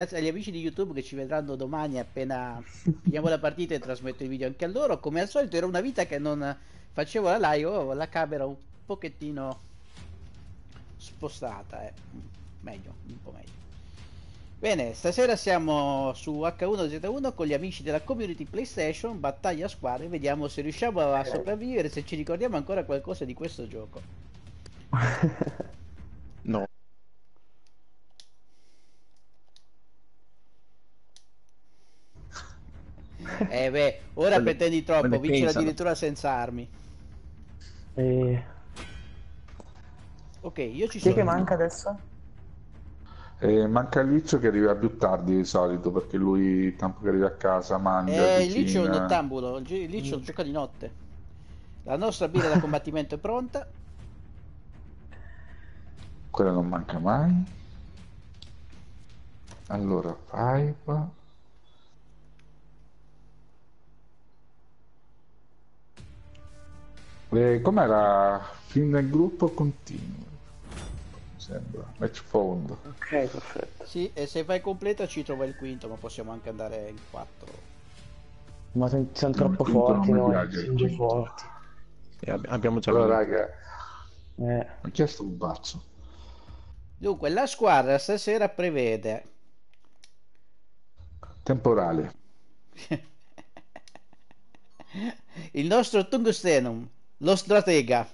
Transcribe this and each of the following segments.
Grazie agli amici di YouTube che ci vedranno domani appena finiamo la partita e trasmetto i video anche a loro. Come al solito era una vita che non facevo la live, avevo la camera un pochettino spostata, meglio, un po' meglio. Bene, stasera siamo su H1Z1 con gli amici della community PlayStation, battaglia a squadre, vediamo se riusciamo a sopravvivere, se ci ricordiamo ancora qualcosa di questo gioco. No. Beh, ora quello, pretendi troppo, vincere addirittura senza armi. Ok, io ci sono. Chi che manca adesso? Manca il Liccio che arriva più tardi di solito, perché lui tanto che arriva a casa mangia. Il Liccio è un nottambulo, il Liccio gioca di notte. La nostra birra da combattimento è pronta. Quella non manca mai. Allora, pipe. Com'era? Fin nel gruppo continuo, mi sembra. Match found. Ok, perfetto. Sì, e se fai completa ci trova il quinto, ma possiamo anche andare in 4. Ma siamo troppo forti noi, siamo forti. Abbiamo già... Allora, raga, ho chiesto un bazzo. Dunque, la squadra stasera prevede... Temporale. Il nostro Tungstenum. Lo stratega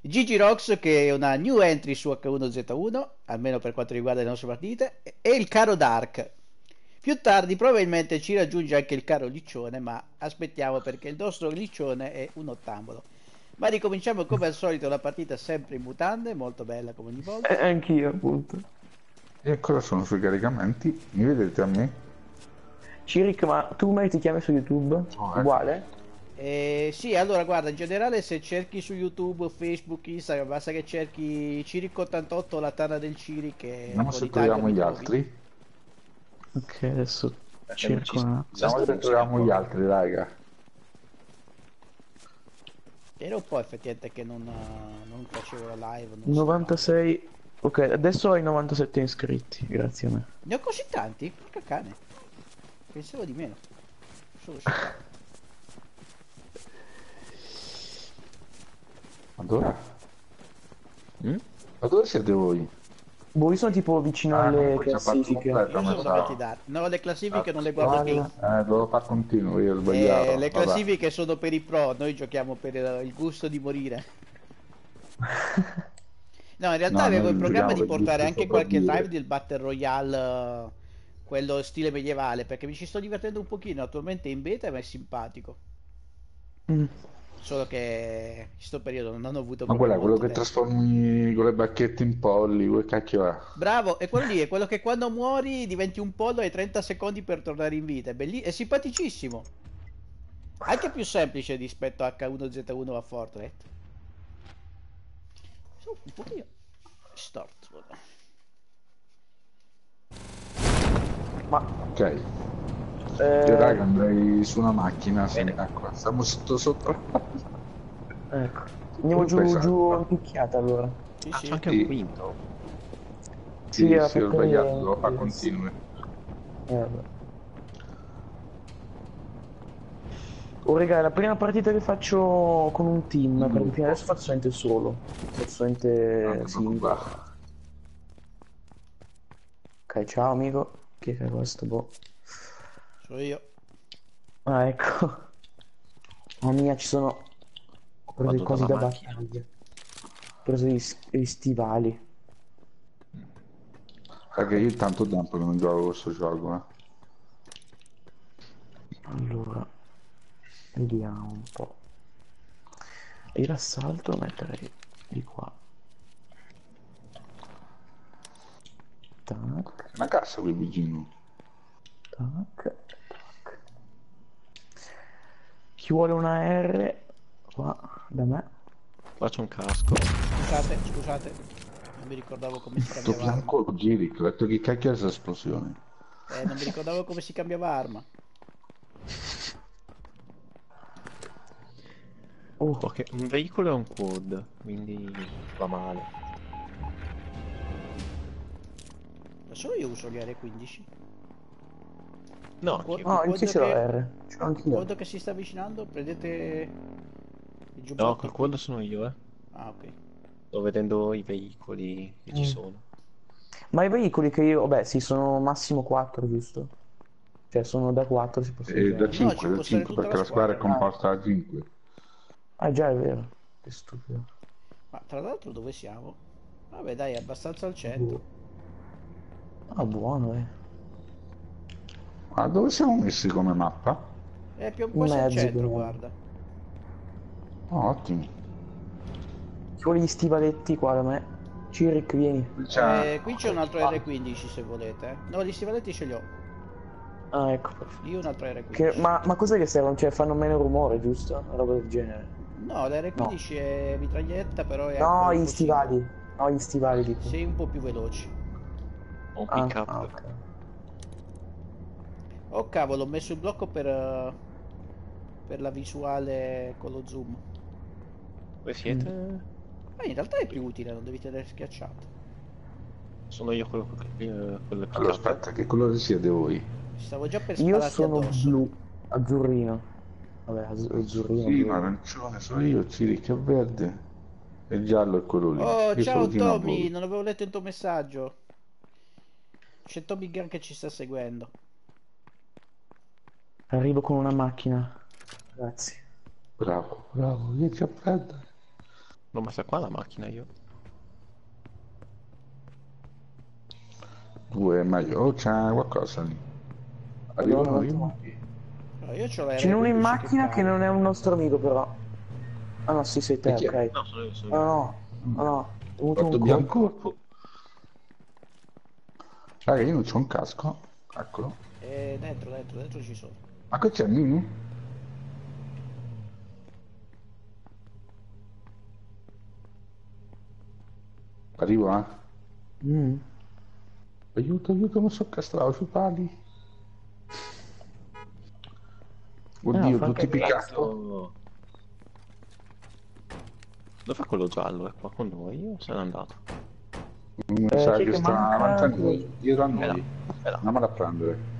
Gigi Rocks, che è una new entry su H1Z1, almeno per quanto riguarda le nostre partite, e il caro Dark. Più tardi probabilmente ci raggiunge anche il caro Liccione, ma aspettiamo perché il nostro Liccione è un ottambolo. Ma ricominciamo come al solito la partita sempre in mutande, molto bella come ogni volta. Anch'io appunto. E ancora sono sui caricamenti, mi vedete a me? Cirik, ma tu mai ti chiami su YouTube? Oh, ecco. Uguale? Sì, allora guarda, in generale se cerchi su YouTube, Facebook, Instagram, basta che cerchi Cirico 88 o La Tana del Cirik. Non se troviamo gli altri. Ok, adesso cerco. Andiamo se troviamo gli altri, raga. Era un po' effettivamente che non facevo la live. Non 96, so. Ok, adesso ho i 97 iscritti, grazie a me. Ne ho così tanti? Porca cane. Pensavo di meno. Solo Allora? Ma dove siete voi? Boh, io sono tipo vicino alle classifiche. No, le classifiche non le guardo più. Dovevo far continuo, io ho sbagliato. Le classifiche sono per i pro, noi giochiamo per il gusto di morire. No, in realtà avevo il programma di portare anche qualche live del Battle Royale, quello stile medievale, perché mi ci sto divertendo un pochino, attualmente in beta, ma è simpatico. Solo che in questo periodo non ho avuto... Ma quello tempo. Che trasformi con le bacchette in polli, quel cacchio è? Bravo, e quello lì è quello che quando muori diventi un pollo e hai 30 secondi per tornare in vita. È simpaticissimo. Anche più semplice rispetto a H1Z1 a Fortnite. Sono un pochino storto. Ma... Ok. Io raga andrei su una macchina, se... ecco, stiamo sotto. Ecco, andiamo giù in picchiata allora. Sì, c'è anche un quinto. Sì, ho sbagliato, devo far continue. Oh raga, è la prima partita che faccio con un team, perché adesso faccio niente solo. Faccio niente singolo. Ok, ciao amico. Che è questo, boh? Sono io. Ah, ecco. Mamma mia, ci sono... Ho preso le cose da battaglia. Ho preso gli stivali. Perché io tanto tempo che non gioco questo gioco, Allora... Vediamo un po'. Io l'assalto lo metterei di qua. Tac. Una cassa quel vicino. Tac. Chi vuole una R qua da me? Qua c'è un casco. Scusate, non mi ricordavo come si cambiava arma. Sto bianco giri, ho detto che cacchio è questa esplosione. Non mi ricordavo come si cambiava arma. Ok, un veicolo è un quad, quindi va male. solo io uso gli R15? No, no, il C ce l'ho R. Il quad che si sta avvicinando, prendete il giubbotto. No, col quad sono io, eh. Ah, ok. Sto vedendo i veicoli che ci sono. Ma i veicoli che io, beh, sì, sono massimo 4, giusto? Cioè, sono da 4 si possono usare. Da 5, no, da 5 perché la squadra è composta da 5. Ah, già, è vero. Che stupido. Ma tra l'altro dove siamo? Vabbè, dai, è abbastanza al centro. Ah, buono, Ma dove siamo messi come mappa? È più un po' al centro, guarda. Oh, ottimo. Ci vuole gli stivaletti qua da me. Cirik, vieni. Qui c'è un altro R15 se volete. No, gli stivaletti ce li ho. Ah, ecco. Io un altro R15. Ma cos'è che servono? Cioè, fanno meno rumore, giusto? Una roba del genere. No, l'R15 è mitraglietta, però è... No, gli stivali. No, gli stivali, tipo. Sei un po' più veloci. Ho un pick up. Okay. Oh, cavolo, ho messo il blocco per la visuale con lo zoom. Dove siete? Ma in realtà è più utile, non devi tenere schiacciato. Sono io quello che... Allora, aspetta, che colore siete voi? Stavo già per spararti addosso. Io sono blu, azzurrino. Vabbè, azzurrino. Sì, ma arancione sono io, Cirico è verde. E il giallo è quello lì. Oh, io ciao Tommy, non avevo letto il tuo messaggio. C'è Tommy Gun che ci sta seguendo. Arrivo con una macchina. Grazie. Bravo, bravo, io ti apprezzo. No, ma sta qua la macchina io. Due meglio. Oh, c'è qualcosa lì. Arrivano io ce l'ho. C'è uno in macchina che non è un nostro amico però. Ah no, sì, sei te, ok. No, sono io, sono io. No. Ho avuto un bianco. Raga, io non c'ho un casco. Eccolo. Dentro ci sono. Ma che c'è Mini? Arrivo, eh? Aiuto, non so castrato, sui pali. Oddio, tutti piccati. Dove fa quello giallo? È qua con noi o se n'è andato? Un messaggio sta avanti a noi, dietro a noi. Andiamo a prendere.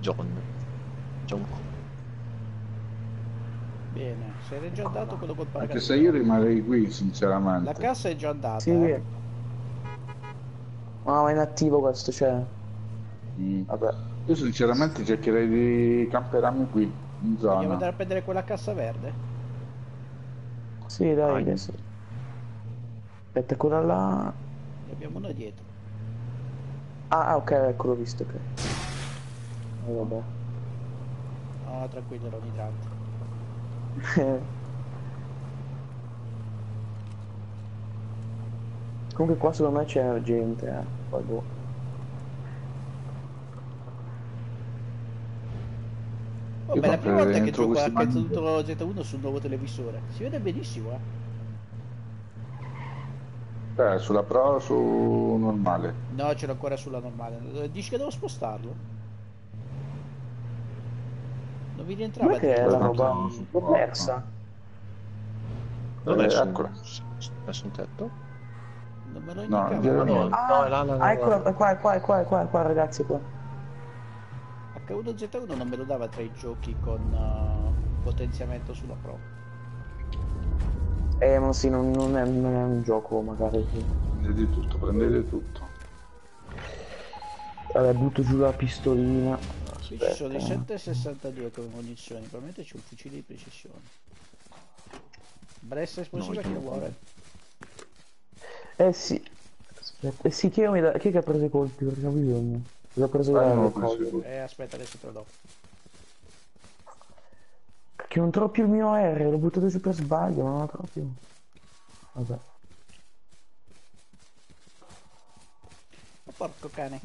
John. Bene, sei già andato quello col paracadute. Anche se io rimarrei qui, sinceramente. La cassa è già andata. Sì. Ma è inattivo questo, cioè. Vabbè. Io sinceramente cercherei di camperarmi qui, in zona. Vogliamo andare a prendere quella cassa verde? Sì, dai, adesso. Aspetta, quella là. Ne abbiamo una dietro. Ah, ok, ecco, l'ho visto, ok. Oh, vabbè. No, tranquillo, ero di tanto. Comunque qua secondo me c'è gente, poi boh. Oh, ma è la prima volta che gioco a cazzo tutto Z1 sul nuovo televisore. Si vede benissimo, eh. Sulla Pro o su normale? No, ce l'ho ancora sulla normale. Dici che devo spostarlo? Non vi rientrava che è la roba persa. L'ho messo un tetto? Non me lo indicavo. No, ah, eccola, qua ragazzi, qua. H1Z1 non me lo dava tra i giochi con potenziamento sulla Pro. Ma sì, non è un gioco magari. Prendete tutto. Vabbè, butto giù la pistolina. Qui ci sono i 7,62 come munizioni, probabilmente c'è un fucile di precisione. Bressa esplosiva che vuole. Eh sì. Aspetta, sì, chi è che ha preso i colpi? Perché ho bisogno. L'ho preso da colpi. Aspetta, adesso te lo do. Perché non trovo più il mio R, l'ho buttato giù per sbaglio, ma non lo trovo più. Vabbè. Oh, porco cane.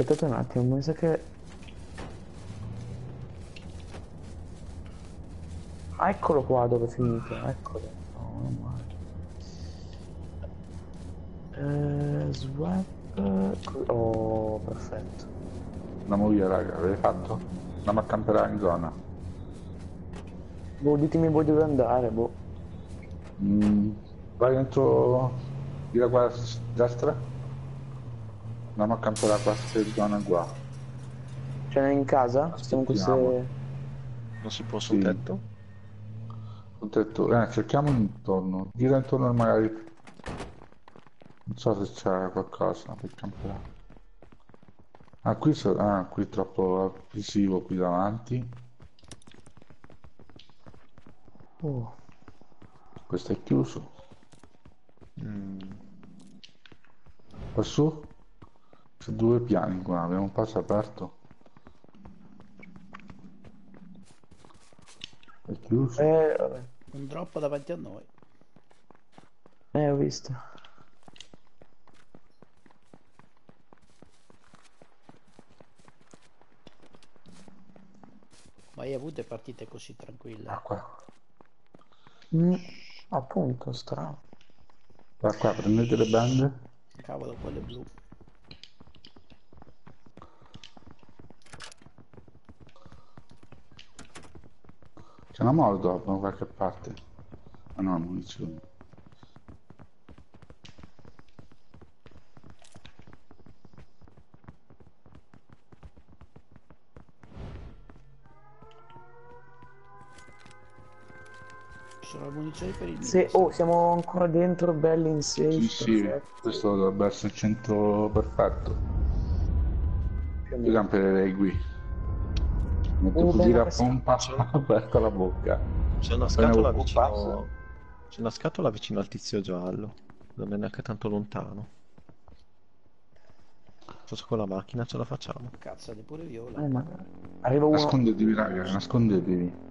Aspettate un attimo, mi sa che... Ah, eccolo qua dove è finito, eccolo. Oh, male. Swap... Oh, perfetto. Andiamo via, raga, avete fatto? Andiamo a camperare in zona. Boh, ditemi voi dove andare, boh. Vai dentro di là qua a destra. Andiamo a campare questa zona qua. Ce n'è in casa? Stiamo queste... Non si può sul tetto? Sul tetto, cerchiamo intorno. Gira intorno magari. Non so se c'è qualcosa per campare. Ah, qui, qui è troppo avvisivo qui davanti. Oh. Questo è chiuso. Qua su c'è due piani qua, abbiamo un passo aperto. È chiuso. Un drop davanti a noi. Ho visto. Ma hai avuto partite così tranquille? Ah, qua. Appunto, strano. Guarda qua, prendete le bande. Cavolo, quelle blu. C'è una Molotov da qualche parte. Ah no, munizioni. Se, oh, siamo ancora dentro, belli in safe. Sì, questo dovrebbe essere il centro perfetto. Io campererei qui. Metto fucile a pompa aperta la bocca. C'è una scatola vicino. C'è una scatola vicino al tizio giallo. Non è neanche tanto lontano. Forse con la macchina ce la facciamo. Cazzo, è pure viola. Arriva uno. Nascondetevi, raga, nascondetevi.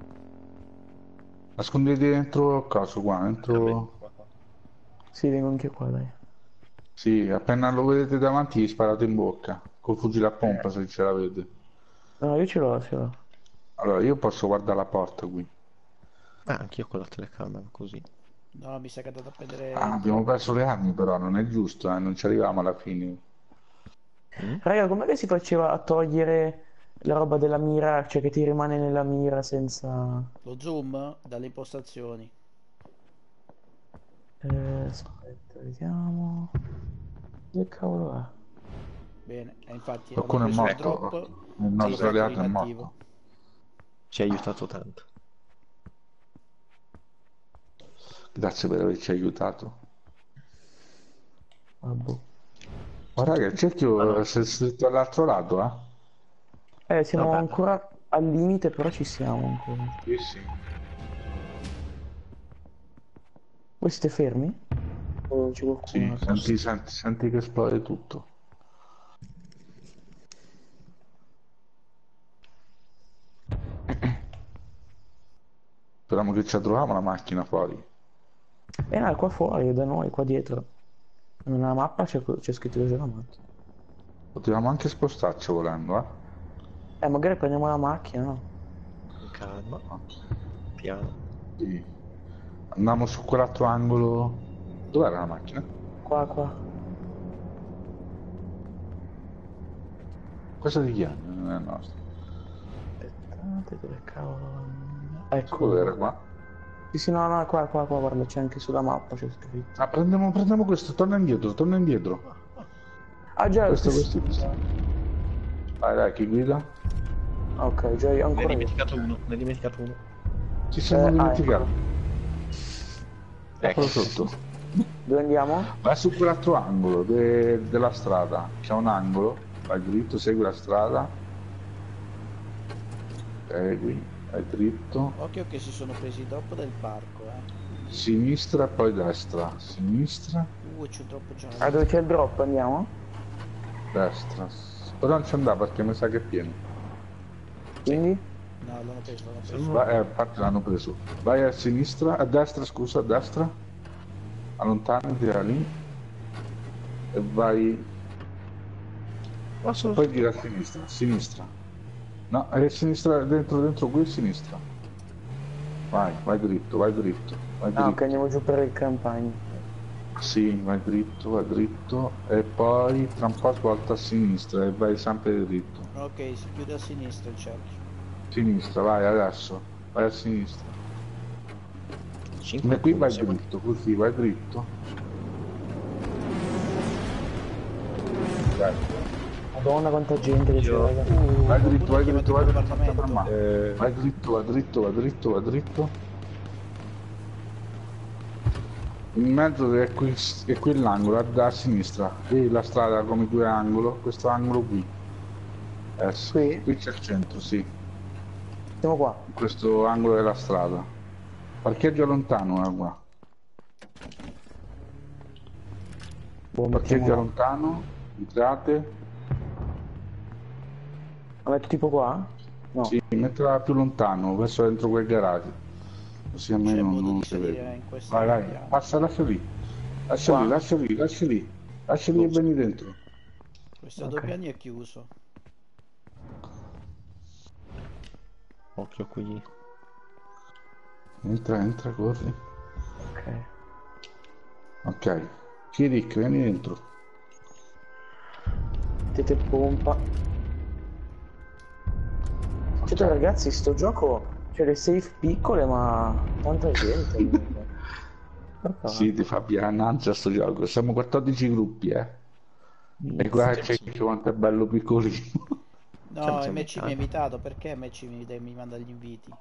Nasconditi dentro a caso qua, dentro... Sì, vengo anche qua, dai. Sì, appena lo vedete davanti gli sparate in bocca. Col fucile a pompa, se ce l'avete. No, io ce l'ho, ce l'ho. Allora, io posso guardare la porta qui. Anch'io con la telecamera, così. No, mi sa che è andato a prendere... Ah, abbiamo perso le armi però, non è giusto, non ci arriviamo alla fine. Raga, com'è che si faceva a togliere... la roba della mira, cioè che ti rimane nella mira senza... Lo zoom dalle impostazioni. Aspetta, vediamo... Che cavolo è? Bene, infatti... Qualcuno è morto, il nostro alleato è morto. Ci ha aiutato tanto. Grazie per averci aiutato. Vabbè. Guarda che il cerchio si è scritto all'altro lato, eh? Siamo ancora al limite, però ci siamo ancora. Sì, sì. Voi siete fermi? O non c'è qualcuno? Sì, senti che esplode tutto. Speriamo che ci troviamo la macchina fuori. No, è qua fuori, è da noi, qua dietro. Nella mappa c'è scritto che c'è la macchina. Potevamo anche spostarci volendo, eh. Magari prendiamo la macchina, no? Calma, piano. Sì. Andiamo su quell'altro angolo. Dov'era la macchina? Qua, qua. Questa di chi è? Non è nostra. Aspettate, dove cavolo? Ecco. Dov'era qua? Sì, sì, no, no, qua, guarda, c'è anche sulla mappa, c'è scritto. Ah, prendiamo questo, torna indietro. Ah, già, questo. Vai, dai, chi guida? Ok, già io ancora. Ne ho dimenticato uno. Ci siamo dimenticati. Ecco. Eccolo sotto. Dove andiamo? Vai su quell'altro angolo della strada. C'è un angolo. Vai dritto, segui la strada. Qui. Vai dritto. Occhio che si sono presi dopo del parco, eh. Sinistra e poi destra. Sinistra. C'è troppo già. Dove c'è il drop andiamo? Destra. Però non ci andava perché mi sa che è pieno. Quindi? No, l'hanno preso. A parte l'hanno preso. Vai a sinistra, a destra, scusa, a destra. Allontanati da lì. E vai... Poi gira a sinistra, sinistra. No, è a sinistra, dentro qui a sinistra. Vai dritto. No, che andiamo giù per il campagna. Sì, vai dritto e poi tra un po' svolta a sinistra e vai sempre dritto. Ok, si chiude a sinistra il cerchio. Sinistra, vai adesso, vai a sinistra. 5. Ma qui vai dritto, così vai dritto. Dai. Madonna quanta gente che c'è. Vai dritto, vai dritto, vai dritto. Vai dritto, va dritto, va dritto, va dritto. In mezzo è quell'angolo, a sinistra. E la strada come due angolo, questo angolo qui. Qui? Qui c'è il centro, sì. Siamo qua. In questo angolo della strada. Parcheggio lontano, qua. Buon parcheggio lontano, entrate. La metto tipo qua? No. Sì, metterla più lontano, verso dentro quel garage. Così almeno non si vede. Vai, vai, passa, lascia lì. Lascia lì, lascia lì, lascia lì. Lascia lì e vieni dentro. Questo a due piani è chiuso. Occhio qui. Entra, entra, corri. Ok. Ok. Cirik, vieni dentro. Tete pompa. Certo ragazzi, sto gioco c'è le safe piccole, ma quanta gente. Sì, ti fa piananza sto gioco. Siamo 14 gruppi, eh. E qua c'è quanto è bello piccolino. No, MC mi ha invitato, perché MC mi manda gli inviti?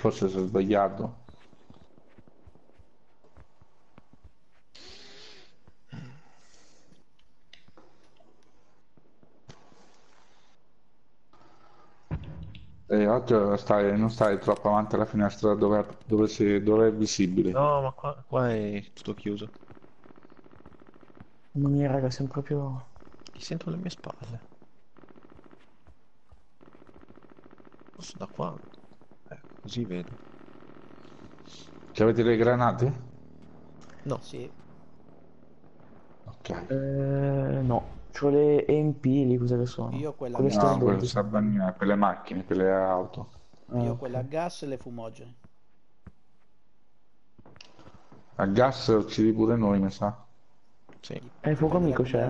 Forse sono sbagliato. E oggi non stai troppo avanti alla finestra dove è visibile. No, ma qua è tutto chiuso. Mamma mia raga, sono proprio... Ti sento alle mie spalle. Da qua così vedo. Ci avete le granate? No. Sì. Ok. No. C'ho le MP lì, cosa che sono? Io quella gas. No, quella sabbana, quelle macchine, quelle auto. Io quella a gas e le fumogene. A gas uccidi pure noi, mi sa. Sì. E il fuoco amico c'è?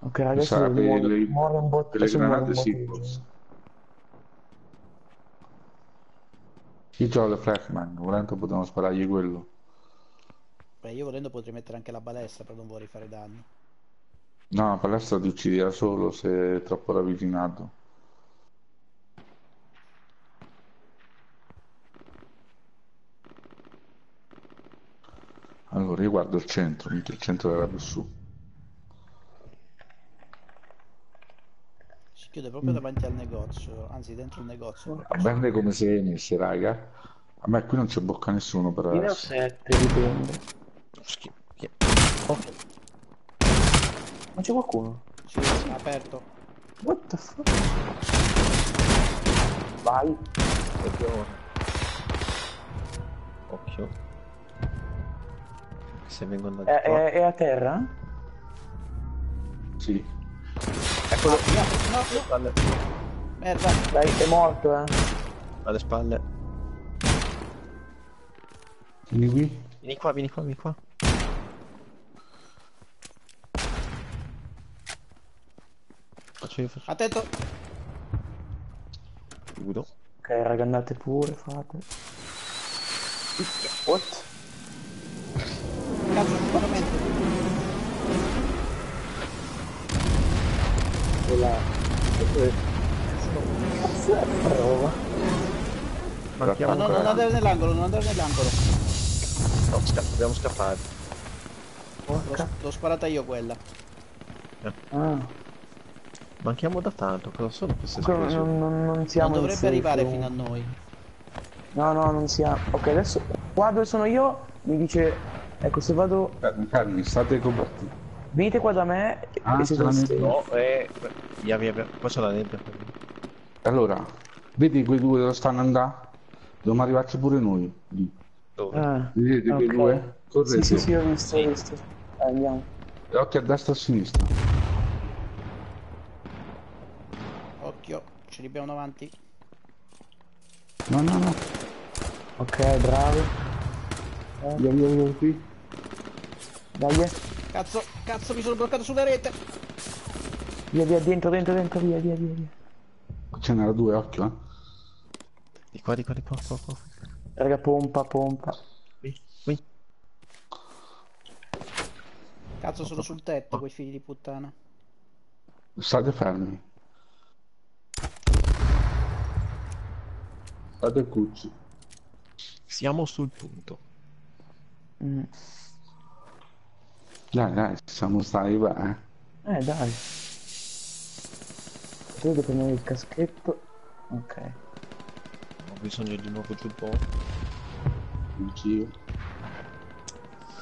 Ok, ragazzi, muore un botto. Le granate si. Io c'ho le flashman, volendo potremmo sparargli quello. Beh, io volendo potrei mettere anche la balestra, però non vorrei fare danni. No, la balestra ti uccidi da solo se è troppo ravvicinato. Allora, io guardo il centro, il centro era più su. Chiude proprio davanti al negozio, anzi dentro il negozio. Bene come si è messi, raga. A me qui non c'è bocca nessuno per adesso. Io ho 7, dipende. Ok. Ma c'è qualcuno? Sì, è aperto. What the fuck? Vai. Occhio. Se vengono da qua. È a terra? Sì. Eccolo. No, no, no. Merda. Dai, è morto, eh. Alle spalle. Vieni qui. Vieni qua, vieni qua, vieni qua. Faccio io, faccio. Attento. Chiudo. Ok, raga, andate pure, fate. What? Cazzo, veramente. La... Cazzo è la roba? Ma non andare nell'angolo, non andare nell'angolo. No, dobbiamo scappare. L'ho sparata io quella. Manchiamo da tanto, cosa sono queste cose? Non siamo. Non dovrebbe arrivare fino a noi. No, no, non siamo. Ok, adesso qua dove sono io mi dice. Ecco, se vado. Calmi, state combattendo. Venite qua da me e se no, via via via, qua c'è la nebbia. Allora, vedi quei due dove stanno andando? Dobbiamo arrivarci pure noi lì. Dove? Vedete quei due? Correte. Sì, sì, sì, ho visto, ho visto. Andiamo. E occhio a destra e a sinistra. Occhio, ce li abbiamo davanti. No, no, no. Ok, bravo. Via via via qui. Dai, cazzo, cazzo, mi sono bloccato sulla rete. Via, via, dentro, dentro, dentro, via, via, via. Ce n'era due, occhio, eh. Di qua, di qua, di qua, di qua. Raga, pompa. Qui. Cazzo, sono sul tetto quei figli di puttana. State fermi. State cucci. Siamo sul punto. Dai, siamo arrivati. Dai. Credo che noi il caschetto. Ok. Ho bisogno di un nuovo giubbotto. Anch'io.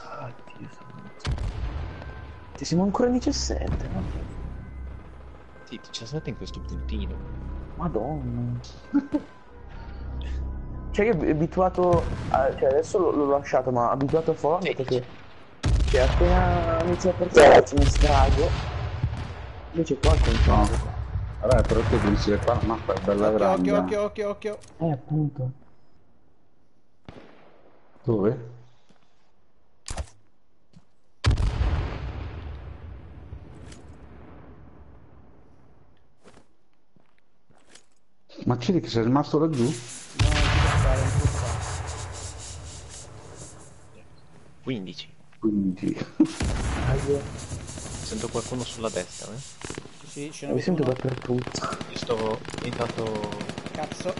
Ah, Dio santo. Siamo ancora 17, no? Sì, 17 in questo puntino. Madonna. Cioè io abituato a... Cioè adesso l'ho lasciato, ma abituato a Fortnite perché... Cioè appena inizia a partire mi strago. Invece qua c'è un... Vabbè, però che dici che qua la mappa è bella grande. Occhio. Appunto. Dove? Ma c'è che sei rimasto laggiù? No, non ti 15. Sento qualcuno sulla destra, eh? Sì, ce ne mi sento dappertutto. Io sto intanto... Cazzo.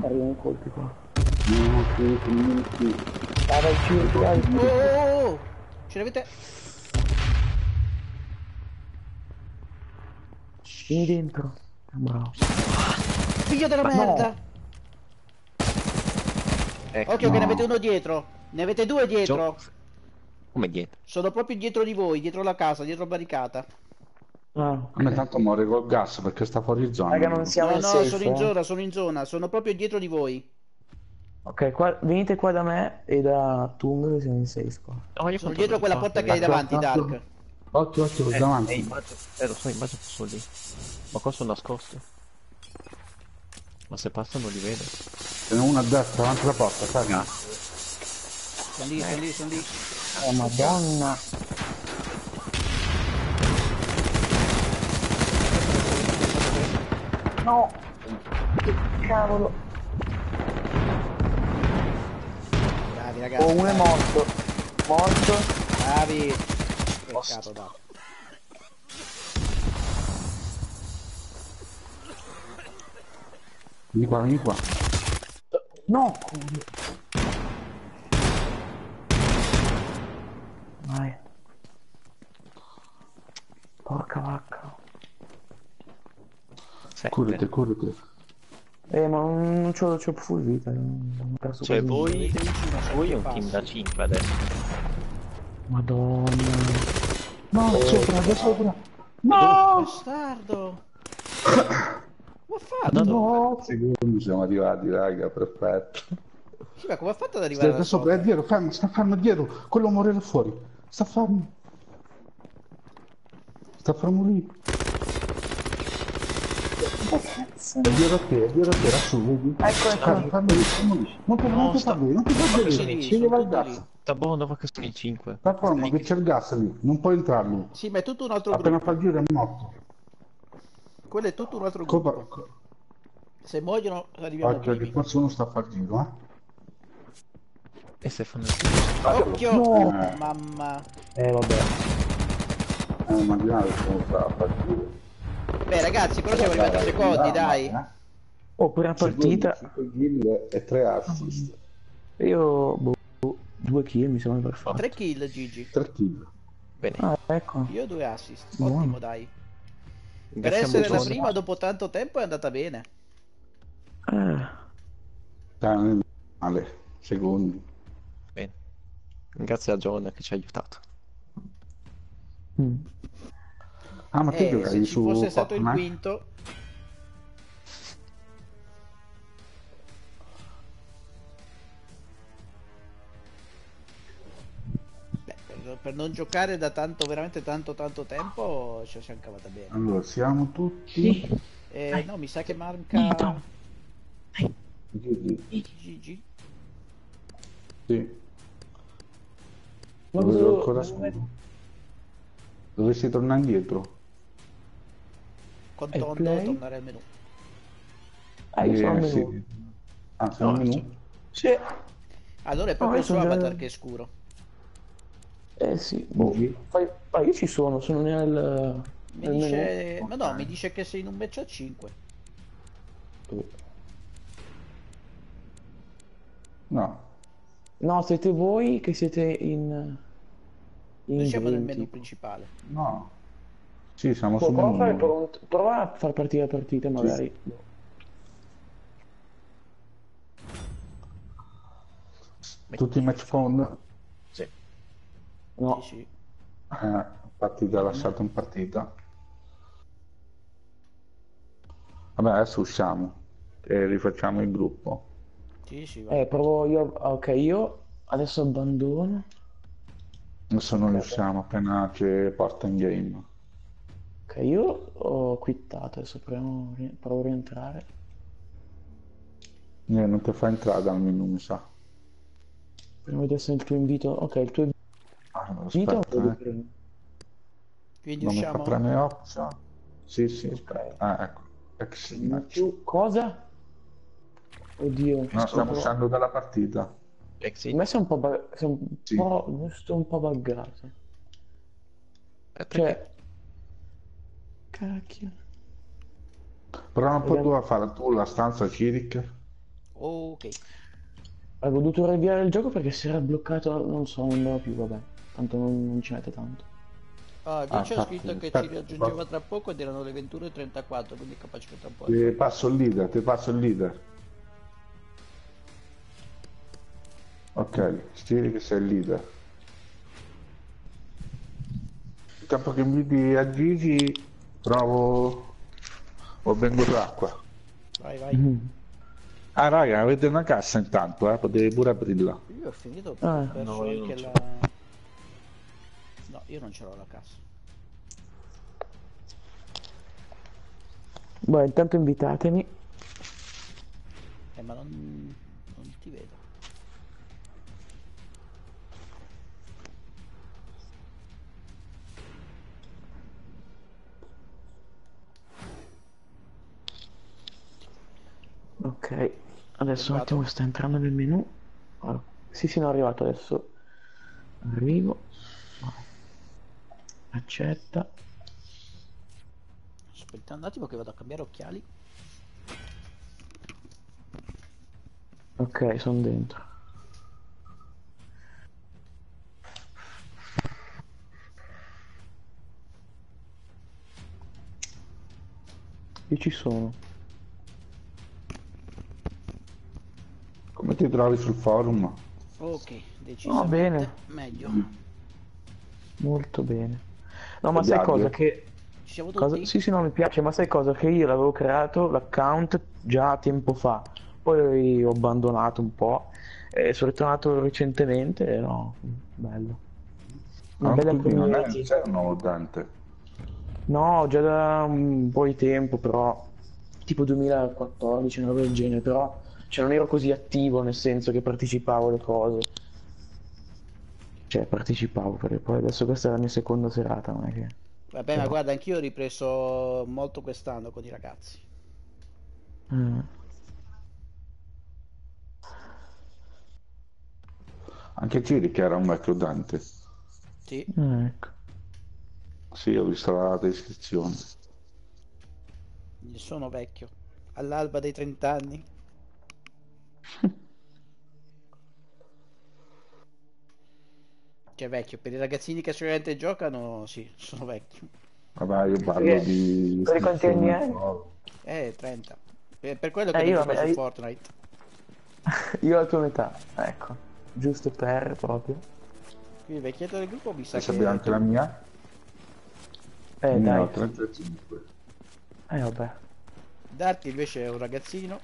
Arriva un colpo qua. Oh! Ce l'avete? Vieni dentro. Bravo. Figlio della merda! Ecco. Occhio che ne avete uno dietro. Ne avete due dietro. Come dietro? Sono proprio dietro di voi, dietro la casa, dietro la barricata. Ah, okay. Tanto muore col gas perché sta fuori zona. Raga, non siamo safe, sono in zona, sono proprio dietro di voi. Ok, qua, venite qua da me e da Tung, che siamo in safe qua. No, io sono dietro quella porta che hai davanti, Dark. Occhio, davanti. Lo so, in bacio sono lì. Ma qua sono nascosto. Ma se passano li vedo. Ce n'è uno a destra, davanti la porta, sai? Sono lì. Oh madonna. No! Che cavolo! Bravi ragazzi! Uno è morto! Bravi! Che cazzo da! Vieni qua! No! Vai! Porca vacca! Curate. Ma non c'ho full vita. Cioè voi un team da 5 adesso. Madonna. No, sopra. No, bastardo. Come ha fatto? No, secondo siamo arrivati, raga, perfetto. Ma come ha fatto ad arrivare? Adesso sopra, è dietro, sta fermo dietro. Quello morirà fuori. Sta fermo lì. È dietro a te, lassù, vedi? Ecco. Non ti fa vedere, ci leva il gas. Sta buono, fa che sono in 5. Sta buono, che c'è il gas lì, non puoi entrarlo. Sì, ma è tutto un altro gruppo. Appena fa il giro è morto. Quello è tutto un altro gruppo. Se muoiono, arriviamo a primi. Che qualcuno sta a far giro, E se fanno il giro. Occhio! No. Mamma. Vabbè. Ma di là sono sta a far giro. Beh ragazzi, però siamo arrivati a secondi, dai. Oppure una partita 5 kill e 3 assist. Io 2 kill mi sembra per fatto. 3 kill Gigi. 3 kill. Bene. Ecco. Io 2 assist. Buono. Ottimo, dai. Per essere la prima dopo tanto tempo è andata bene. Non è male, secondi. Bene. Grazie a John che ci ha aiutato. Ah, ma che giocavi su Fortnite? Se fosse stato il quinto. Beh, per non giocare da veramente tanto tempo ci siamo cavata bene. Allora, siamo tutti. No, mi sa che manca Gigi. Sì. Dovresti tornare indietro. Contorno tornare al menu. Io sono al menu. Ah, c'è un menu? Sì. Allora è proprio il suo avatar che è scuro. Eh sì, boh. Ma io ci sono, sono nel... Mi dice... Ma no, mi dice che sei in un match a 5. No. No, siete voi che siete in... Noi siamo nel menu principale. No. Sì, siamo su menu. Prova a far partire la partita, magari. Tutti i match phone? Sì. No. Sì, sì. Partita lasciata in partita. Vabbè, adesso usciamo e rifacciamo il gruppo. Sì, sì, va. Provo io. Ok, io adesso abbandono. Adesso non riusciamo, appena c'è porta in game. Ok, io ho quittato, adesso proviamo, provo a rientrare. Non ti fa entrare dal menu, mi sa. Prima di essere il tuo invito. Ok, il tuo invito. Aspetta, quindi non usciamo. Preme option. Sì, sì, aspetta. Ah, ecco. Exit. Cosa? Oddio. No, stiamo uscendo dalla partita. Exit. Ma sei un po' giusto un po' buggato. Cioè. Cacchio. Però non poteva fare tu la stanza Cirik. Ok. Avevo dovuto riavviare il gioco perché si era bloccato, non so, non andava più, vabbè. Tanto non ci mette tanto. Ah, c'è scritto che ci raggiungeva tra poco ed erano le 21:34, quindi capace che tra un po'. Ti passo il leader, ti passo il leader. Ok, Stiri che sei il leader. Il tempo che inviti a Gigi provo... o vengo d'acqua. Vai, vai. Ah raga, avete una cassa intanto, potevi pure aprirla. Io ho finito per no, io anche la... No, io non ce l'ho la cassa. Beh, intanto invitatemi. Ma non ti vedo. Ok, adesso un attimo sta entrando nel menu. Allora, sì, non è arrivato adesso. Arrivo. Accetta. Aspetta un attimo che vado a cambiare occhiali. Ok, sono dentro. Io ci sono. Come ti trovi sul forum? Ok, decisamente bene. Meglio. Molto bene. No, ma sai cosa che... Ci siamo tutti? Sì, no, mi piace, ma sai cosa? Che io l'avevo creato l'account già tempo fa. Poi ho abbandonato un po' e sono ritornato recentemente e no, bello. Una bella community. Non c'è un nuovo Dante? No, già da un po' di tempo, però tipo 2014, una roba del genere, però cioè non ero così attivo, nel senso che partecipavo alle cose. Cioè partecipavo, perché poi adesso questa è la mia seconda serata, non è che... Vabbè, ma guarda, anch'io ho ripreso molto quest'anno con i ragazzi. Anche Cirik era un vecchio Dante. Sì. Ecco. Sì, ho visto la descrizione. Sono vecchio. All'alba dei 30 anni. Cioè vecchio, per i ragazzini che sicuramente giocano, sì, sono vecchio. Vabbè, io parlo di... Per quanti anni è? 30. Per quello che io gioco su Fortnite. Io ho la tua metà, ecco. Giusto per, proprio. Qui il vecchietto del gruppo mi sa che... abbiamo anche la mia. Dai. Ho 35. Vabbè. Dark invece è un ragazzino.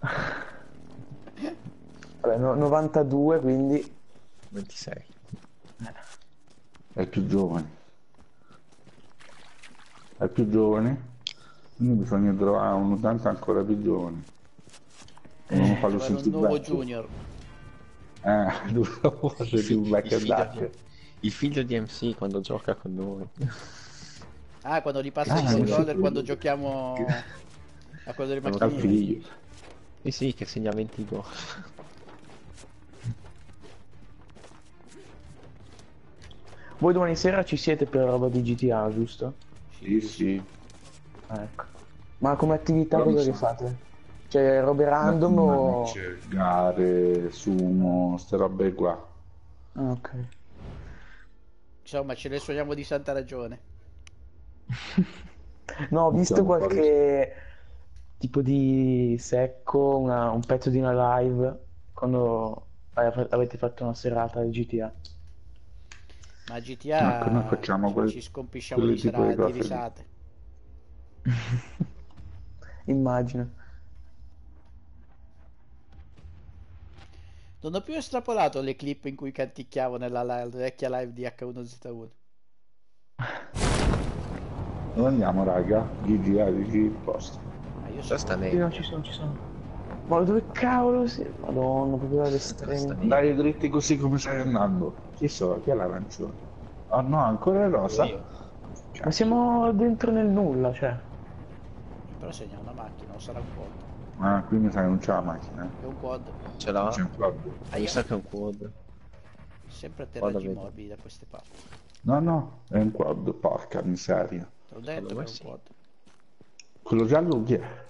Vabbè, 92, quindi 26. È più giovane. È più giovane. Quindi bisogna trovare un 80 ancora più giovane. Non farlo sentire un nuovo vecchio. Junior. Il figlio di MC quando gioca con noi. Quando gli passa il controller quando giochiamo A quello delle macchine. Eh sì, che segna 20 gol. Voi domani sera ci siete per la roba di GTA, giusto? Sì, sì. Ecco. Ma come attività cosa che fate? Cioè, robe random ma o... c'è gare, sumo, ste robe qua. Ah, ok. Insomma, ce le suoniamo di santa ragione. No, ho visto qualche... tipo di secco, un pezzo di una live, quando avete fatto una serata di GTA. Ma GTA ecco, noi facciamo ci scompisciamo di risate. Immagino. Non ho più estrapolato le clip in cui canticchiavo nella vecchia live di H1Z1. Dove andiamo, raga? GTA, Gigi, posto. Ma io sono sta meglio. No, ci sono, ci sono. Ma dove cavolo si... Madonna, proprio dalle strane. Dai dritti così come stai andando. Chi so, chi è l'arancione? Oh no, ancora è rosa. Ma siamo dentro nel nulla, cioè. Però segna una macchina, o sarà un po'. Ah, qui mi sa che non c'è la macchina. È un quad. Ce l'ha? C'è un quad. Ah, io so che è un quad. Sempre terreni morbidi da queste parti. No, no, è un quad, porca miseria. Te l'ho detto, allora, è un quad. Quello giallo chi è?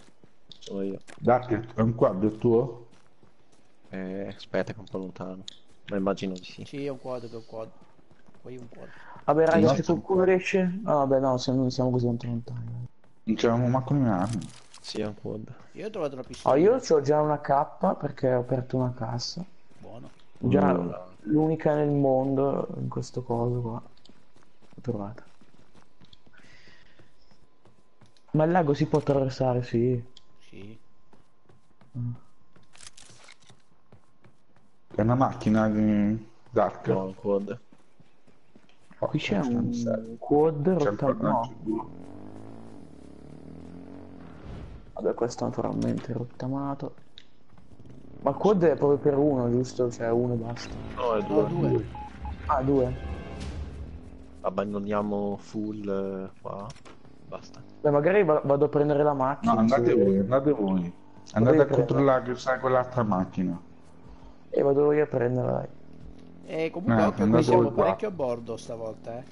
Sono io. Dark, è un quad, è tuo? Aspetta che è un po' lontano. Ma immagino di sì. Sì, è un quad, è un quad. Poi un quad. Vabbè, raga, se qualcuno riesce... Ah, vabbè, no, se non siamo così lontani. Non c'eravamo manco le mie armi. Sì, è un quad. Io ho trovato una pistola. Oh, io ho già una K perché ho aperto una cassa. Buono. Già l'unica nel mondo in questo coso qua. L'ho trovata. Ma il lago si può attraversare, sì. Sì. È una macchina di Dark. No, un quad. Oh, qui c'è un quad rottamato. Vabbè, questo è naturalmente rottamato. Ma il quad è proprio per uno, giusto? Cioè uno e basta. No, è due. Ah, due. Abbandoniamo full qua. Basta. Beh, magari vado a prendere la macchina. No, andate se... voi, andate voi. Andate a controllare che sai quell'altra macchina. E vado io a prenderla. E comunque anche qui siamo parecchio a bordo stavolta, eh.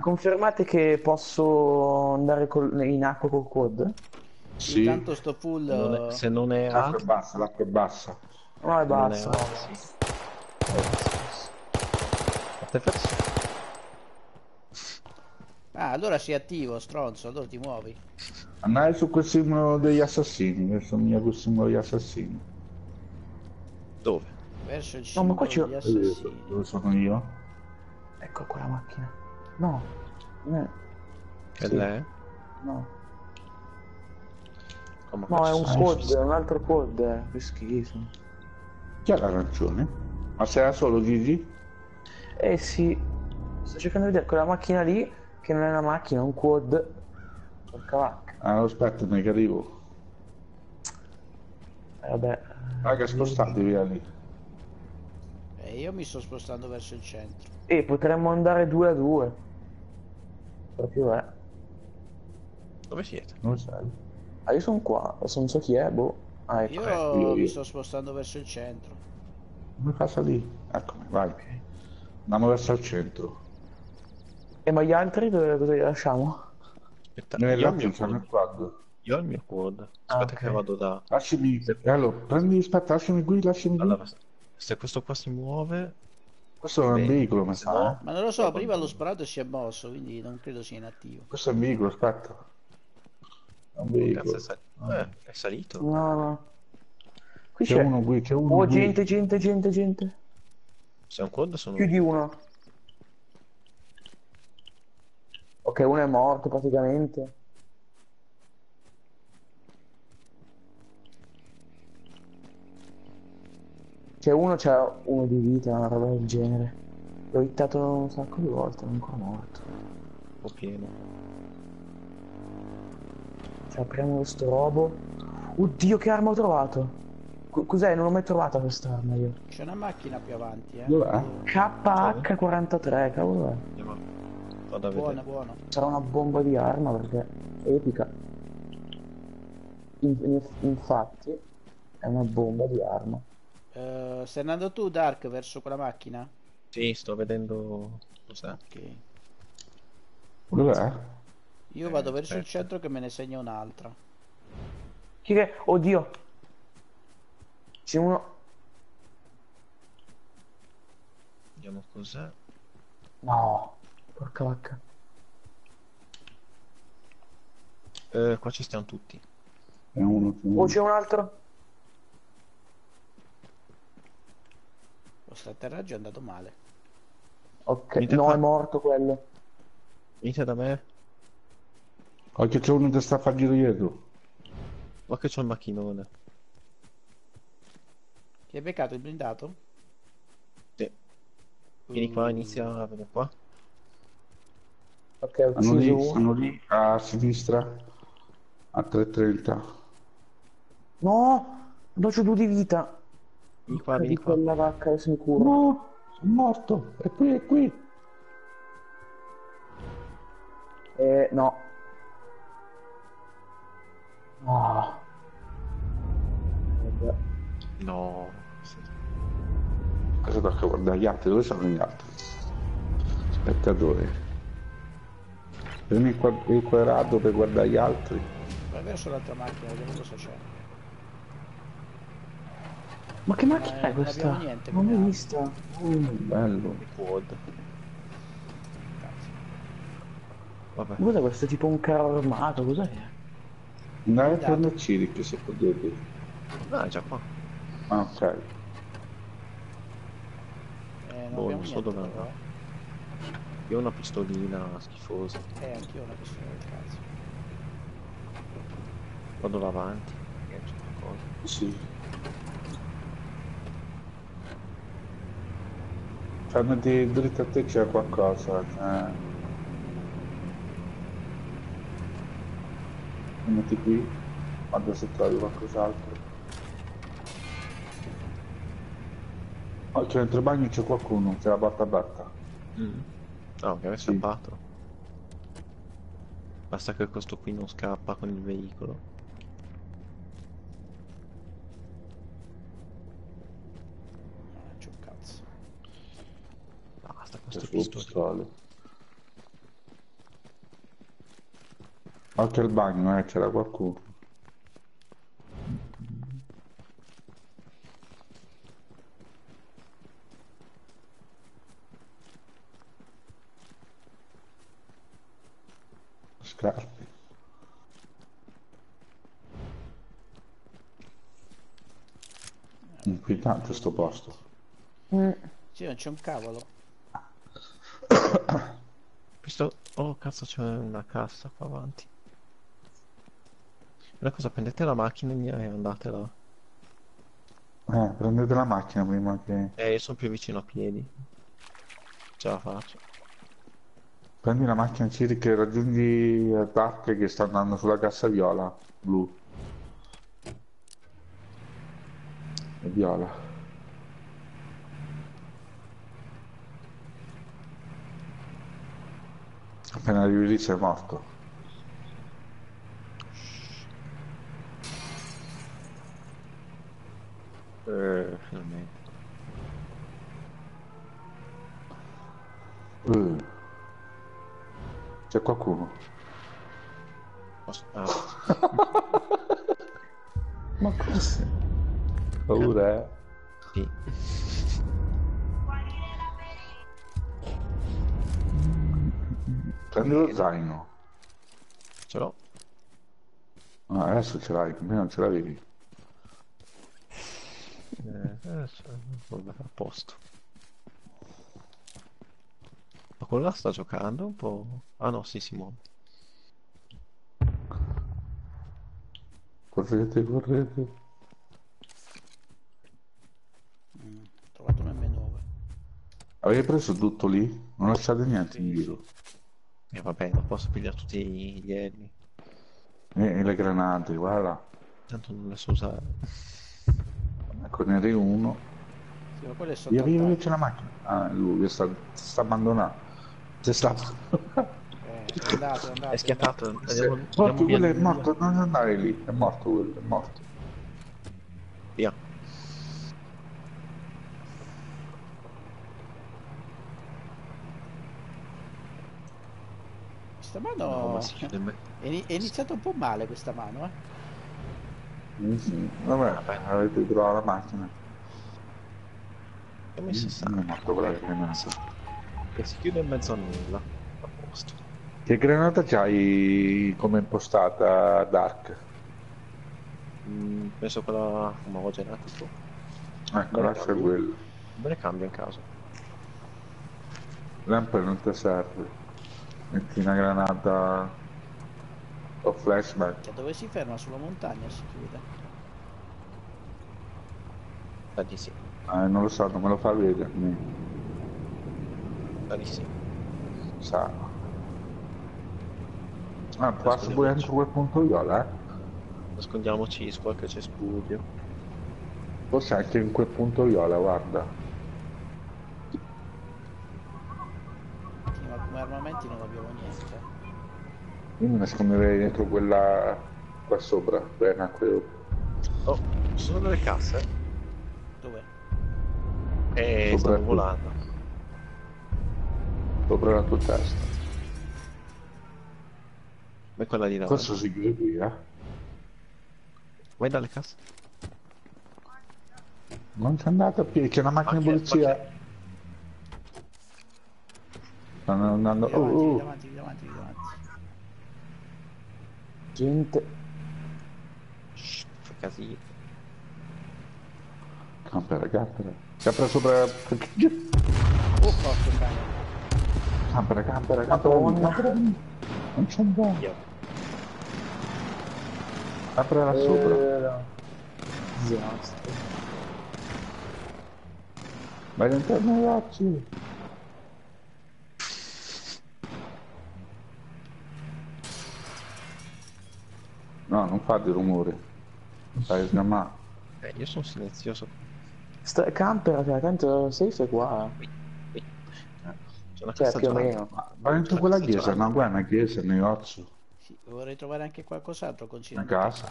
Confermate che posso andare in acqua col quad? Sì. Intanto sto full non è, se non è acqua è bassa, l'acqua è bassa. No, è bassa. Ah, allora sei attivo, stronzo, allora ti muovi. Andare su quel simbolo degli assassini, verso il simbolo degli assassini. Dove? Verso il simbolo degli assassini. Dove sono io? Ecco qua la macchina. No. Quella è? No. Ma no, è un quad, è un altro quad, che schifo. Chi ha la ragione? Ma sarà solo Gigi? Eh sì, sto cercando di vedere quella macchina lì, che non è una macchina, è un quad. Porca vacca. Ah, aspetta, che arrivo. Vabbè. Raga, spostatevi da lì. Io mi sto spostando verso il centro. Potremmo andare 2 a 2. Proprio è. Dove siete? Non sai. Ah, io sono qua, non so chi è, boh. Ah, ecco. Io mi sto spostando verso il centro. Come passa lì? Eccomi, vai. Andiamo verso il centro. E ma gli altri dove li lasciamo? Aspetta, io ho il quad. Io ho il mio quad. Aspetta che vado da... Lasciami... Allora, prendi, aspetta, lasciami qui, lasciami qui. Allora, se questo qua si muove... Questo è un veicolo, ma sa? Ma non lo so, prima l'ho sparato e si è mosso, quindi non credo sia inattivo. Questo è un veicolo, aspetta. Cazzo è salito? No, no. Qui c'è uno, qui c'è uno. Oh, gente. Sei un quad sono? Più di uno. Ok, uno è morto praticamente. Cioè uno c'ha uno di vita, una roba del genere. L'ho hittato un sacco di volte, non è ancora morto. Un po' pieno. Apriamo questo robo. Oddio, che arma ho trovato! Cos'è? Non l'ho mai trovata quest'arma io. C'è una macchina più avanti, eh. Dov'è? KH43, cavolo è. Andiamo. Vado a vedere. Buona, buona. Sarà una bomba di arma perché è epica. infatti è una bomba di arma. Stai andando tu, Dark, verso quella macchina? Sì, sto vedendo cosa. Okay. Dov'è? Io vado verso il centro che me ne segna un'altra. Chi è? Oddio! C'è uno. Vediamo cos'è. No, porca vacca. Qua ci stiamo tutti. È uno. Oh, c'è un altro. Lo straterraggio è andato male. Ok, no, è morto quello. Venite da me. Oh, che c'è uno che sta a far giro dietro. Ma che c'è un macchinone. Ti hai beccato il blindato? Sì. Vieni qua, inizia a vedere qua. Ok, sono lì a sinistra a 3:30. No! Non c'ho 2 di vita. Vieni qua, vieni qua. Quella vacca è sicuro. No! Sono morto! È qui, è qui! No. No. No. Cosa tocca guardare gli altri? Dove sono gli altri? Spettatori. Prendi il quadrato per guardare gli altri. Vai verso l'altra macchina, vediamo cosa c'è. Ma che macchina è questa? Non abbiamo niente, non l'ho vista. Bello. Quad. Vabbè. Guarda, questo è tipo un carro armato, cos'è? Andare attorno a Ciric se potete. No, è già qua. Ah, ok. Boh, non so dove andare. Io ho una pistolina schifosa. Anch'io ho una pistolina del cazzo. Vado là avanti, c'è qualcosa. Sì. Fanno di dritto a te, c'è qualcosa. Metti qui, guarda se trovi qualcos'altro. Oh, c'è dentro il bagno, c'è qualcuno, c'è la porta aperta. No, che aveva scappato. Basta che questo qui non scappa con il veicolo. C'è un cazzo. Basta questo pistole. Oltre il bagno, c'era qualcuno. Scarpe. Inquietante sto posto. Sì, non c'è un cavolo. Questo... Oh cazzo, c'è una cassa qua avanti. Una cosa, prendete la macchina mia e andatela. Prendete la macchina prima che... io sono più vicino a piedi. Ce la faccio. Prendi la macchina Ciric e raggiungi Dark che sta andando sulla cassa viola. Blu. E viola. Appena arrivi lì sei morto. Finalmente. C'è qualcuno? Ma cos'è? Paura, eh? Sì. Prendi lo zaino. Ce l'ho. Ah, adesso ce l'hai, prima non ce l'avevi. Vabbè, a posto. Ma quello là sta giocando un po'. Ah no, si muove. Correte, correte. Ho trovato un M9. Avete preso tutto lì? Non lasciate niente in giro. E vabbè, non posso pigliare tutti gli elmi e le granate, guarda. Tanto non le so usare. Ecco, ne arrivo uno. Sì, ma quello è sotto. Io c'è la macchina. Ah, lui sta abbandonando. Si sta abbandonando. Andate, andate. È schiattato. Andiamo, andiamo quello è morto, non andare lì. È morto quello, è morto. Via. Questa mano no, è iniziata un po' male questa mano, eh? Mm -hmm. Vabbè, avete trovato la macchina. È messo sano. È morto quella che è messa. Che si chiude in mezzo a nulla. A posto. Che granata c'hai come impostata Dark? Penso quella come avevo generato tu. Ecco, lascia quello. Me ne cambio in caso. Lampa non ti serve. Metti una granata o flashback. Che dove si ferma? Sulla montagna si chiude. Infatti sì. Non lo so, non me lo fa vedere. Infatti sì. Sa. Ah, passo pure anche quel punto viola, eh. Nascondiamoci su qualche cespuglio. Forse anche in quel punto viola, guarda. Sì, ma come armamenti non abbiamo niente. Io mi nasconderei dentro quella qua sopra, bene, quello. Oh, ci sono delle casse. Dove? Stanno volando. Sopra la tua testa. Ma è quella di là. Questo si chiude qui, eh. Vai dalle casse. Non c'è andato a piedi, c'è una macchina di polizia. Stanno andando. Oh, davanti, davanti, davanti. Gente. Shhh, fa casino. Campera, campera. Campera sopra. Oh, porco cane. Campera, campera, campera. Non c'è andato. Apre là sopra. Disastro. Vai all'interno ragazzi. No, non fate rumore. Stai sgamma. Io sono silenzioso. Camper, tanto safe è qua. C'è una casa più meno. Ma dentro quella chiesa, ma guarda una chiesa, un negozio. Vorrei trovare anche qualcos'altro, consiglio. Una casa.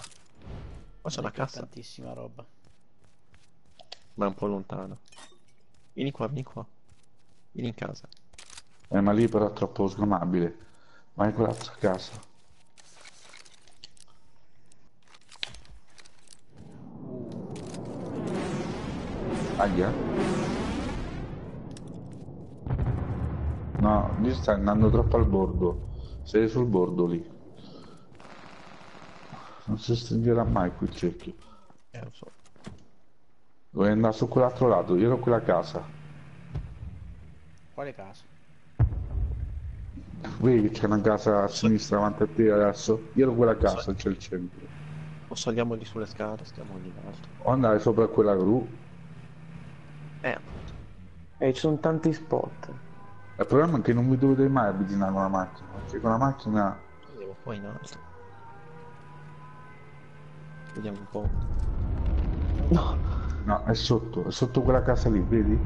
Ma c'è una casa. Tantissima roba. Ma è un po' lontano. Vieni qua, vieni qua. Vieni in casa. Ma lì però è troppo sgamabile. Vai in quell'altra casa. Aia. No, lì sta andando troppo al bordo. Sei sul bordo lì. Non si stringerà mai quel cerchio. Lo so. Dovevi andare su quell'altro lato, io ero quella casa. Quale casa? Vedi che c'è una casa a sinistra davanti a te adesso? Io ero quella casa, c'è il centro. O saliamo lì sulle scale, stiamo lì in alto. O andare sopra quella gru. Appunto. Ci sono tanti spot. Il problema è che non mi dovete mai avvicinare con la macchina, perché con la macchina... Devo poi in alto. Vediamo un po'. No, no, è sotto quella casa lì, vedi?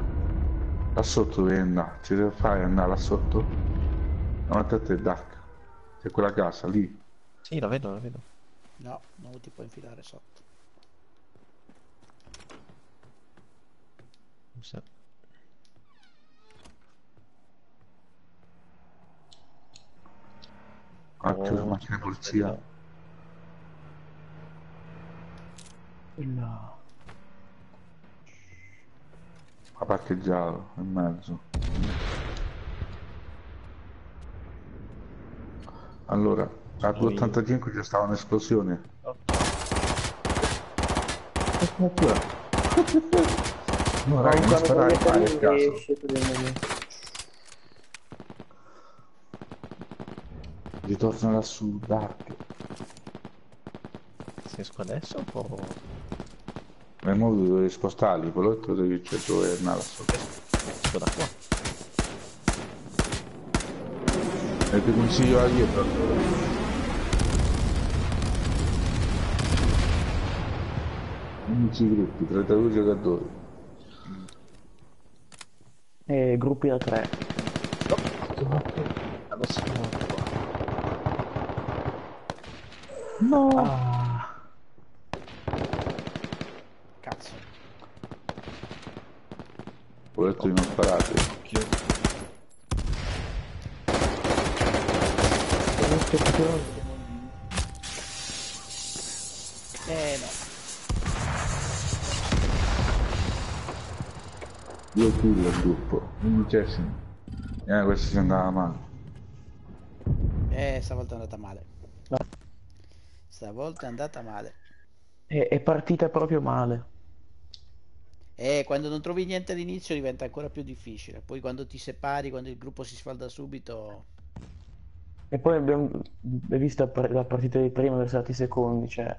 Là sotto devi andare, ci devi fare andare là sotto. Davanti a te, Dark. C'è quella casa lì. Sì, la vedo, la vedo. No, non ti puoi infilare sotto. Non so. Anche la macchina di polizia. No. Ha parcheggiato in mezzo. Allora, al 285 c'è stata un'esplosione. No, raga, non sparare mai a caso. Ritorno lassù, Dark. Se esco adesso o... nel modo dovevi spostarli, quello che dovevi c'è dove andare sopra. Esco da qua. E ti consiglio da dietro. Unici gruppi, 32 giocatori. Gruppi da 3. No, adesso siamo qua. No! Ah. Cazzo. Ho detto di non sparare. No. Due kill al gruppo, 11esimo. Questo si andava male. Stavolta è andata male. No. Stavolta è andata male. È partita proprio male. Quando non trovi niente all'inizio diventa ancora più difficile. Poi quando ti separi, quando il gruppo si sfalda subito. E poi abbiamo visto la partita di prima verso i secondi, cioè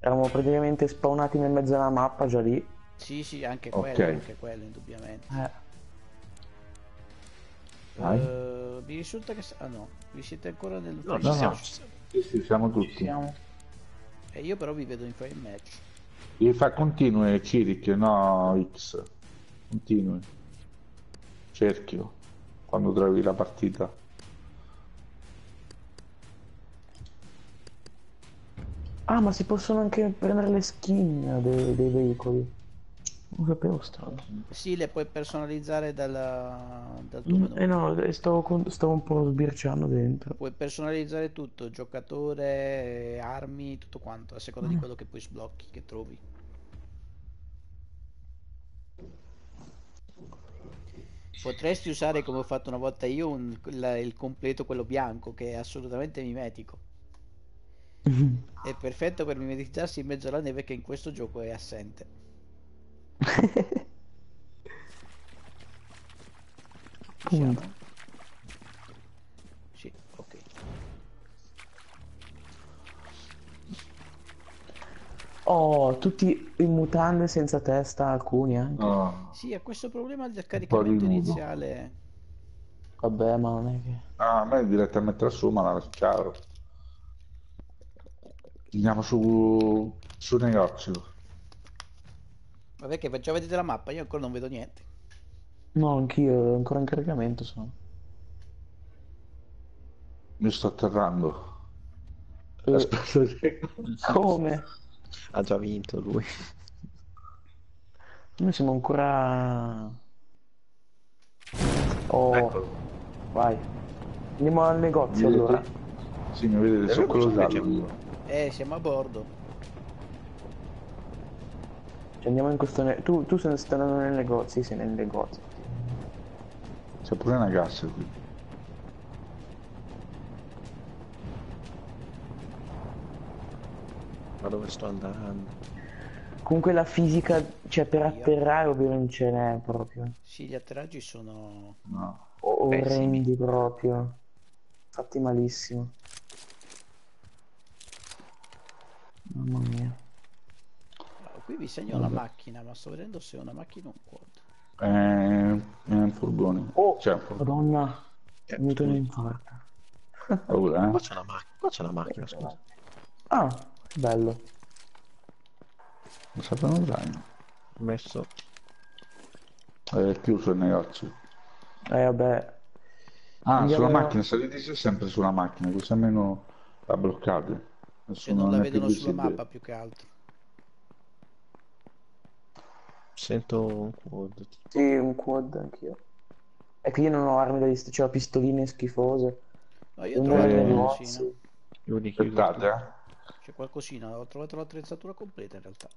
eravamo praticamente spawnati nel mezzo della mappa già lì. Sì, anche quello, okay. Anche quello, indubbiamente. Mi risulta che... Ah no, vi siete ancora nel... No, ci siamo. Sì, siamo tutti. Ci siamo. E io però vi vedo in fire match. Devi fare continue, Cirik, no X. Continue. Cerchio, quando trovi la partita. Ah, ma si possono anche prendere le skin dei veicoli. Non sapevo strano. Sì, le puoi personalizzare dal tuo menu. No, stavo un po' sbirciando dentro. Puoi personalizzare tutto, giocatore, armi, tutto quanto, a seconda di quello che poi sblocchi, che trovi. Potresti usare, come ho fatto una volta io, il completo, quello bianco, che è assolutamente mimetico. È perfetto per mimetizzarsi in mezzo alla neve, che in questo gioco è assente. Sì, ok. Oh, tutti in mutande senza testa, alcuni anche. Oh. Sì, ha questo problema del caricamento iniziale. Vabbè, ma non è che... Ah, a me è direttamente a su, ma la chiaro. Andiamo sul negozio. Vabbè, che già vedete la mappa, io ancora non vedo niente. No, anch'io, ancora in caricamento sono. Mi sto atterrando. Come? Ha già vinto lui. Noi siamo ancora... Oh, eccolo. Vai. Andiamo al negozio allora. Sì, mi vedete, sono quello. Siamo a bordo. Andiamo in questo tu se ne stai andando nel negozio, sì, nel negozio. C'è pure una cassa qui. Ma dove sto andando? Comunque la fisica, cioè per atterrare ovvio non ce n'è proprio. Sì, gli atterraggi sono... No. Orrendi proprio. Fatti malissimo. Mamma mia. Qui vi segno la macchina, ma sto vedendo se è una macchina o un quad. È un furgone. Oh, c'è un furgone. Madonna, è venuto un infarto. Qua c'è la macchina, scusa. Ah, bello. Non sapevo zaino. Ho messo. È chiuso il negozio. Vabbè. Ah, andiamo sulla macchina, salite sempre sulla macchina, così almeno la bloccate. Che non la vedono sulla mappa più che altro. Sento un quad. Sì, un quad anch'io. È che io non ho armi da distruggere, cioè ho pistoline schifose. No, io ho trovato qualcosina. C'è qualcosina, ho trovato l'attrezzatura completa in realtà.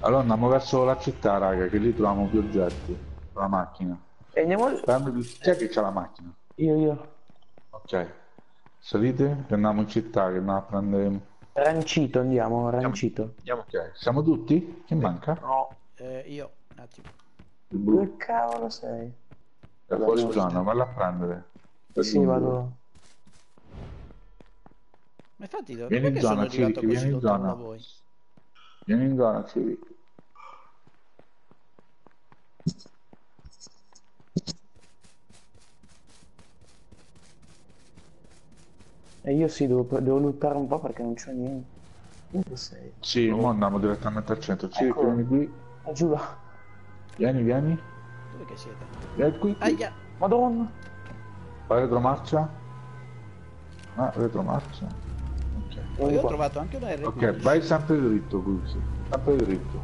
Allora andiamo verso la città, raga, che lì troviamo più oggetti. La macchina. E andiamo... Chi è che c'ha la macchina? Io. Ok. Salite e andiamo in città, che andiamo a prendere... Rancito andiamo, Rancito. Andiamo. Ok. Siamo tutti? Che manca? No. Io, un attimo. Dove cavolo sei? È fuori zona, valla a prendere. Sì, vado. Ma infatti dove vieni in zona, Cirico, vieni in zona. Vieni in zona, Cirico. E io sì, devo lottare un po' perché non c'ho niente. Dove sei? Sì, ma andiamo direttamente al centro. Cirico, vieni qui. Giù. Vieni. Dove che siete? Vieni qui. Aia. Madonna. Fai retromarcia. Ah, retromarcia. Ok. Io ho trovato anche una R15. Ok, vai sempre dritto, Cruzzi. Sempre dritto.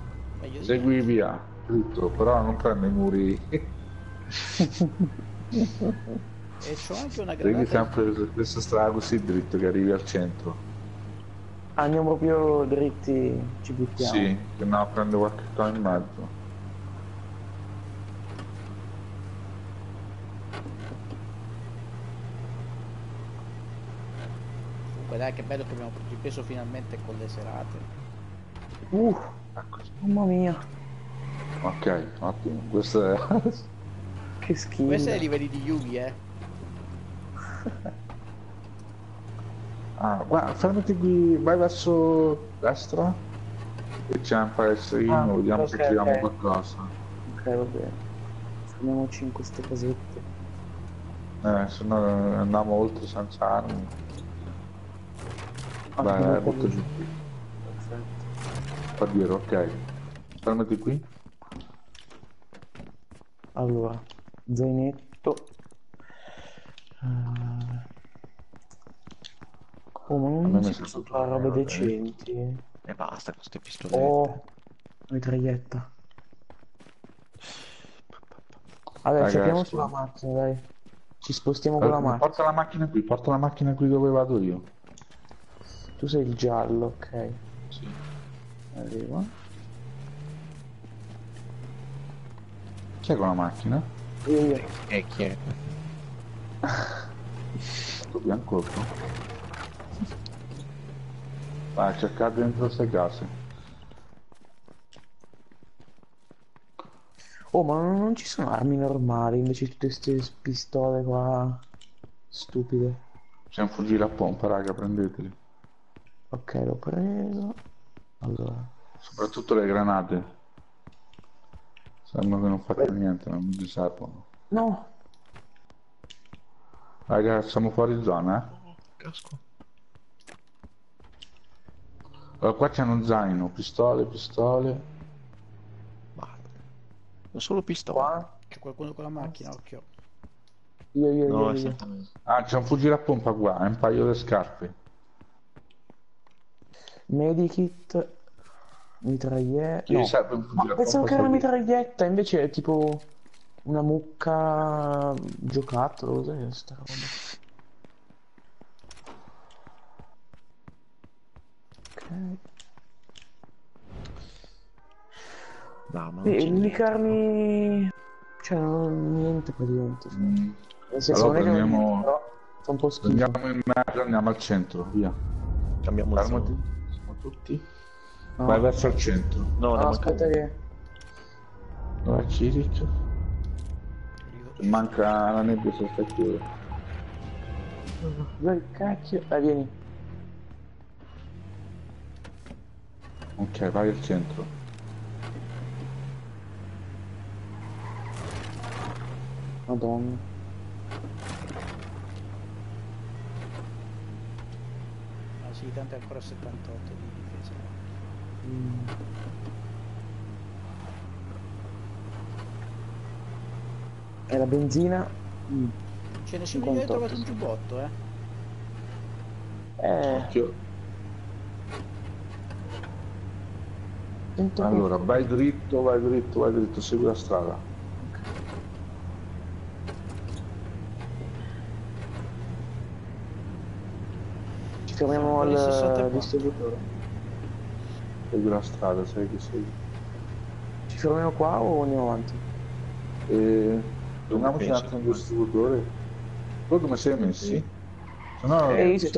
Segui via, dritto, però non prende i muri. E c'ho anche una granata. Vedi sempre questa strada così dritto che arrivi al centro. Andiamo proprio dritti, ci buttiamo. Sì, che no, prendo qualche cosa in mezzo. Dai, che bello che abbiamo preso il peso finalmente con le serate. Ecco. Mamma mia. Ok, ottimo. Questo è... che schifo. Questi sono i livelli di Yugi, eh. Ah, guarda, fermati qui, vai verso destra. E c'è un palestrino, vediamo se troviamo qualcosa. Ok, va bene. Fermiamoci in queste casette. Se no andiamo oltre senza armi. Beh, butto giù qui. Perfetto. Fa dietro, ok. Fermati qui. Allora, zainetto. Come si fa robe decenti. E basta con ste pistolette. Oh, mitraglietta. Allora, cerchiamo sulla macchina, dai. Ci spostiamo con la macchina. Porta la macchina qui, porta la macchina qui dove vado io. Tu sei il giallo, ok. Sì. Arriva. Chi è con la macchina? Io. E chi è? Tutto bianco. Vai a cercare dentro queste case. Oh, ma non ci sono armi normali, invece tutte queste pistole qua stupide. C'è un fucile a pompa, raga, prendeteli. Ok, l'ho preso. Allora. Soprattutto le granate. Sembra che non faccio niente, non mi servono. No. Raga, siamo fuori zona, eh? Casco. Allora, qua c'è uno zaino, pistole, pistole. Vado. Ho solo pistole. C'è qualcuno con la macchina, occhio. Io. Ah, c'è un fucile a pompa qua, e un paio di scarpe. Medikit, mitraglietta. No. Pensavo che era una mitraglietta, invece è tipo una mucca giocattolo, sai questa roba. Ok. No, ma l'unica armi... cioè non niente praticamente. Nel senso allora, non è che non è, però fa un po' schifo. Andiamo in mezzo, andiamo al centro, via. Cambiamo zona. Tutti? No. Vai verso il centro. No, no, aspetta che... Dov'è Ciric? Manca la nebbia sul fattura. Dai, cacchio. Dai, vieni. Ok, vai al centro. Madonna. Tanto è ancora 78 di difesa. E la benzina? Ce ne sono io, ho trovato un giubbotto, eh. Occhio. Allora, vai dritto, vai dritto, vai dritto, segui la strada. Chiamiamo il distributore. Segui la strada, sai che segui. Ci fermiamo qua o andiamo avanti? Torniamoci un attimo al distributore. Poi come sei messi? Se no, io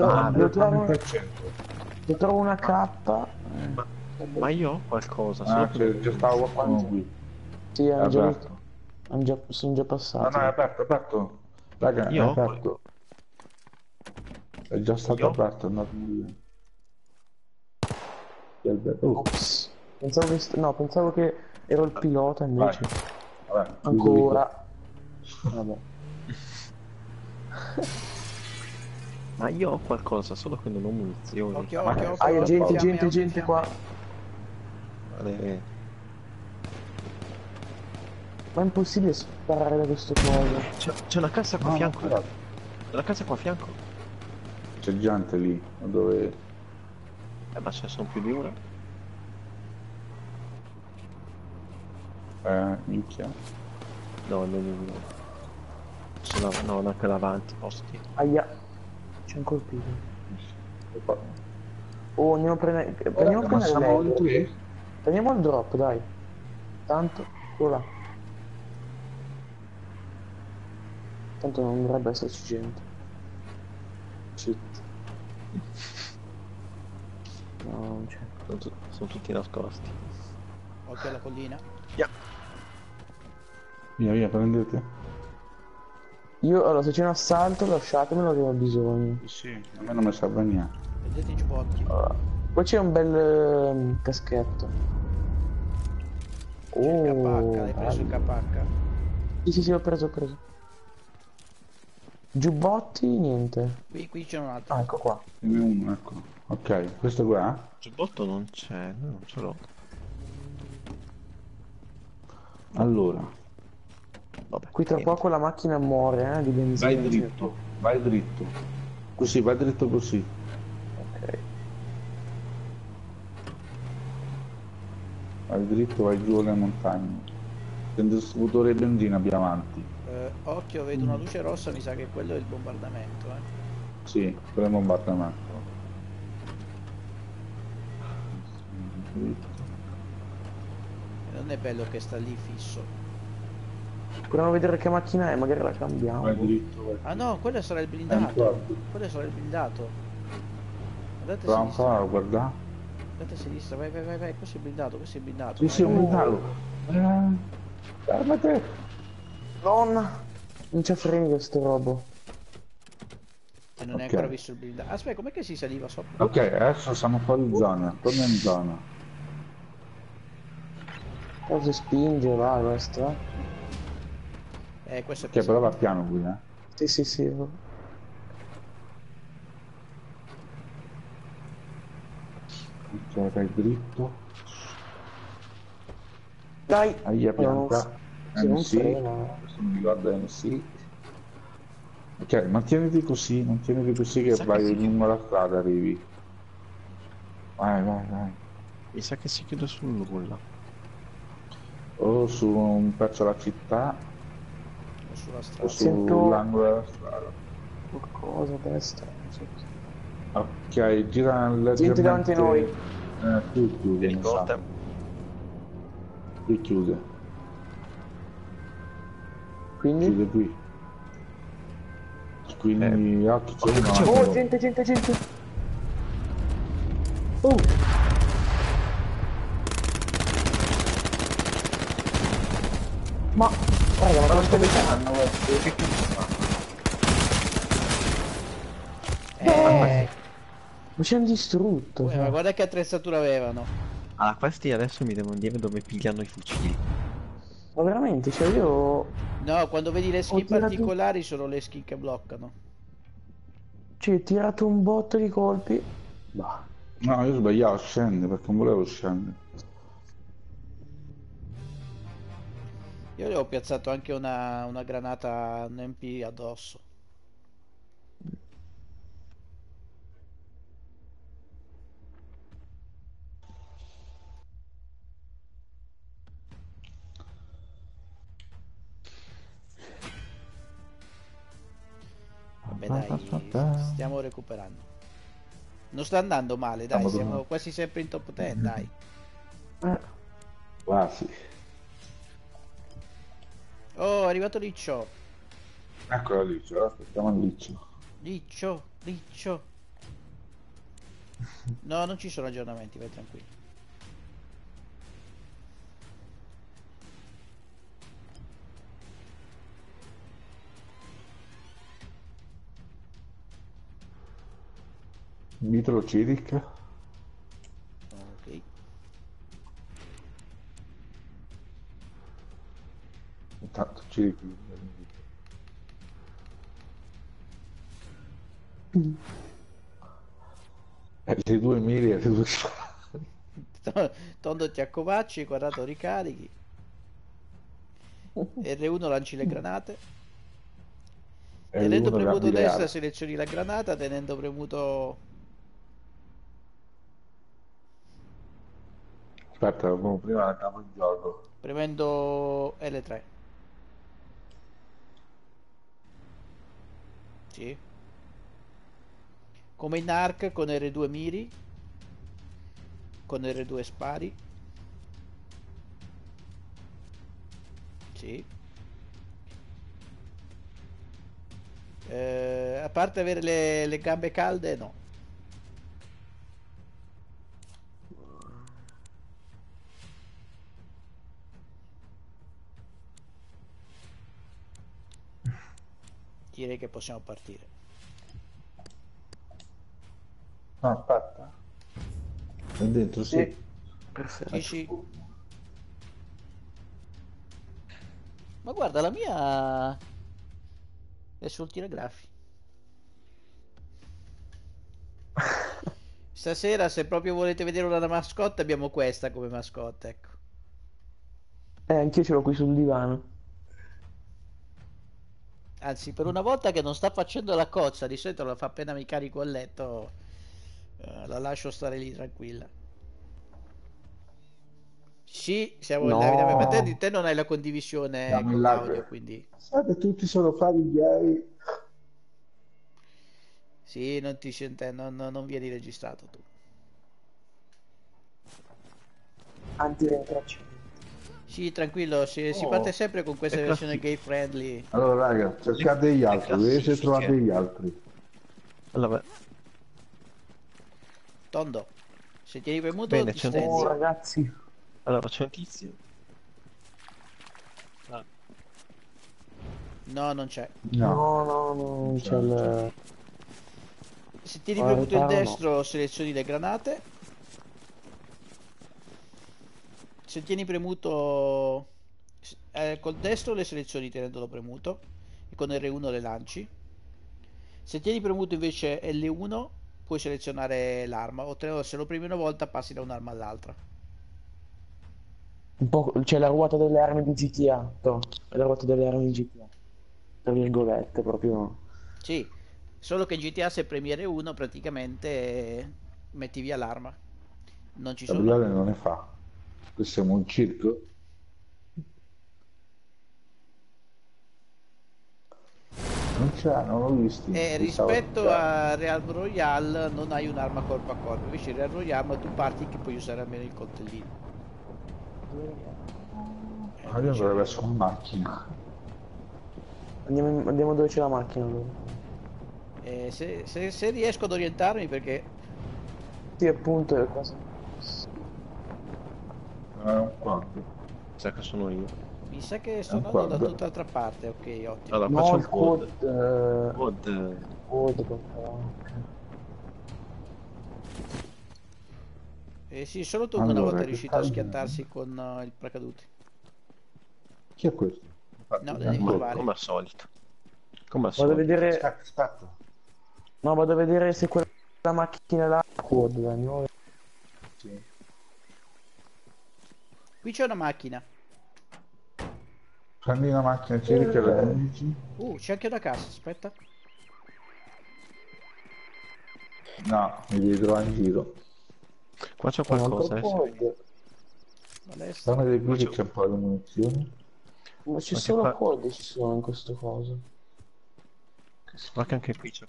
trovo una K. Ma io ho qualcosa. Ah, c'è già stavo qualcuno qui. Sì, sono già passato. No, no, è aperto, è aperto. Raga, è aperto. È già stato aperto, è andato via. Ops. Pensavo che no, pensavo che ero il pilota invece. Vabbè, ancora. Vabbè. Ma io ho qualcosa, solo che non ho munizioni. Occhio. Ah, gente qua. Vale. Ma è impossibile sparare da questo coso. C'è una cassa qua a fianco. C'è una cassa qua a fianco. C'è gente lì, dove... Ma ce ne sono più di una? Minchia. No, non c'è una, no, una quella avanti, posti. Aia, c'è un colpito. Oh, andiamo a prendere. Prendiamo il drop, dai. Tanto, ora. Tanto non dovrebbe esserci gente. Shit. No, non c'è. Sono tutti nascosti. Ok, la collina. Yeah. Via, via, prendete. Io, allora, se c'è un assalto, lasciatemelo che ho bisogno. Sì, a me non mi serve niente. Vedete i giubbotti. Allora, poi c'è un bel caschetto. Oh, il KH, l'hai preso il KH? Sì, sì, sì, l'ho preso, ho preso. Giubbotti, niente. Qui c'è un altro. Ah, ecco qua. Uno, ecco. Ok, questo qua? Giubbotto non c'è, non ce l'ho. Allora. Vabbè, qui tra poco la macchina muore, di benzina. Vai dritto, vai dritto. Così, vai dritto così. Ok. Vai dritto, vai giù alle montagne. C'è un distributore di benzina più avanti. Occhio, vedo una luce rossa, mi sa che quello è il bombardamento, Sì, quello è il bombardamento. Non è bello che sta lì fisso. Proviamo a vedere che macchina è, magari la cambiamo. Vai dritto, vai. Ah no, quello sarà il blindato. Quello sarà il blindato. Guardate a sinistra. Guarda. Guardate a sinistra, vai, vai, vai, vai. Questo è il blindato, questo è il blindato. Questo è un blindato. Fermate. Nonna. Non c'è freni questo robo. E non è ancora visto il blindato. Aspetta, com'è che si saliva sopra? Ok, adesso siamo fuori zona. Torna in zona. Cosa spinge là questo? Questo è che però va piano qui, Sì, sì, sì. Ok, vai dritto. Dai! Aia, pianta. MC. Questo non mi guarda MC. Ok, mantieniti così, che sa vai lungo la strada, arrivi. Vai, vai, vai. Mi sa che si chiude su nulla. O su un pezzo della città. Sulla strada. Sull'angolo della strada. Qualcosa a destra. Ok, gira la gente davanti a noi. Qui chiude. Ricorda. Qui chiude. Quindi? Chiude qui. Quindi 8 c'è. Oh, gente, gente. Oh! Ma... Raga, ma quante hanno ma ci hanno distrutto! Ma guarda che attrezzatura avevano! Ah, questi adesso mi devono dire dove pigliano i fucili. Ma veramente, cioè io... No, quando vedi le skin particolari sono le skin che bloccano. Cioè, ho tirato un botto di colpi. Bah. No, io sbagliavo, scende, perché non volevo scendere. Io gli ho piazzato anche una granata, un MP addosso. Vabbè dai, stiamo recuperando. Non sta andando male, dai, siamo quasi sempre in top 10, dai. Quasi. Oh, è arrivato Liccio. Eccolo Liccio, aspettiamo Liccio. Liccio. No, non ci sono aggiornamenti, vai tranquillo. Mitro Ciric. Ok. Intanto ci le due mire, le due tondo ti accovacci, quadrato ricarichi, R1 lanci le granate, tenendo premuto destra selezioni la granata, tenendo premuto Aspetta, prima andiamo in gioco. Premendo L3. Sì. Come in Dark, con R2 miri. Con R2 spari. Sì. A parte avere le gambe calde, no. Direi che possiamo partire. No, aspetta. È dentro, sì. Sì. Perfetto. Sì, sì. Ma guarda, la mia è sul tiragraffi. Stasera, se proprio volete vedere una mascotte, abbiamo questa come mascotte, ecco. Anch'io ce l'ho qui sul divano. Anzi, per una volta che non sta facendo la cozza, di solito la fa appena mi carico a letto, la lascio stare lì tranquilla. Sì, siamo no. In live, ma te non hai la condivisione con l'audio, quindi... Sapete, tutti sono familiari. Sì, non ti sente, non vieni registrato tu. Anti-retraccio. Sì, tranquillo, si parte sempre con questa versione gay friendly. Allora raga, cercate gli altri, vedete se trovate gli altri. Allora Tondo, se tieni premuto ti stendi. Oh ragazzi. Allora c'è un tizio. Ah. No, non c'è. No, non c'è il... Se tieni premuto il destro selezioni le granate. Se tieni premuto col destro le selezioni tenendolo premuto e con R1 le lanci. Se tieni premuto invece L1 puoi selezionare l'arma, o se lo premi una volta passi da un'arma all'altra. Un po' c'è la ruota delle armi di GTA, la ruota delle armi di GTA, tra virgolette proprio. Sì, solo che in GTA se premi R1 praticamente metti via l'arma. Non ci sono. Non ne fa. Questo è un circo. Non c'è, non l'ho visto. Rispetto a Real Royale non hai un'arma corpo a corpo, invece in Real Royale tu parti che puoi usare almeno il coltellino. Io dovrebbe essere una macchina. Andiamo dove c'è la macchina allora. Se riesco ad orientarmi perché... Sì, appunto è quasi... un quadro. Mi sa che sono io. Mi sa che sono andato da tutt'altra parte, ok, ottimo. Allora no, faccio il code. Eh sì, solo tu una volta è riuscito a schiantarsi con il paracadute. Chi è questo? No, devi provare. Come al solito. Vado a vedere... Aspetta. No, vado a vedere se quella macchina là è quad. Sì. Qui c'è una macchina. Prendi una macchina, ci richiedi. C'è anche una casa, aspetta. No, mi devi trovare in giro. Qua c'è qualcosa, adesso. Dammi dei qui c'è un po' di munizioni. Ma ci sono corde, ci sono in questo coso. Ma che anche qui c'è.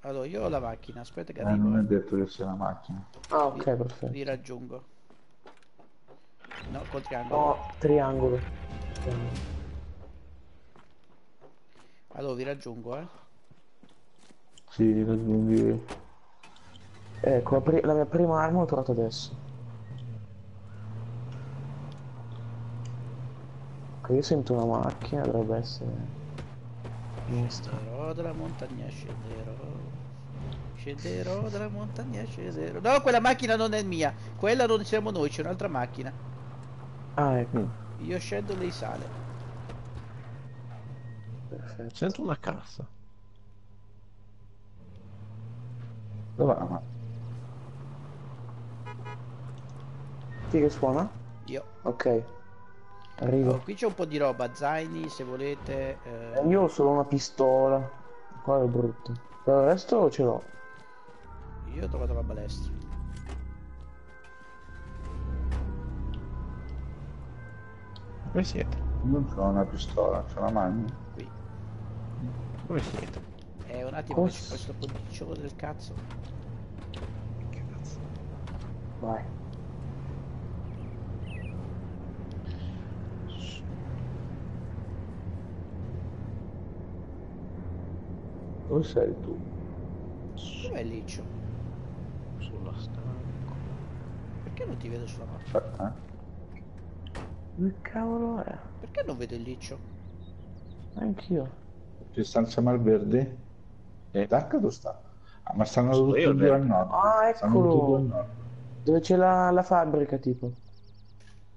Allora, io ho la macchina, aspetta che arrivo. Non è detto che sia una macchina. Ah, ok, perfetto. Vi raggiungo. No, col triangolo. No, triangolo. Allora, vi raggiungo, eh? Sì, vi raggiungi. Ecco, la mia prima arma l'ho trovata adesso. Ok, io sento una macchina, dovrebbe essere... Scenderò dalla montagna, scenderò. Scenderò dalla montagna, scenderò. No, quella macchina non è mia. Quella non siamo noi, c'è un'altra macchina. Ah, ecco. Io scendo, lei sale. Perfetto. Sento una cassa. Dov'è la macchina? Chi che suona? Io. Ok. Arrivo. Allora, qui c'è un po' di roba, zaini se volete. Io ho solo una pistola. Qua è brutto. Però il resto ce l'ho. Io ho trovato la balestra. Dove siete? Non c'ho una pistola, c'ho la magna. Qui. Dove siete? Un attimo, oh, faccio questo polliciolo del cazzo. Che cazzo. Vai. Dove sei tu? Dov'è Liccio? Sulla stanco. Perché non ti vedo sulla mappa? Che cavolo è? Perché non vedo il Liccio? Anch'io. C'è stanza Malverde? E Dark dove sta? Ah, ma stanno tutti e due al nord. Ah, eccolo! Nord. Dove c'è la fabbrica tipo?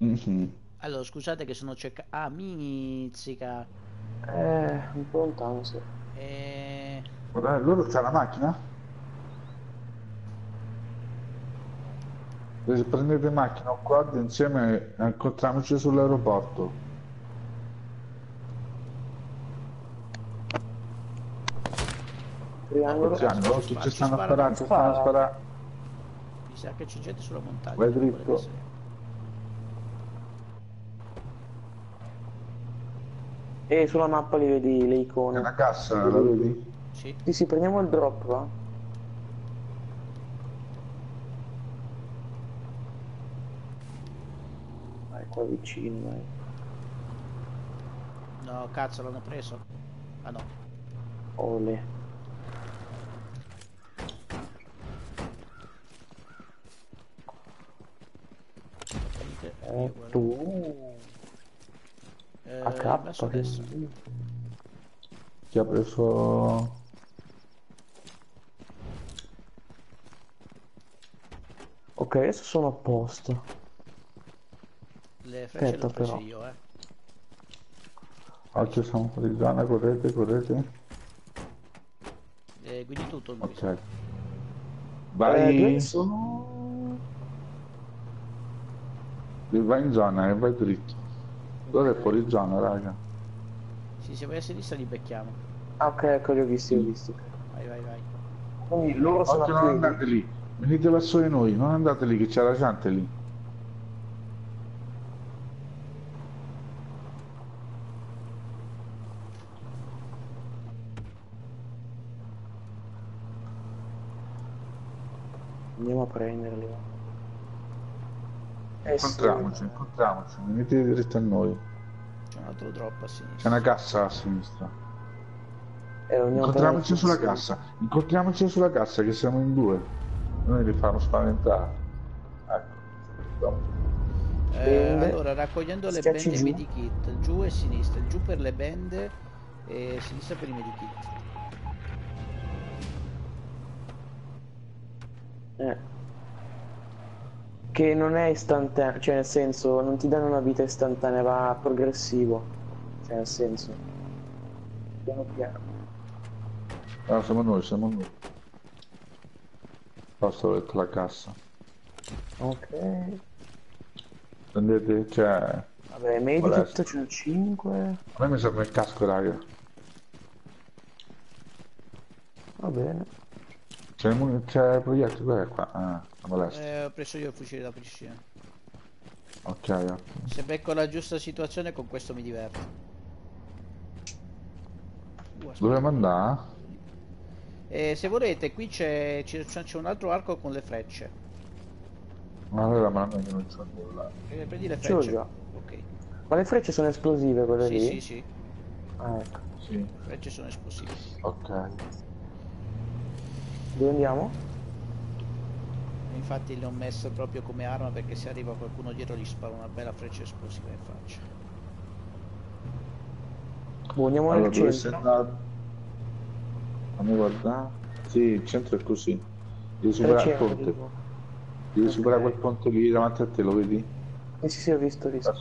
Mm-hmm. Allora, scusate che sono cercato... Ah, mizzica! Un po' lontano, sì. Guarda, loro c'ha la macchina? Se prendete macchina o quad insieme incontriamoci sull'aeroporto. Triangolo, tutti ci stanno sparando, stanno sparando. Mi sa che c'è gente sulla montagna. Vai dritto. E sulla mappa li vedi le icone. È una cassa, la vedi? Sì. Sì, sì, prendiamo il drop, va? Vai qua vicino, vai. No, cazzo, l'hanno preso. Ah no. Ole. Tu... a capo adesso. Ti ha preso... Ok, adesso sono a posto. Le frecce le ho prese io, eh. Oggi siamo fuori zona, correte, correte. Guidi tutto il mondo. Ok. Vai... sono... vai in zona e vai dritto. Dove è fuori zona, raga? Sì, se vai a sinistra li becchiamo. Ah, ok, ecco, li ho visti, li ho visti. Vai, vai, vai. Quindi loro sono qui. Non andate lì, venite verso di noi, non andate lì che c'è la gente lì. Andiamo a prenderli. Incontriamoci, incontriamoci, venite diretto a noi. C'è un altro drop a sinistra. C'è una cassa a sinistra. Incontriamoci sulla cassa, incontriamoci sulla cassa che siamo in due. Noi li fanno spaventare. Ecco. Allora, raccogliendo le bende e medikit, giù e sinistra, giù per le bende e sinistra per i medikit. Che non è istantaneo, cioè nel senso non ti danno una vita istantanea, va progressivo, cioè nel senso piano piano. Ah, siamo noi, siamo noi. Basta, ho detto la cassa. Ok, prendete, cioè vabbè, medikit c'è un 5. A me mi serve il casco, raga. Va bene. C'è il proiettile, guarda qua, la molestia. Ho preso io il fucile da piscina. Ok, ok. Se becco la giusta situazione con questo mi diverto. Dovremmo andare? Se volete, qui c'è un altro arco con le frecce. Ma allora, ma non c'ho nulla. Prendi le frecce. Ok. Ma le frecce sono esplosive quelle lì? Sì, sì, sì. Ah, ecco. Sì. Le frecce sono esplosive. Ok. Dove andiamo? Infatti l'ho messo proprio come arma perché se arriva qualcuno dietro gli spara una bella freccia esplosiva in faccia. Andiamo al centro. Andiamo a guardare. Sì, il centro è così. Devi superare il ponte. Devi superare quel ponte lì davanti a te, lo vedi? Eh sì, sì, ho visto, ho visto.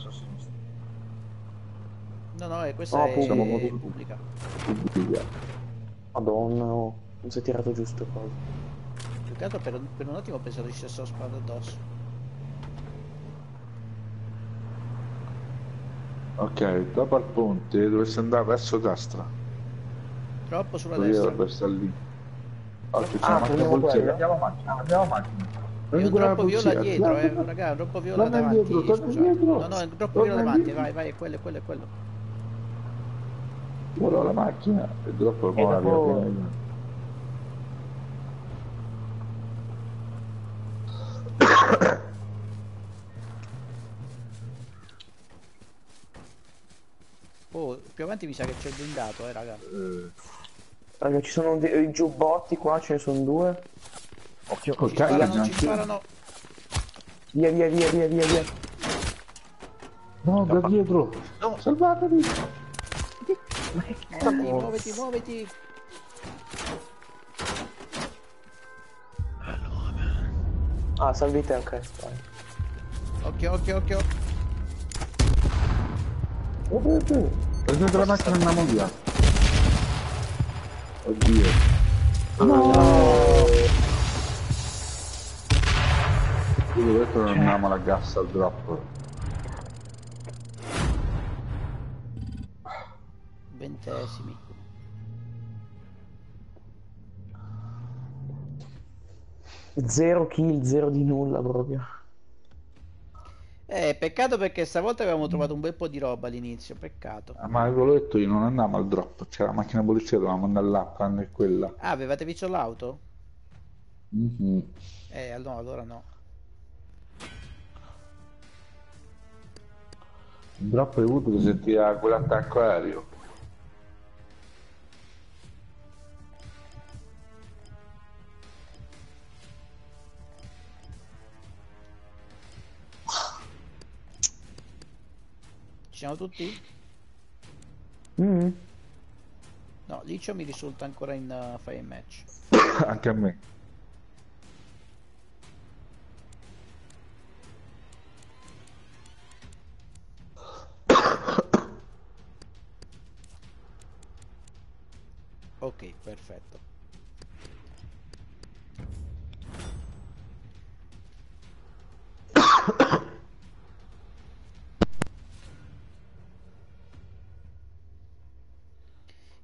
No, no, questa è pubblica. Pubblica. Madonna, oh. Non si è tirato giusto cosa. Più che altro per un attimo ho pensato che ci fosse la spada addosso. Ok, dopo al ponte dovresti andare verso destra. Troppo sulla destra. Dovrebbe stare lì. Ok, c'è una macchina polizia. Andiamo a macchina, andiamo a macchina. È un troppo viola dietro, raga, è un troppo viola davanti. No, no, è un troppo viola davanti, vai, vai, è quello, è quello, è quello. Ora la macchina è troppo buona, dopo... Oh, più avanti mi sa che c'è il blindato, raga. Raga, ci sono dei giubbotti qua, ce ne sono due. Occhio, ci sparano, ci sparano. Via, via, via, via, via, via. No, da dietro. No, salvatevi. Ma che cazzo? Muoviti, muoviti. Ah, salvite anche questo. Occhio, occhio, occhio. Oh, dentro la macchina andiamo via. Oddio. Nooo. Quindi detto non andiamo alla gas al drop. 20esimi. Zero kill, zero di nulla proprio. Peccato perché stavolta avevamo trovato un bel po' di roba all'inizio, peccato. Ma avevo detto io, non andavamo al drop, c'era la macchina polizia, dovevamo andare là, prendere quella. Ah, avevate visto l'auto? Mm-hmm. No, allora no. Il drop è avuto che sentiva quell'attacco aereo. Ci siamo tutti? Mm. No, Liccio mi risulta ancora in fire match. Anche a me. Ok, perfetto.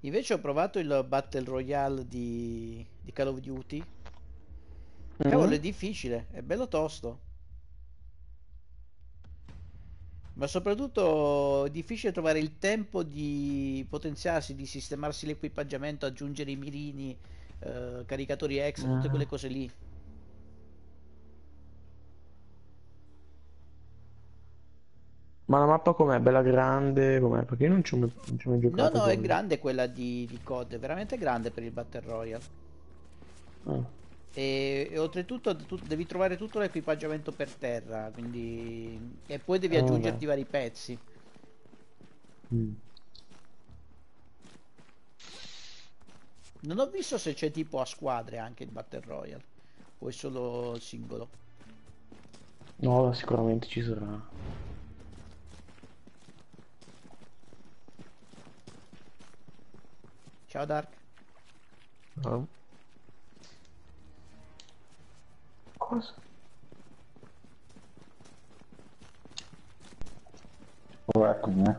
Invece ho provato il Battle Royale di Call of Duty. Cavolo, è difficile, è bello tosto. Ma soprattutto è difficile trovare il tempo di potenziarsi, di sistemarsi l'equipaggiamento, aggiungere i mirini, caricatori extra, tutte quelle cose lì. Ma la mappa com'è? Bella grande? Com'è? Perché io non ci ho mai giocato. No, no, è grande quella di COD, è veramente grande per il Battle Royale. E oltretutto tu devi trovare tutto l'equipaggiamento per terra, quindi... E poi devi aggiungerti vari pezzi. Non ho visto se c'è tipo a squadre anche il Battle Royale, o è solo singolo. No, sicuramente ci sarà. Ciao Dark. Oh. Cosa? Oh, eccomi, eh.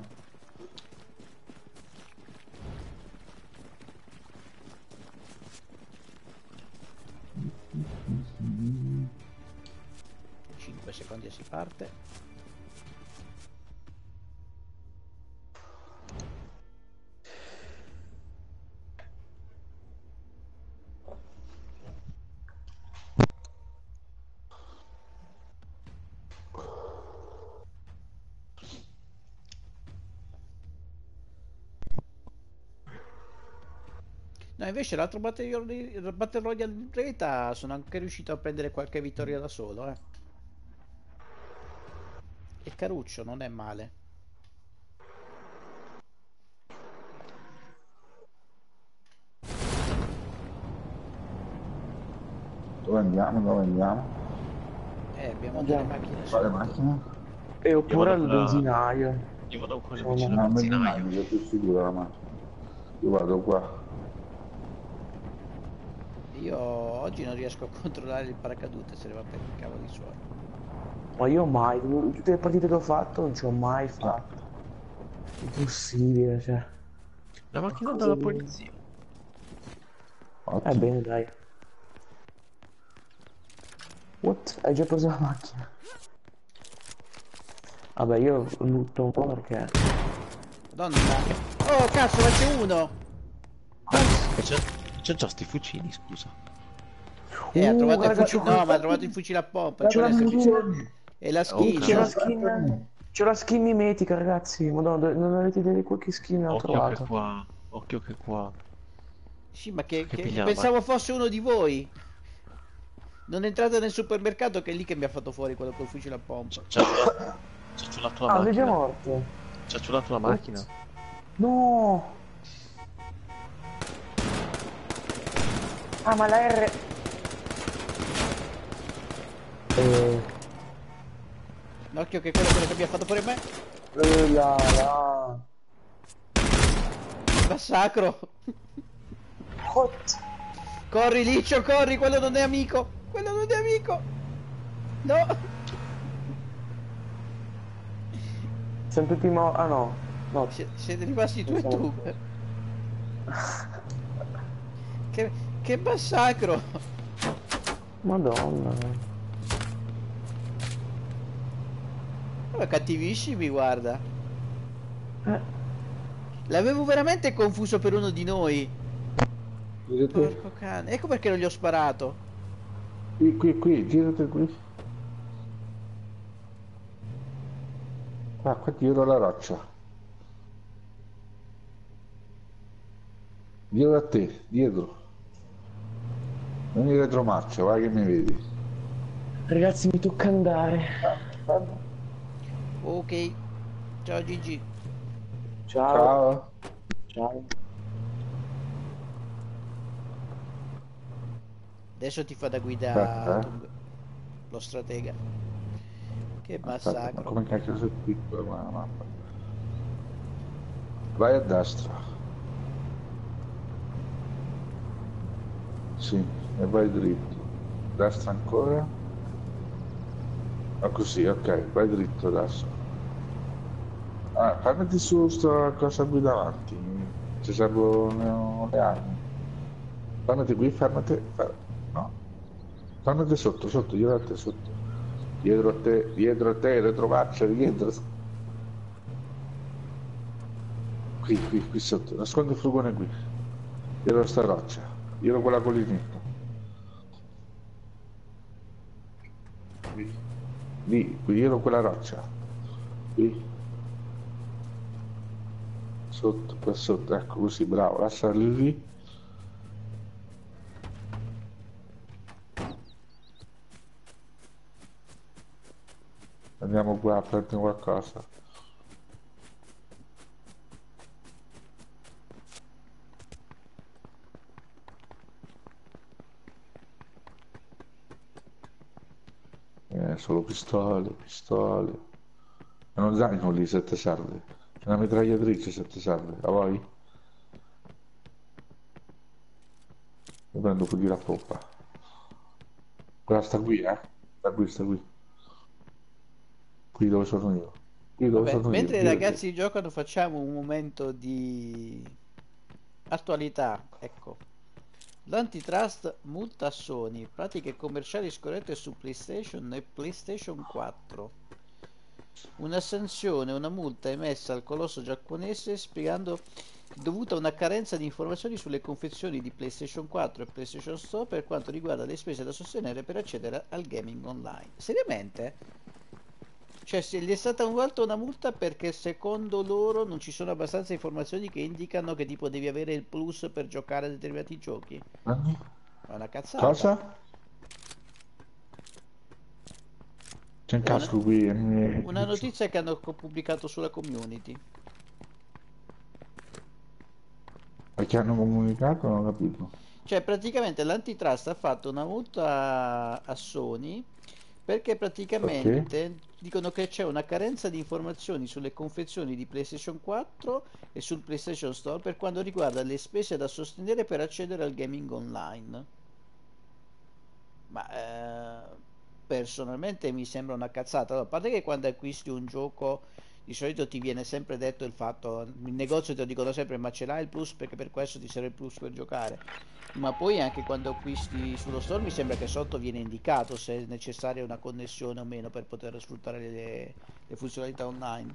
5 secondi e si parte. No, invece l'altro Battle Royale in realtà sono anche riuscito a prendere qualche vittoria da solo, eh. E caruccio, non è male. Dove andiamo? Dove andiamo? Abbiamo delle macchine sotto. Macchine? E oppure al benzinaio. Io vado qua, vicino al benzinaio. Io più sicuro la macchina. Io vado qua. Io oggi non riesco a controllare il paracadute, se ne va per il cavolo di suolo. Ma io mai, tutte le partite che ho fatto non ci ho mai fatto. Impossibile, cioè. La macchina dalla polizia. Ottimo. Bene, dai. What? Hai già preso la macchina? Vabbè, io lutto un po' perché... Madonna. Oh cazzo, ma c'è uno! C'è già sti fucili, scusa. Ha trovato il fucile. No, ma ha trovato il fucile a pompa. C'è la skin. E la skin. C'è la skin. C'è la skin mimetica, ragazzi. Madonna, non avete idea di qua che skin ho trovato. Occhio che qua. Occhio che qua. Sì, ma che pensavo fosse uno di voi. Non entrate nel supermercato che è lì che mi ha fatto fuori quello col fucile a pompa. C'è ciulato la macchina. Ah, lui è morto. C'è ciulato la macchina. No. Ah, ma la R. Occhio che quello che mi ha fatto fuori a me. La. Massacro. Hot. Corri Liccio, corri, quello non è amico! Quello non è amico! No! Sono tutti morti... Ah no! No! Siete rimasti due tu! Che massacro! Madonna! Ma cattivissimi, guarda! L'avevo veramente confuso per uno di noi! Porco cane, ecco perché non gli ho sparato. Qui, girate qui. Ah, qua tiro la roccia. Dietro a te, dietro. Non mi retromarcia, vai che mi vedi. Ragazzi, mi tocca andare. Ok. Ciao Gigi. Ciao. Ciao. Adesso ti fa da guida lo stratega. Che massacro. Ma come cacchio sei piccolo, ma la mappa. Vai a destra. Sì, e vai dritto. Destra ancora. Ah così, ok, vai dritto adesso. Ah, parlati su sta cosa qui davanti. Ci servono le armi. Fermati qui, fermati. No, tornate sotto, girate sotto. Dietro a te, retromarcia, dietro. Qui sotto, nascondi il furgone qui. Dietro a sta roccia, dietro quella collinetta. Qui, dietro quella roccia. Qui. Sotto, qua sotto, ecco così, bravo, lasciali lì. Andiamo qua a prendere qualcosa. Solo pistole. E non zaino lì se te serve. C'è una mitragliatrice se te serve. A voi? Io prendo qui la pompa. Quella sta qui, sta qui. Qui dove sono io. Mentre i ragazzi giocano facciamo un momento di attualità, ecco. L'antitrust multa Sony, pratiche commerciali scorrette su PlayStation e PlayStation 4. Una sanzione, una multa emessa al colosso giapponese spiegando dovuta a una carenza di informazioni sulle confezioni di PlayStation 4 e PlayStation Store per quanto riguarda le spese da sostenere per accedere al gaming online. Seriamente? Cioè se gli è stata una multa perché secondo loro non ci sono abbastanza informazioni che indicano che tipo devi avere il plus per giocare a determinati giochi. È una cazzata. Cosa? C'è un casco qui. Una notizia che hanno pubblicato sulla community. Perché hanno comunicato? Non ho capito. Cioè praticamente l'antitrust ha fatto una multa a Sony perché praticamente... Okay. Dicono che c'è una carenza di informazioni sulle confezioni di PlayStation 4 e sul PlayStation Store per quanto riguarda le spese da sostenere per accedere al gaming online. Ma personalmente mi sembra una cazzata. Allora, a parte che quando acquisti un gioco di solito ti viene sempre detto il fatto, in negozio te lo dicono sempre, ma ce l'hai il plus perché per questo ti serve il plus per giocare, ma poi anche quando acquisti sullo store mi sembra che sotto viene indicato se è necessaria una connessione o meno per poter sfruttare le funzionalità online.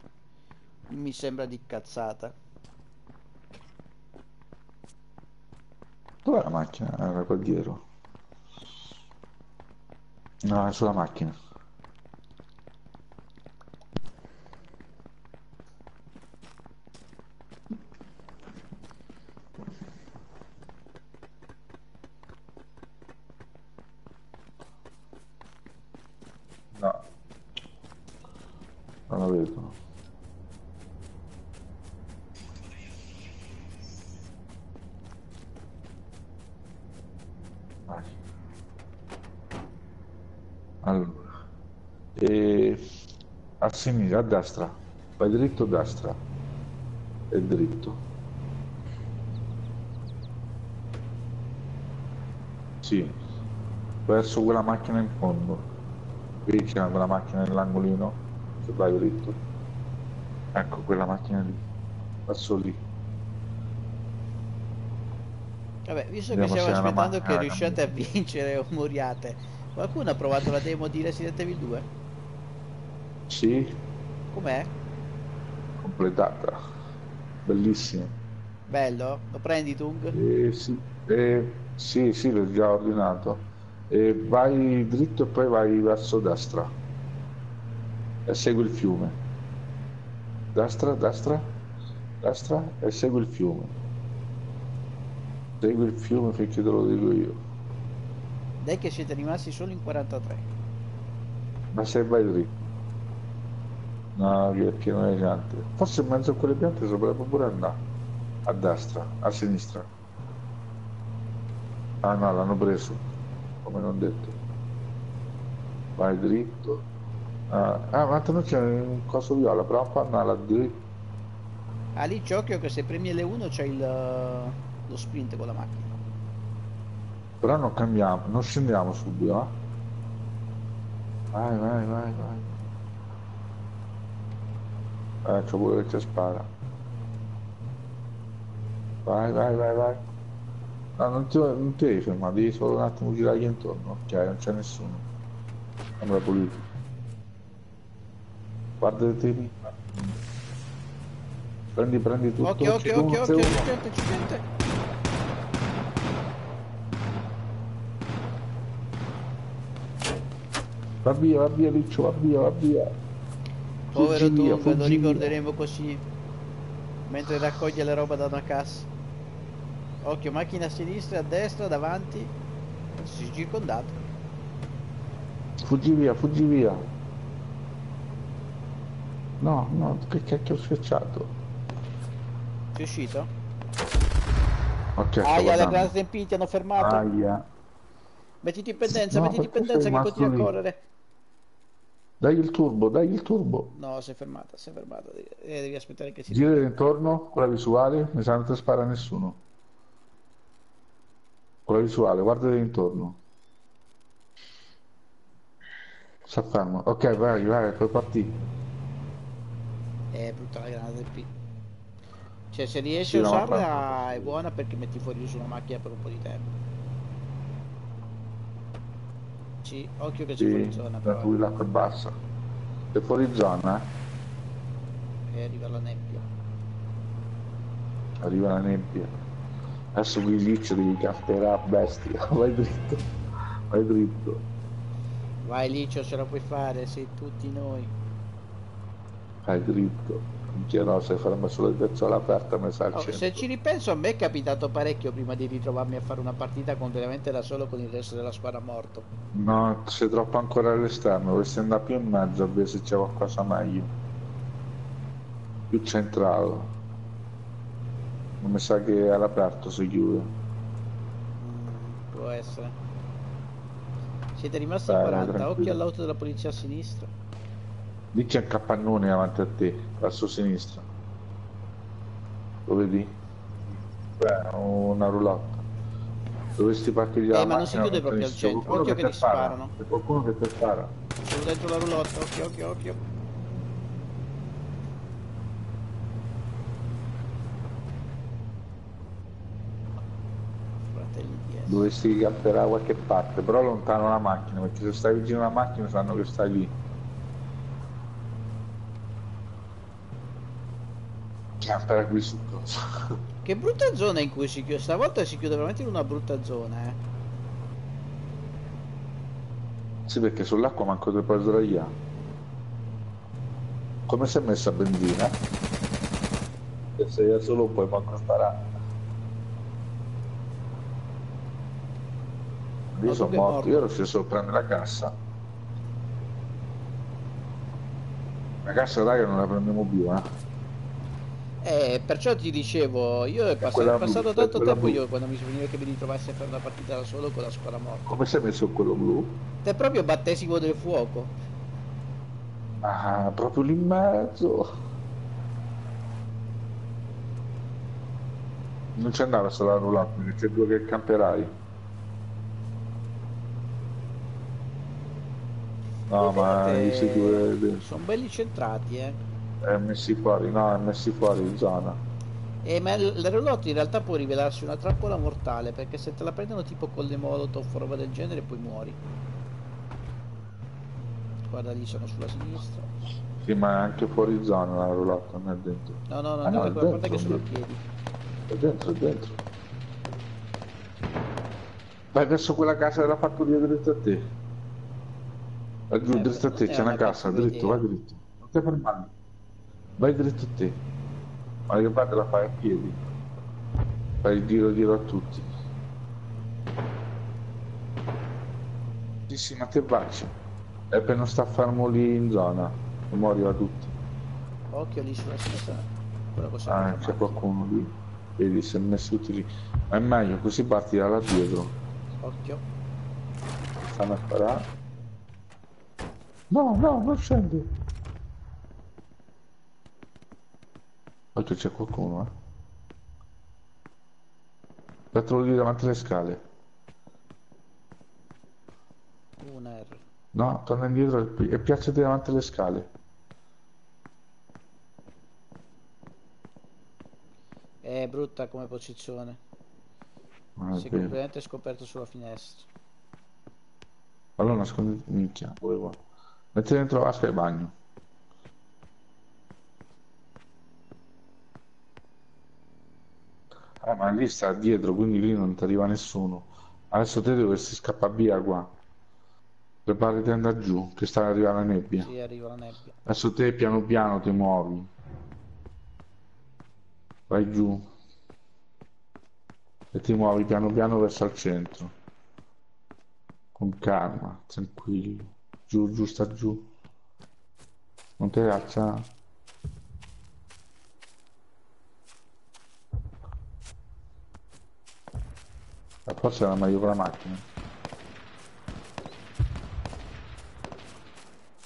Mi sembra di cazzata. Dov'è la macchina? Era qua dietro. No, è sulla macchina. No, non la vedo. Allora, a sinistra, a destra, vai dritto, a destra e dritto. Sì, verso quella macchina in fondo. Qui c'è quella macchina nell'angolino, se vai dritto. Ecco quella macchina lì, verso lì. Vabbè, visto che stiamo aspettando che riusciate a vincere o moriate, qualcuno ha provato la demo di Resident Evil 2? Sì. Com'è? Completata. Bellissima. Bello? Lo prendi, Tung? Sì. Sì, sì, l'ho già ordinato. Vai dritto e poi vai verso destra. E segui il fiume. Destra, destra, destra e segui il fiume. Segui il fiume finché te lo dico io. Dai che siete rimasti solo in 43. Ma se vai dritto. No, che è pieno di piante. Forse in mezzo a quelle piante si potrebbe pure andare. A destra, a sinistra. Ah no, l'hanno preso. Come non detto. Vai dritto. Ah, ma tanto c'è un coso viola, però qua andare alla dritta. Ah, lì c'è occhio che se premi L1 c'è il... lo sprint con la macchina. Però non cambiamo, non scendiamo subito, eh? Vai, vai, vai, vai. C'è pure che ci spara. Vai, vai, vai, vai. No, non ti devi fermare, devi solo un attimo girargli intorno. Ok, non c'è nessuno. Sembra pulito. Guardate prima. Prendi tutto. Occhio, c'è gente. Va via Liccio, va via. Povero Tung, lo ricorderemo così. Mentre raccoglie la roba da una cassa. Occhio, macchina a sinistra, a destra, davanti. Si è circondato. Fuggi via. No, che cacchio ho schiacciato? Sei uscito? Ok, aia, le classi impinti hanno fermato. Aia. Mettiti in pendenza, no, che continua a correre. Dai il turbo. No, si è fermata. Devi aspettare che si gira intorno con la visuale, mi sa che non ti spara nessuno. Con la visuale, guardate intorno. Si ferma. Ok, vai, puoi partire. È brutta la granata del P. Cioè, se riesci a usarla è buona perché metti fuori su una macchina per un po' di tempo. Sì, occhio che c'è fuori zona però. Lui l'acqua è bassa. È fuori zona, eh? E arriva la nebbia. Adesso qui Liccio devi camperare a bestia. Vai dritto. Vai Liccio, ce la puoi fare, sei tutti noi. Vai dritto. No, se ferma sulla piazzola aperta mi sa il centro. Se ci ripenso a me è capitato parecchio prima di ritrovarmi a fare una partita completamente da solo con il resto della squadra morto. No, sei troppo ancora all'esterno, dovresti andare più in mezzo a vedere se c'è qualcosa meglio. Più centrale. Non mi sa che all'aperto si chiude. Può essere. Siete rimasti in 40, tranquillo. Occhio all'auto della polizia a sinistra. Lì c'è un capannone davanti a te, verso sinistra. Lo vedi? Beh, una roulotte. Dovresti parcheggiare. Ma non si chiude proprio al centro. Occhio che ti sparano. C'è qualcuno che ti spara. Sono dentro la roulotte, occhio. parte lì. Dovresti camperare da qualche parte, però lontano la macchina, perché se stai vicino alla macchina sanno che stai lì. Campera qui su cosa? Che brutta zona in cui si chiude, stavolta si chiude veramente in una brutta zona, eh. Sì, perché sull'acqua manco due per sdraiare. Come si è messa benzina? Se sei da solo poi manco sparare. Io sono morto, io ero sceso a prendere la cassa. La cassa dai che non la prendiamo più, eh. Perciò ti dicevo, io è passato tanto tempo io quando mi sono venuto che mi ritrovassi a fare una partita da solo con la squadra morta. Come sei messo quello blu? Te proprio battesimo del fuoco. Ah, proprio lì in mezzo. Non c'è andare a salare un lato, perché c'è due che camperai. No, ma sono belli centrati, eh. Messi fuori, no, messi fuori in zona. Ma l'aerolotto in realtà può rivelarsi una trappola mortale, perché se te la prendono tipo con le molotov o roba del genere poi muori. Guarda lì, sono sulla sinistra. Sì, ma è anche fuori zona l'aerolotto, non è dentro. No, no, no, no, è quella parte che sono a piedi. È dentro, è dentro. Vai verso quella casa della fattoria dritto a te. Laggiù, dritto a te, c'è una casa, dritto, vai dritto. Non ti fermare. Vai dritto a te, ma che parte la fai a piedi, fai il giro a tutti. Sì, ma te baci. E per non sta fermo lì in zona, e muori a tutti. Occhio lì sulla sinistra. Ah, c'è qualcuno lì. Vedi, si è messo tutti lì. Ma è meglio, così parti da là dietro. Occhio. Stanno a sparare. No, no, non scendi. Oltre c'è qualcuno, eh? Fatelo lì davanti alle scale. Una R. No, torna indietro e piazzati davanti alle scale. È brutta come posizione. Ah, si è completamente scoperto sulla finestra. Allora nascondi, minchia, volevo. Metti dentro la vasca e bagno. Ma lì sta dietro, quindi lì non ti arriva nessuno. Adesso te dovresti scappare via qua. Preparati ad andare giù, che sta arrivando la nebbia. Sì, arriva la nebbia. Adesso te piano piano ti muovi. Vai giù. E ti muovi piano piano verso il centro. Con calma, tranquillo. Giù, giù, sta giù. Non ti alza. Forse era meglio con la macchina.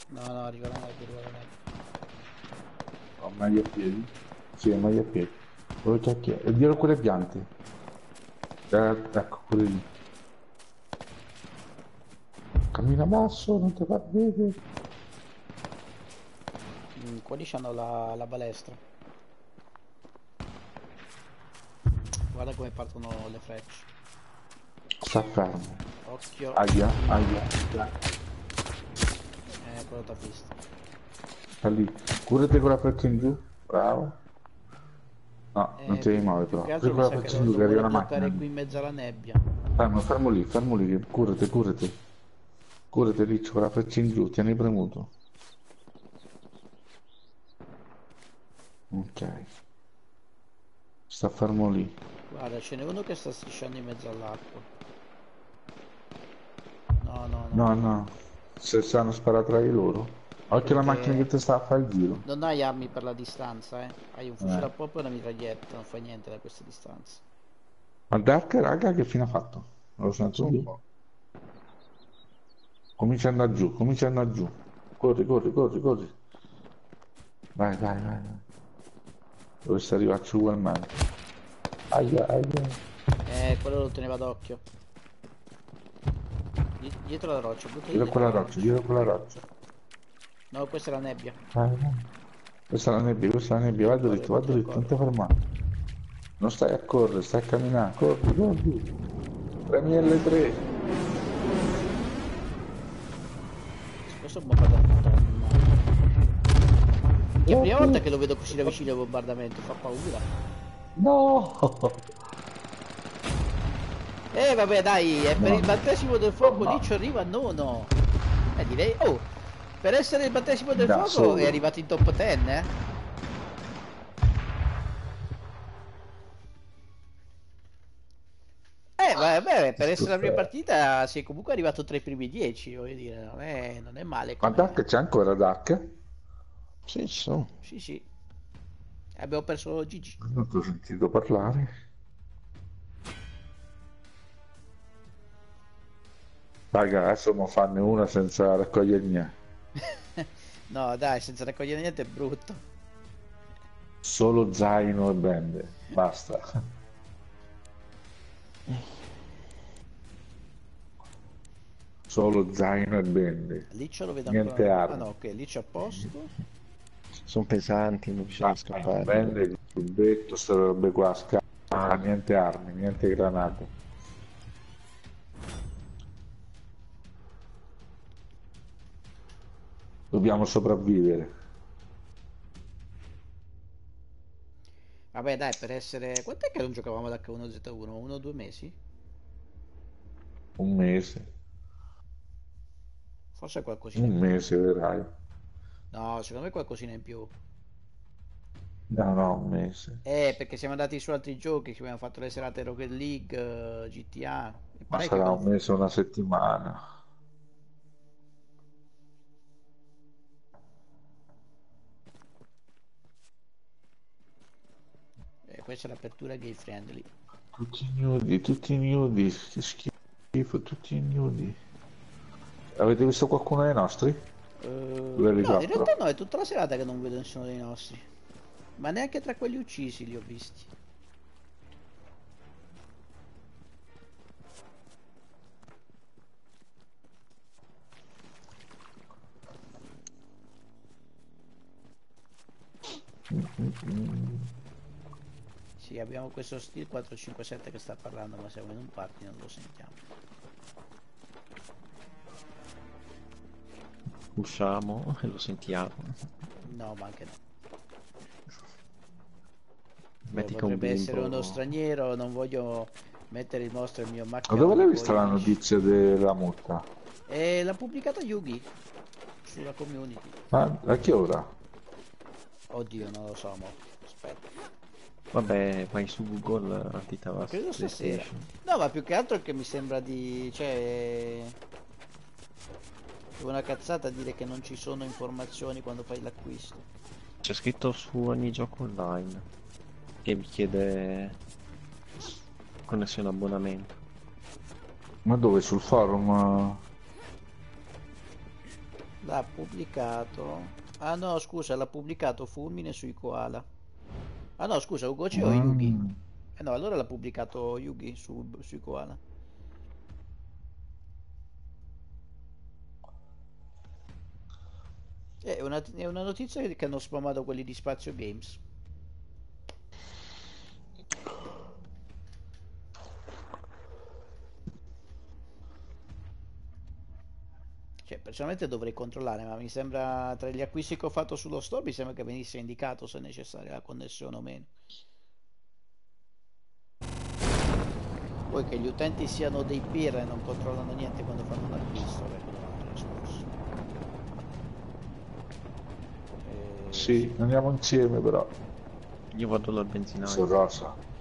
No, no, arriva la macchina, arriva la macchina. Ho meglio a piedi? Sì, ho meglio a piedi. Dove c'è chi è? Dietro quelle piante. Ecco, pure lì. Cammina basso, non ti fa vedere. Quelli c'hanno la balestra. Guarda come partono le frecce. Sta fermo. Occhio. Aia, aia. Quello t'ha visto. Sta lì. Curate con la freccia in giù. Bravo. No, non ti devi muovere però. Curate con la freccia in giù che arriva una macchina. Qui in mezzo alla nebbia. Fermo, fermo lì. Curate, curate. Curate lì, con la freccia in giù. Tieni premuto. Ok. Sta fermo lì. Guarda, ce n'è uno che sta strisciando in mezzo all'acqua. No, no, no, no, no. Se sanno sparare tra di loro. Occhio la macchina che ti sta a fare il giro. Non hai armi per la distanza, eh. Hai un fucile a pompa e una mitraglietta, non fa niente da questa distanza. Ma Dark, raga, che fine ha fatto? Non lo so un po'. Comincia ad andare giù, comincia ad andare giù. Corri, corri, corri, corri. Vai, vai, vai. Dovresti arrivarci ugualmente. Aia, aia. Quello lo teneva d'occhio. Dietro la roccia, dietro quella roccia, dietro quella roccia. No, questa è la nebbia. Questa è la nebbia, questa è la nebbia. Vado dritto, vado dritto, non ti fermare. Non stai a correre, stai a camminare. Corri, corri. Daniele 3. Questo è un bombardamento. È la prima volta che lo vedo così da vicino il bombardamento, fa paura. No! Vabbè dai, è per il battesimo del fuoco, lì ci arriva nono. Direi, oh, per essere il battesimo del fuoco solo. È arrivato in top 10, Beh, per essere la prima partita sei comunque arrivato tra i primi 10, voglio dire, non è male. Ma Dark c'è ancora Dark? Sì, ci sono. Sì, sì. Abbiamo perso Gigi. Non ti ho sentito parlare. Raga, adesso mo fanne una senza raccogliere niente. No, dai, senza raccogliere niente è brutto. Solo zaino e bende, basta. Solo zaino e bende. Lì ce lo vedo niente ancora. Armi. Ah no, ok, lì c'è a posto. Sono pesanti, non bisogna scappare. Bende, il tubetto, queste robe qua, scappa, niente armi, niente granate. Dobbiamo sopravvivere. Vabbè dai, per essere... Quant'è che non giocavamo ad H1Z1? 1 o 2 mesi? Un mese. Forse qualcosina in più. Un mese, vedrai. No, secondo me qualcosina in più. No, un mese. Perché siamo andati su altri giochi, ci abbiamo fatto le serate Rocket League, GTA... Ma sarà un mese o una settimana. Questa è l'apertura gay friendly. Tutti nudi, che schifo, tutti nudi. Avete visto qualcuno dei nostri? No, in realtà no, è tutta la serata che non vedo nessuno dei nostri. Ma neanche tra quelli uccisi li ho visti. Sì, abbiamo questo Steel 457 che sta parlando, ma siamo in un party, non lo sentiamo. Usciamo e lo sentiamo. No, ma anche no. Potrebbe essere uno straniero, non voglio mettere il nostro e il mio macchina. Ma dove l'hai vista la notizia della multa? L'ha pubblicata Yugi sulla community. Ma a che ora? Oddio, non lo so, mo. Aspetta. Vabbè, vai su Google, antitava. Credo stasera. No, ma più che altro che mi sembra di... cioè... è una cazzata dire che non ci sono informazioni quando fai l'acquisto. C'è scritto su ogni gioco online che mi chiede connessione abbonamento. Ma dove? Sul forum? L'ha pubblicato... Ah no, scusa, l'ha pubblicato Fulmine su Ikoala. Ah no, scusa, Ugo c'è o Yugi? Eh no, allora l'ha pubblicato Yugi su Koala. È una notizia che hanno spammato quelli di Spazio Games. Cioè, personalmente dovrei controllare, ma mi sembra tra gli acquisti che ho fatto sullo store mi sembra che venisse indicato se è necessaria la connessione o meno. Poi che gli utenti siano dei peer e non controllano niente quando fanno un acquisto, perché non è un altro discorso. Sì, andiamo insieme però. Io vado dal benzinaio. Sono rosa.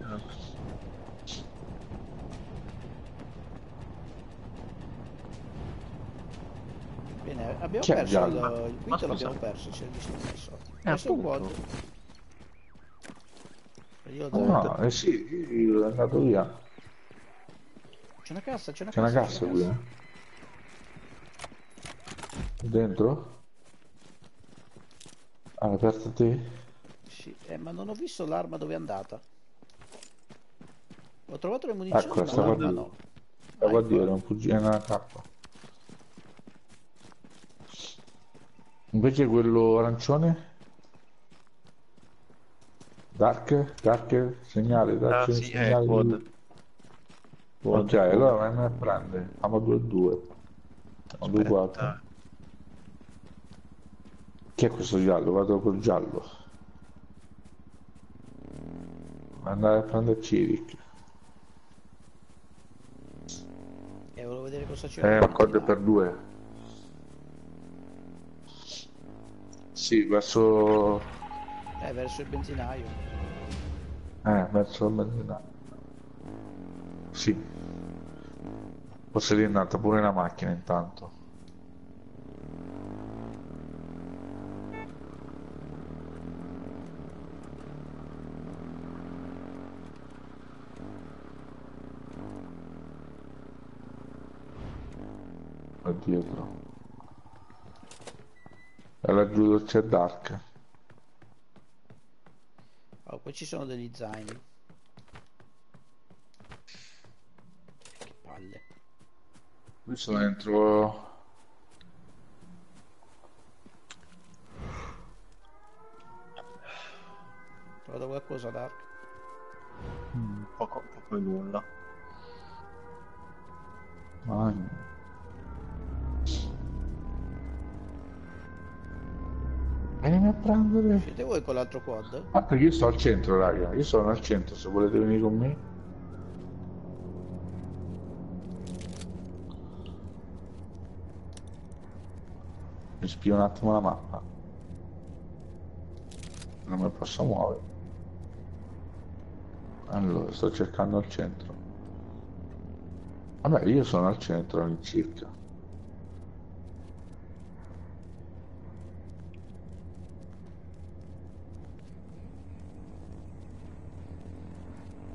Bene, abbiamo perso il quinto, l'abbiamo perso, c'è il discorso. Questo è un vuoto. No, sì, è andato via. C'è una cassa qui. Dentro? Hai aperto te? Sì, ma non ho visto l'arma dove è andata. Ho trovato le munizioni, ecco, ma no. Stavo a dire, non fuggire nella cappa. Invece quello arancione? Dark? Dark? Segnale, Dark? Ah, sì, segnale. Ok, allora vanno a prendere. Siamo 2-2. Siamo 2-4. Chi è questo giallo? Vado col giallo. Andare a prendere Cirik. E volevo vedere cosa c'è. Accordo per 2. Sì, verso... verso il benzinaio. Verso il benzinaio. Sì. Forse lì è andata pure la macchina intanto. Là dietro. E laggiù c'è Dark. Oh, poi ci sono degli zaini. Qui sono dentro. Trovato qualcosa, Dark? Poco e nulla. Ah, vieni a prendere. Siete voi con l'altro quad? Ah, perché io sto al centro, raga. Io sono al centro, se volete venire con me. Mi spio un attimo la mappa. Non mi posso muovere. Allora, sto cercando al centro. Vabbè, io sono al centro all'incirca.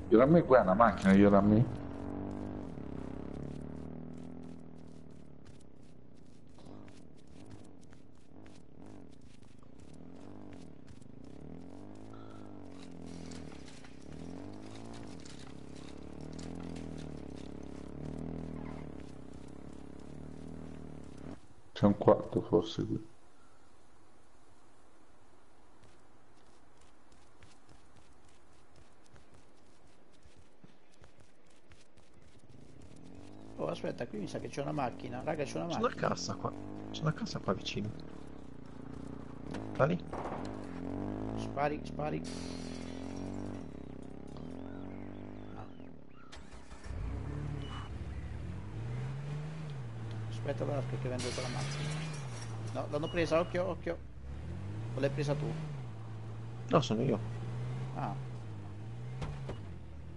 Io da me qua è una macchina, io da me. C'è un 4 forse qui. Oh, aspetta, qui mi sa che c'è una macchina. Raga, c'è una macchina. C'è una cassa qua. C'è una cassa qua vicino. Spari. Spari, spari. Aspetta, guarda che vendo con la macchina. No, l'hanno presa, occhio, occhio. O l'hai presa tu? No, sono io. Ah.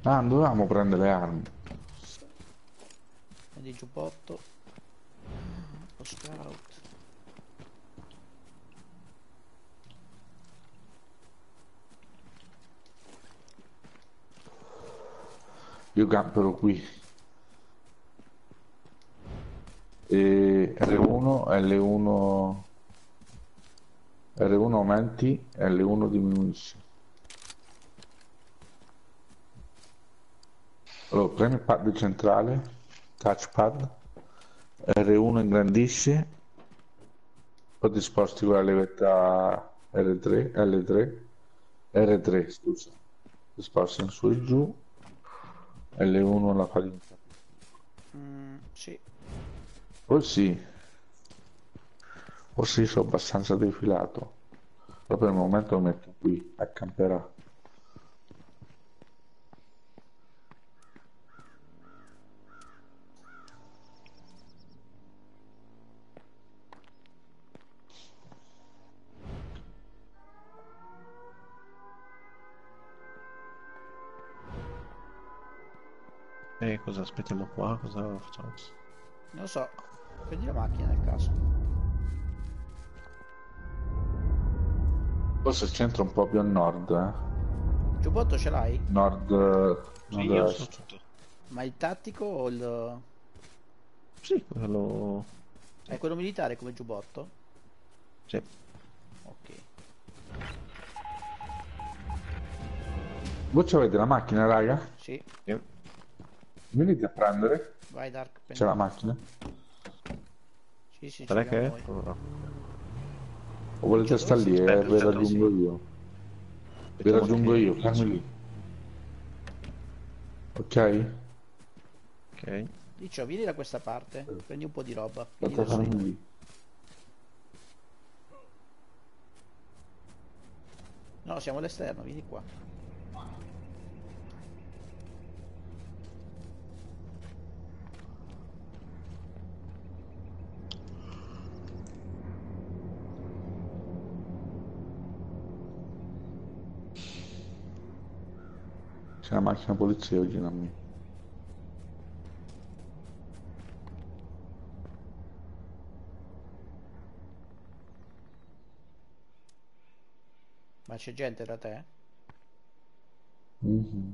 Ah, dovevamo prendere le armi. Prendi il giubbotto. Lo scout. Io campero qui. E L1 aumenti, L1 diminuisci. Allora premi il pad centrale, touchpad, R1 ingrandisce, poi ti sposti con la levetta R3, scusa, ti sposti in su e giù, L1 la fa diventare. Sì. Oh sì, sono abbastanza defilato. Però per il momento lo metto qui, accamperà. E cosa aspettiamo qua? Cosa facciamo? Non lo so. Prendi la macchina nel caso. Forse il centro è un po' più a nord, eh. Giubbotto ce l'hai? Nord. Sì, io so tutto. Ma il tattico o il... Sì, quello... È quello militare come giubbotto? Sì. Ok. Voi avete la macchina, raga? Sì. Venite a prendere. Vai Dark. C'è la macchina? Sì, che è? Allora. O volete stare lì? Vi raggiungo io. Vi raggiungo io, fermi lì. Ok? Ok. Liccio, vieni da questa parte, prendi un po' di roba. No, siamo all'esterno, vieni qua. C'è la macchina polizia oggi, Nammi. Ma c'è gente da te? Mm-hmm.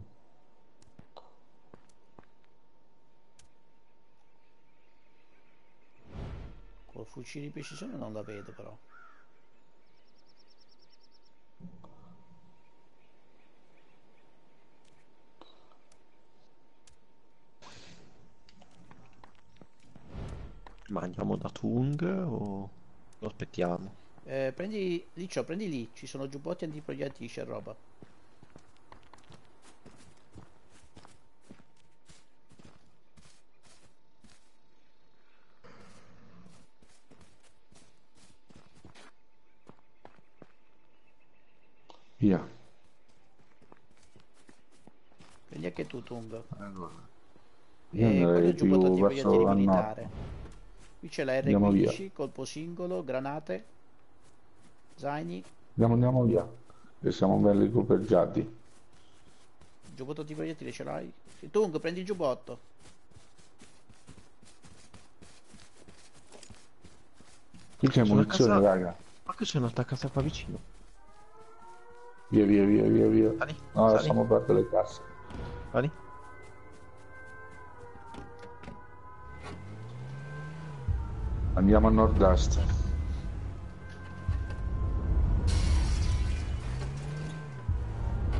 Col fucile di precisione non la vedo però. Ma andiamo da Tung o lo aspettiamo? Prendi Liccio, prendi lì, ci sono giubbotti antiproiettili, c'è roba. Via. Prendi anche tu, Tung. Allora. Quello giubbotto antiproiettili militare. Qui c'è la R15, colpo singolo, granate. Zaini. Andiamo via. E siamo belli copergiati. Il giubbotto di proiettile ce l'hai? Tung, prendi il giubbotto. Qui c'è munizione, casa... raga. Ma che c'è un'altra casa qua vicino? Via. Sali. No, lasciamo aperte le casse. Sali. Andiamo a nord-est.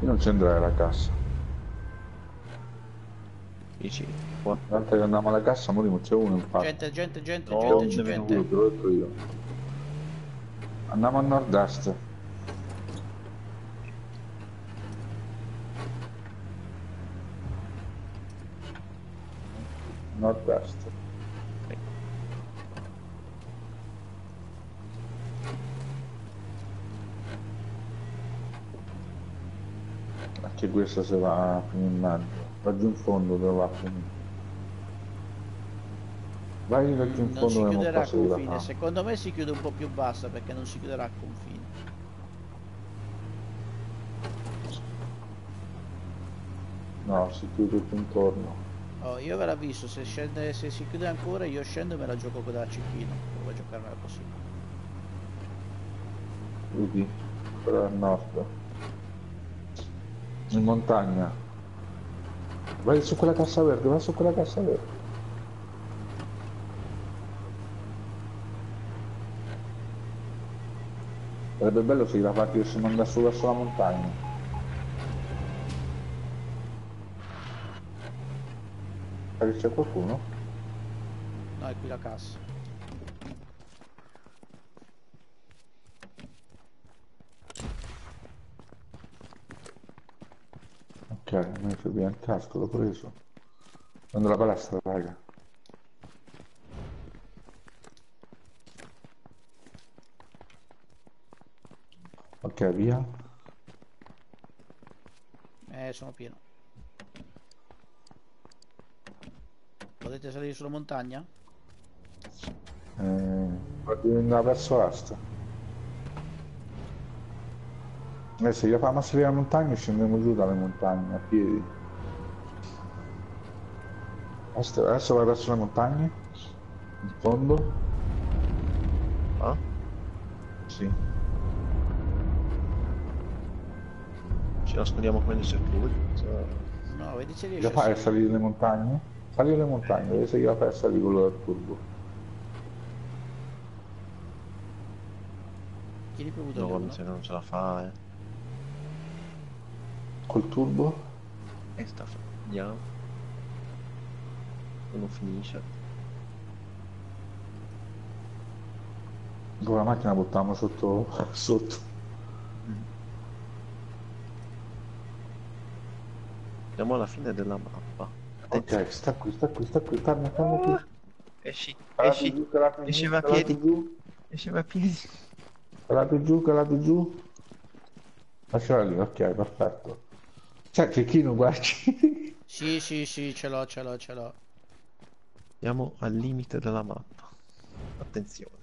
Io non c'entrare la cassa. Dici? Tanto che andiamo alla cassa morimo, c'è uno infatti. Gente. L'ho detto io. Andiamo a nord-est. Nord-est. Che questa se va fino in mangio, raggiù in fondo dove va finire. Vai raggiù in fondo dove non chiuderà il confine, no. Secondo me si chiude un po' più bassa perché non si chiuderà il confine. No, si chiude tutto intorno. Oh, io ve l'avviso, se scende, se si chiude ancora io scendo e me la gioco da cecchino, provo a giocarmela così. Vedi, però è a nord. In montagna. Vai su quella cassa verde, vai su quella cassa verde. Sarebbe bello se la parte se non andasse verso la montagna. Ma c'è qualcuno? No, è qui la cassa. Ok, mi fai via il casco, l'ho preso. Andrò alla palestra, raga. Ok, via. Sono pieno. Potete salire sulla montagna? Andare verso est. Se io facciamo salire la montagna scendiamo giù dalle montagne a piedi. Adesso vai verso le montagne. In fondo. Ah? Sì. Ce la spendiamo come dice lui. No, vedi se riesci a fare salire le montagne? Salire le montagne, vedi se io la fai salire quello del turbo. Tieni premuto il turbo. No, se non ce la fa, Col turbo? E sta andiamo. Non finisce. Con la macchina buttiamo sotto. Andiamo alla fine della mappa. Ok, sta qui, torna qui. Esci, va a piedi. Calato giù. Lasciala lì, ok, perfetto. C'è clicchino, guardi. Sì, ce l'ho. Siamo al limite della mappa. Attenzione.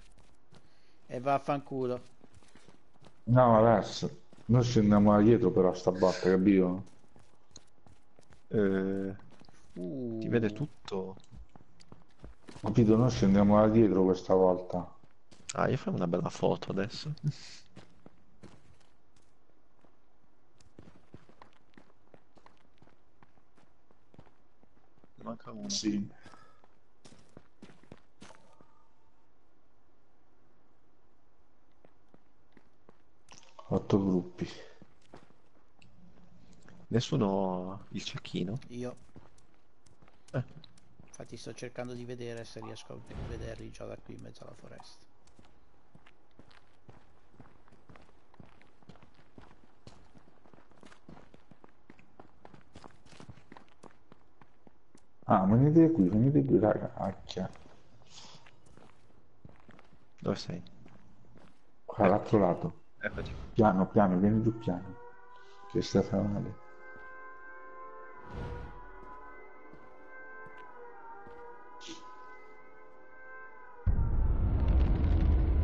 E vaffanculo. No, adesso. Noi scendiamo dietro però sta botta, capito? Ti vede tutto. Capito, noi scendiamo da dietro questa volta. Ah, io farò una bella foto adesso. Manca uno. Sì. Otto gruppi. Nessuno il cecchino? Io. Infatti sto cercando di vedere se riesco a vederli già da qui in mezzo alla foresta. Ah, venite qui raga. Dove sei? Qua all'altro lato. Eccoci. Piano, vieni giù piano. Che sta fa male.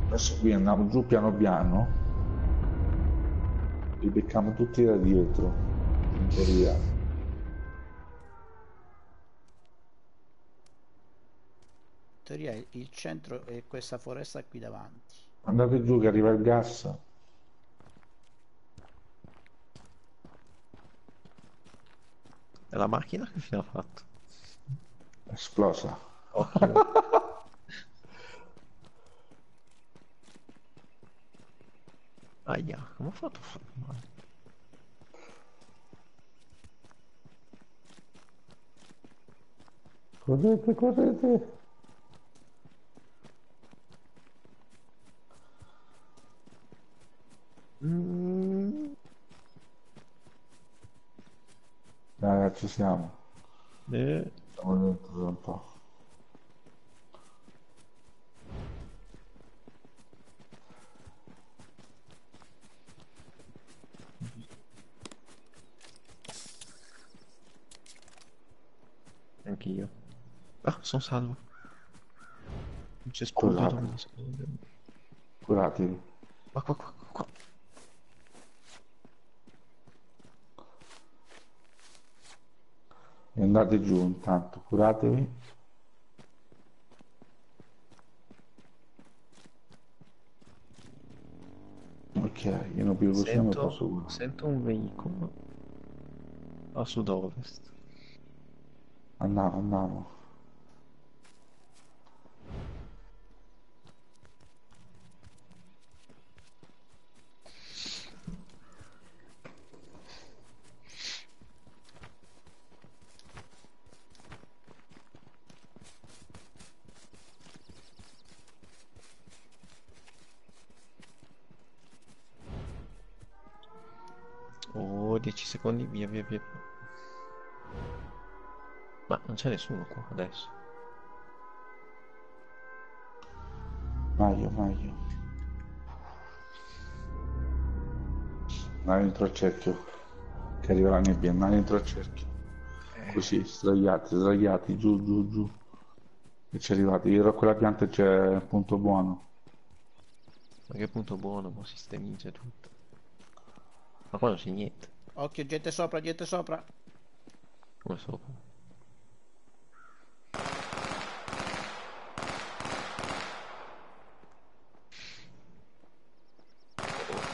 Adesso qui andiamo giù piano. Li becchiamo tutti da dietro. In teoria. Il centro è questa foresta qui davanti. Andate giù che arriva il gas. E la macchina che fine ha fatto? Esplosa. Occhio. Aia, come ho fatto a fare male? Correte. Ragazzi siamo. Siamo dentro da un po'. Anch'io. Ah, sono salvo. Non c'è scusato. Curatevi. Ma qua. Andate giù intanto, curatevi. Ok, io non più possiamo posso. Sento un veicolo a sud-ovest. Andiamo. Oh, 10 secondi, via. Ma non c'è nessuno qua adesso. Maio. Andare dentro al cerchio. Che arriva la nebbia, andare dentro al cerchio. Così, sdraiati, giù. E ci arrivate, io a quella pianta c'è il punto buono. Ma che punto buono, ma si stemizza tutto. Ma qua non c'è niente. Occhio, gente sopra. Come sopra?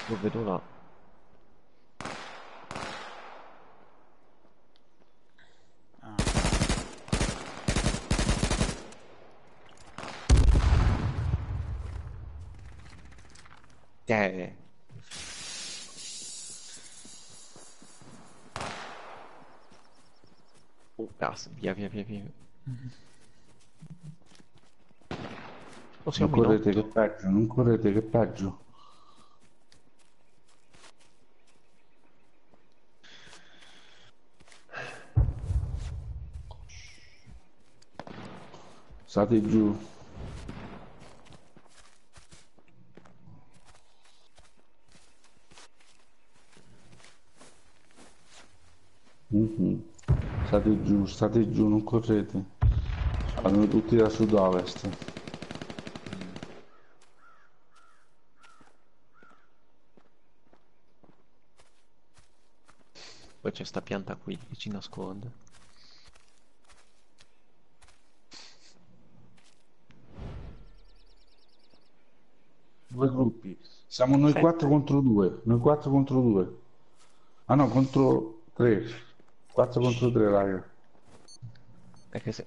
Lo vedo là. Ah. Via. Non correte che peggio. State giù. State giù, non correte. Vanno tutti da sud-ovest. Poi c'è sta pianta qui che ci nasconde. Due gruppi. Siamo noi 4 contro 2. Noi 4 contro 2. Ah no, contro 3. 4 contro 3, raga. È che se...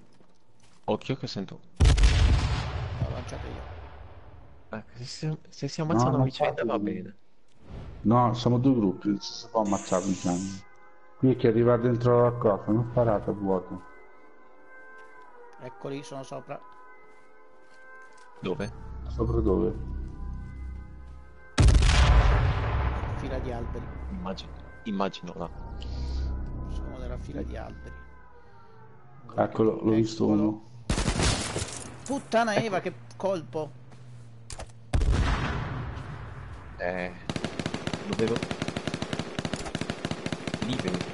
Occhio che sento... L'ho lanciato io. Se si ammazzano a vicenda va bene. No, siamo due gruppi, non si può ammazzare vicenda. Qui è che arriva dentro la coffa, non parata a vuoto. Eccoli, sono sopra. Dove? Sopra dove? Fila di alberi. Immagino là. Della fila di alberi. Eccolo, l'ho visto uno. Puttana Eva, che colpo. Lo vedo. Lì vedo.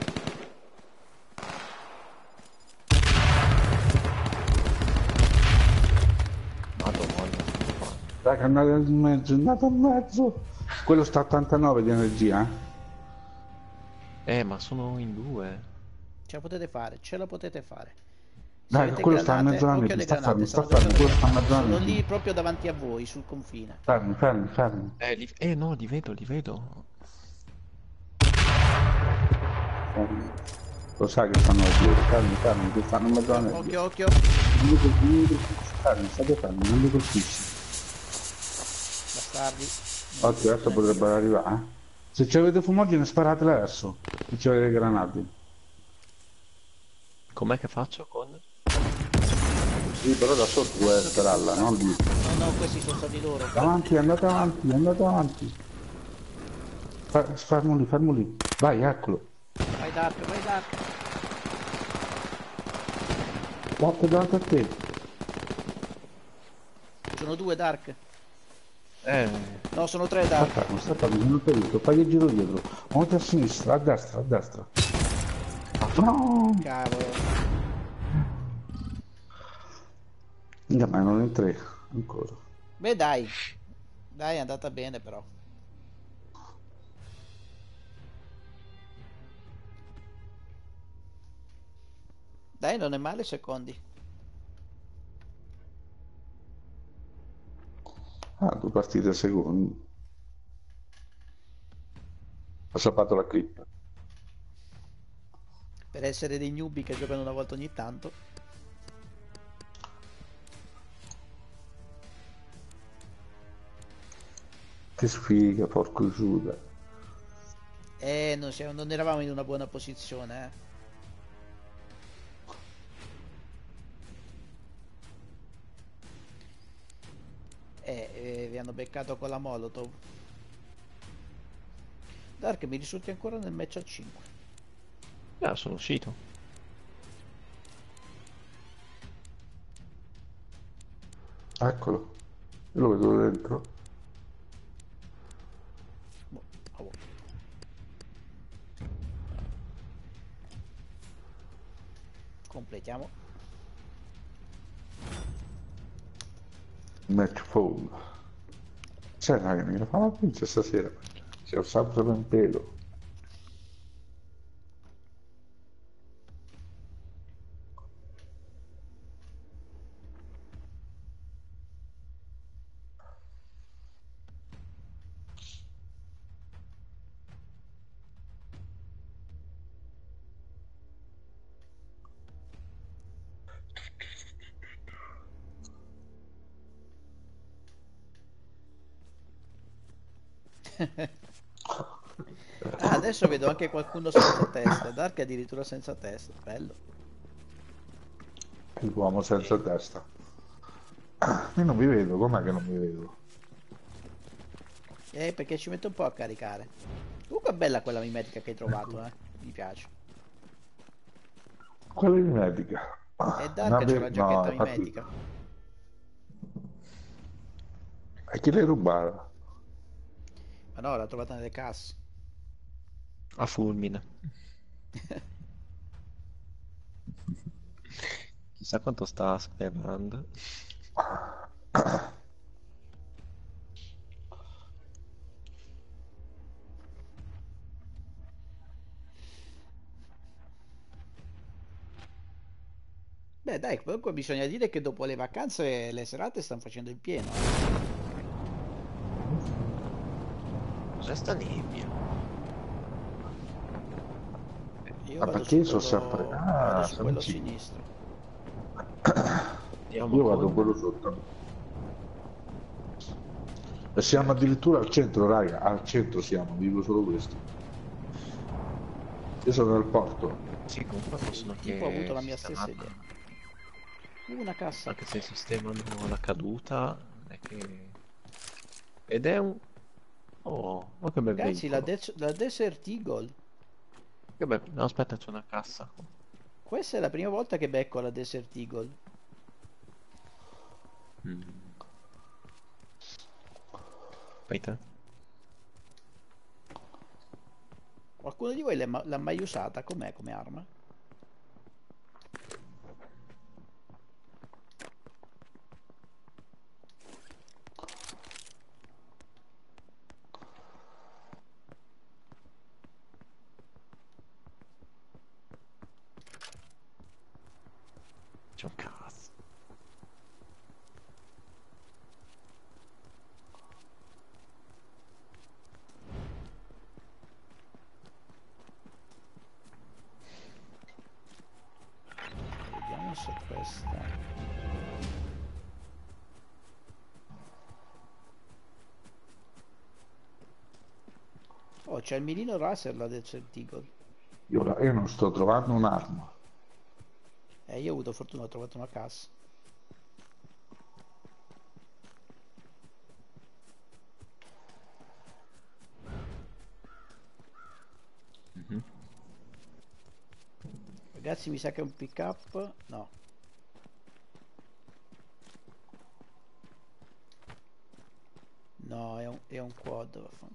Madonna. Raga, è andato in mezzo, Quello sta a 89 di energia. Ma sono in due. Ce la potete fare, Se dai, quello sta a mezz'anno, sono lì proprio davanti a voi, sul confine. Fermi. No, li vedo. Lo sai che stanno a giro, fermi, che stanno mezz'anno. Occhio. State fermi, non li colpisci. Bastardi. Occhio, adesso potrebbero arrivare, eh. Se ci avete fumogene sparatela adesso. Se ci avete granate. Com'è che faccio con? Sì, però da sotto puoi spararla, non lì. No, questi sono stati loro. Avanti, andate avanti. Fermo lì. Vai, eccolo. Vai Dark. Dark davanti a te. Sono due Dark. No, sono tre Dark. Non ho visto, fai il giro dietro. Monti a sinistra, a destra. No! Cavolo. Ma non è tre ancora. Beh dai. Dai, è andata bene però. Dai, non è male secondi. Ah, 2 partite al secondo. Ho sapato la clip. Per essere dei newbie che giocano una volta ogni tanto. Che sfiga, porco Giuda. Non eravamo in una buona posizione, eh. Vi hanno beccato con la Molotov. Dark mi risulti ancora nel match a 5. Ah, sono uscito. Eccolo. Io lo vedo dentro. Completiamo. Match full. C'è una che mi la fa la pinza stasera. C'è un sabato ben pelo. Ah, adesso vedo anche qualcuno senza testa. Dark addirittura senza testa. Bello. L'uomo senza testa. Io non mi vedo. Com'è che non mi vedo? Perché ci metto un po' a caricare. Comunque è bella quella mimetica che hai trovato, eh. Mi piace. Quella mimetica? E Dark c'è la giacchetta mimetica. A chi l'hai rubata? Ma no, l'ha trovata nelle casse. A fulmine. Chissà quanto sta sperando. Beh dai, comunque bisogna dire che dopo le vacanze le serate stanno facendo il pieno. Cos'è sta nebbia? Ma perché sono sempre... Ah, sono quello sinistro. Andiamo. Io vado quello sotto. E siamo addirittura al centro, raga. Al centro siamo, vivo solo questo. Io sono al porto. Sì, comunque possono che... Tipo ho avuto la mia stessa idea. Una cassa. Anche se sistemano la caduta è che... Ed è un... Oh, ma che bel veicolo. Ragazzi, la Desert Eagle. Che bel... No, aspetta, c'è una cassa. Questa è la prima volta che becco la Desert Eagle. Aspetta. Qualcuno di voi l'ha mai usata? Com'è come arma? C'è il mirino laser là del Desert Eagle. Io non sto trovando un'arma. Io ho avuto fortuna, ho trovato una cassa. Ragazzi, mi sa che è un pick up. No. No, è un quad, vaffanculo.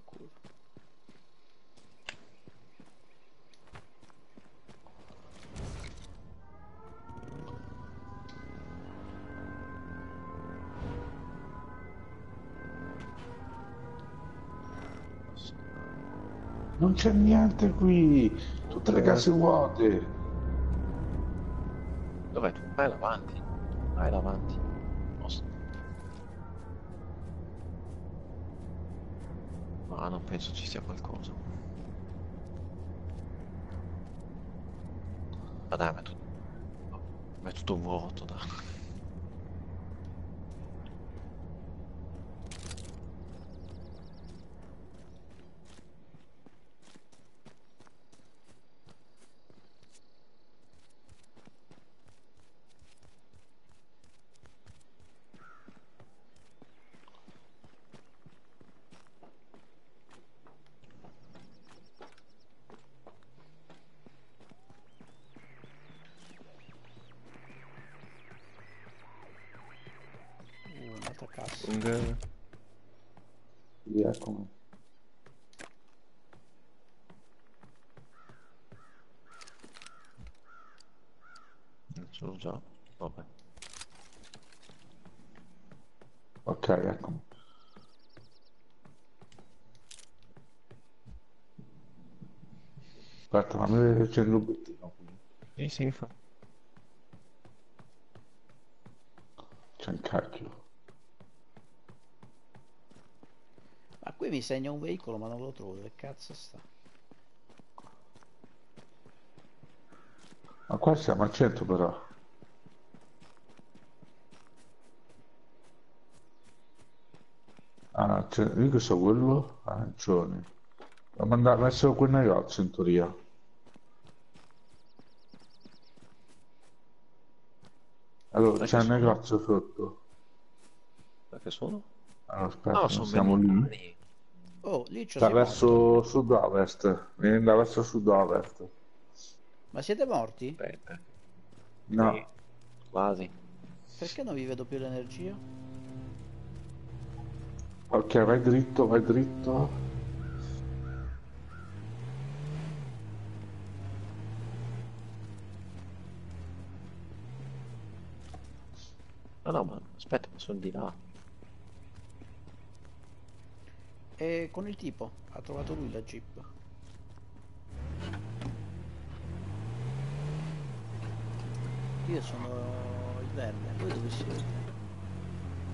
Non c'è niente qui, tutte le case vuote. Dov'è tu? Vai davanti, vai davanti. Ma non penso ci sia qualcosa. Ma dai, ma è tutto vuoto, dai. C'è l'obiettivo qui. Sì, mi fa. C'è un cacchio. Ma qui mi segna un veicolo ma non lo trovo, dove cazzo sta? Ma qua siamo al centro però. Ah, io che so quello? Arancione. Devo andare verso quel negozio in teoria. Allora, c'è un negozio sotto. Da che sono? Allora, aspetta, no, siamo lì. Oh, lì c'è. Sta verso sud-ovest. Vieni da verso sud-ovest. Ma siete morti? Aspetta. No. Sì. Quasi. Perché non vi vedo più l'energia? Ok, vai dritto, vai dritto. No, no, ma aspetta, sono di là. E con il tipo, ha trovato lui la jeep. Io sono il verde, voi dove siete?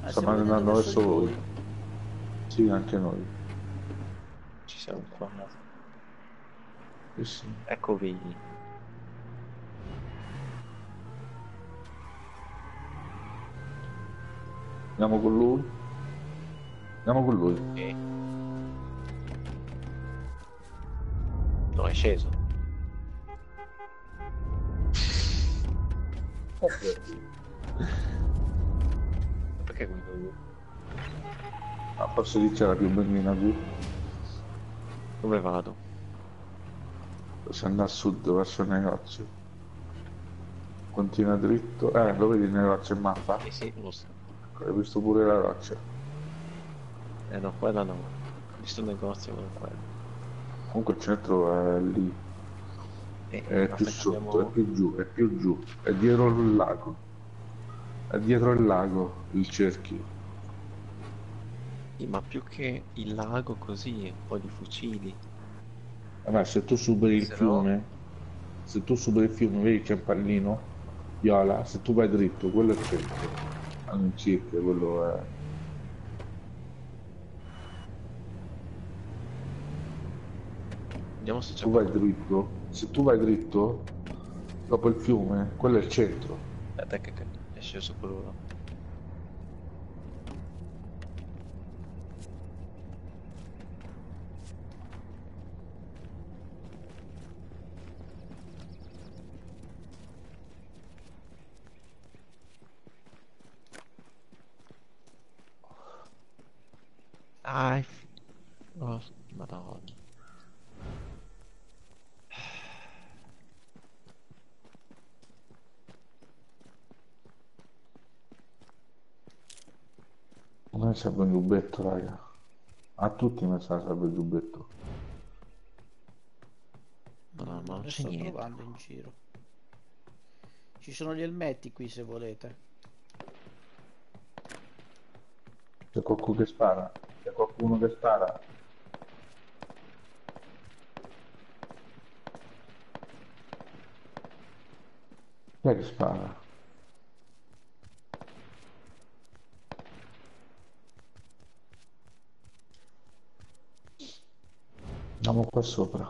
Ah, stiamo andando verso voi. Sì, anche noi. Ci siamo qua. Eh sì. Ecco vedi. Andiamo con lui. Andiamo con lui. Okay. No, è sceso. Perché guido lui? Ah, forse lì c'era più bellina qui. Dove vado? Posso andare a sud verso il negozio. Continua dritto. Lo vedi il negozio in mappa? Eh sì, lo so. Hai visto pure la roccia? Eh no, quella no. Ho visto il negozio con quella. Comunque il centro è lì. È più sotto, abbiamo... è più giù. È dietro il lago. È dietro il lago, il cerchio. Ma più che il lago così, un po' di fucili. Vabbè, se tu superi il fiume, no... se tu superi il fiume, vedi c'è un pallino viola, se tu vai dritto, quello è il cerchio. All'incirca quello è. Vediamo se c'è. Tu vai dritto. Se tu vai dritto, dopo il fiume, quello è il centro. Aspetta che è sceso quello là. Oh, madonna. A me serve un giubbetto, raga. A tutti mi serve il giubbetto. Madonna, ma non c'è niente. Sto trovando in giro. Ci sono gli elmetti qui se volete. C'è qualcuno che spara. C'è qualcuno che spara. Chi è che spara? Andiamo qua sopra.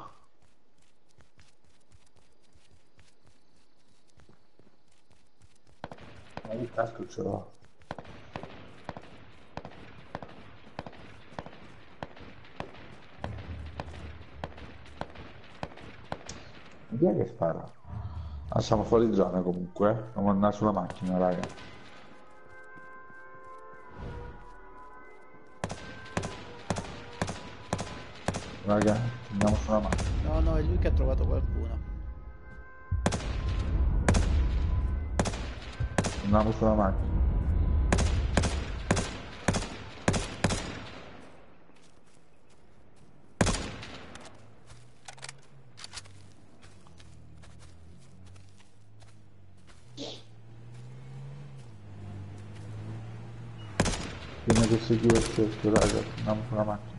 Ma il casco ce l'ho. Chi è che spara? Ah, siamo fuori zona comunque, eh? Dobbiamo andare sulla macchina, raga. Raga, andiamo sulla macchina. No, no, è lui che ha trovato qualcuno. Andiamo sulla macchina. Si chiude il cerchio, raga, andiamo con la macchina.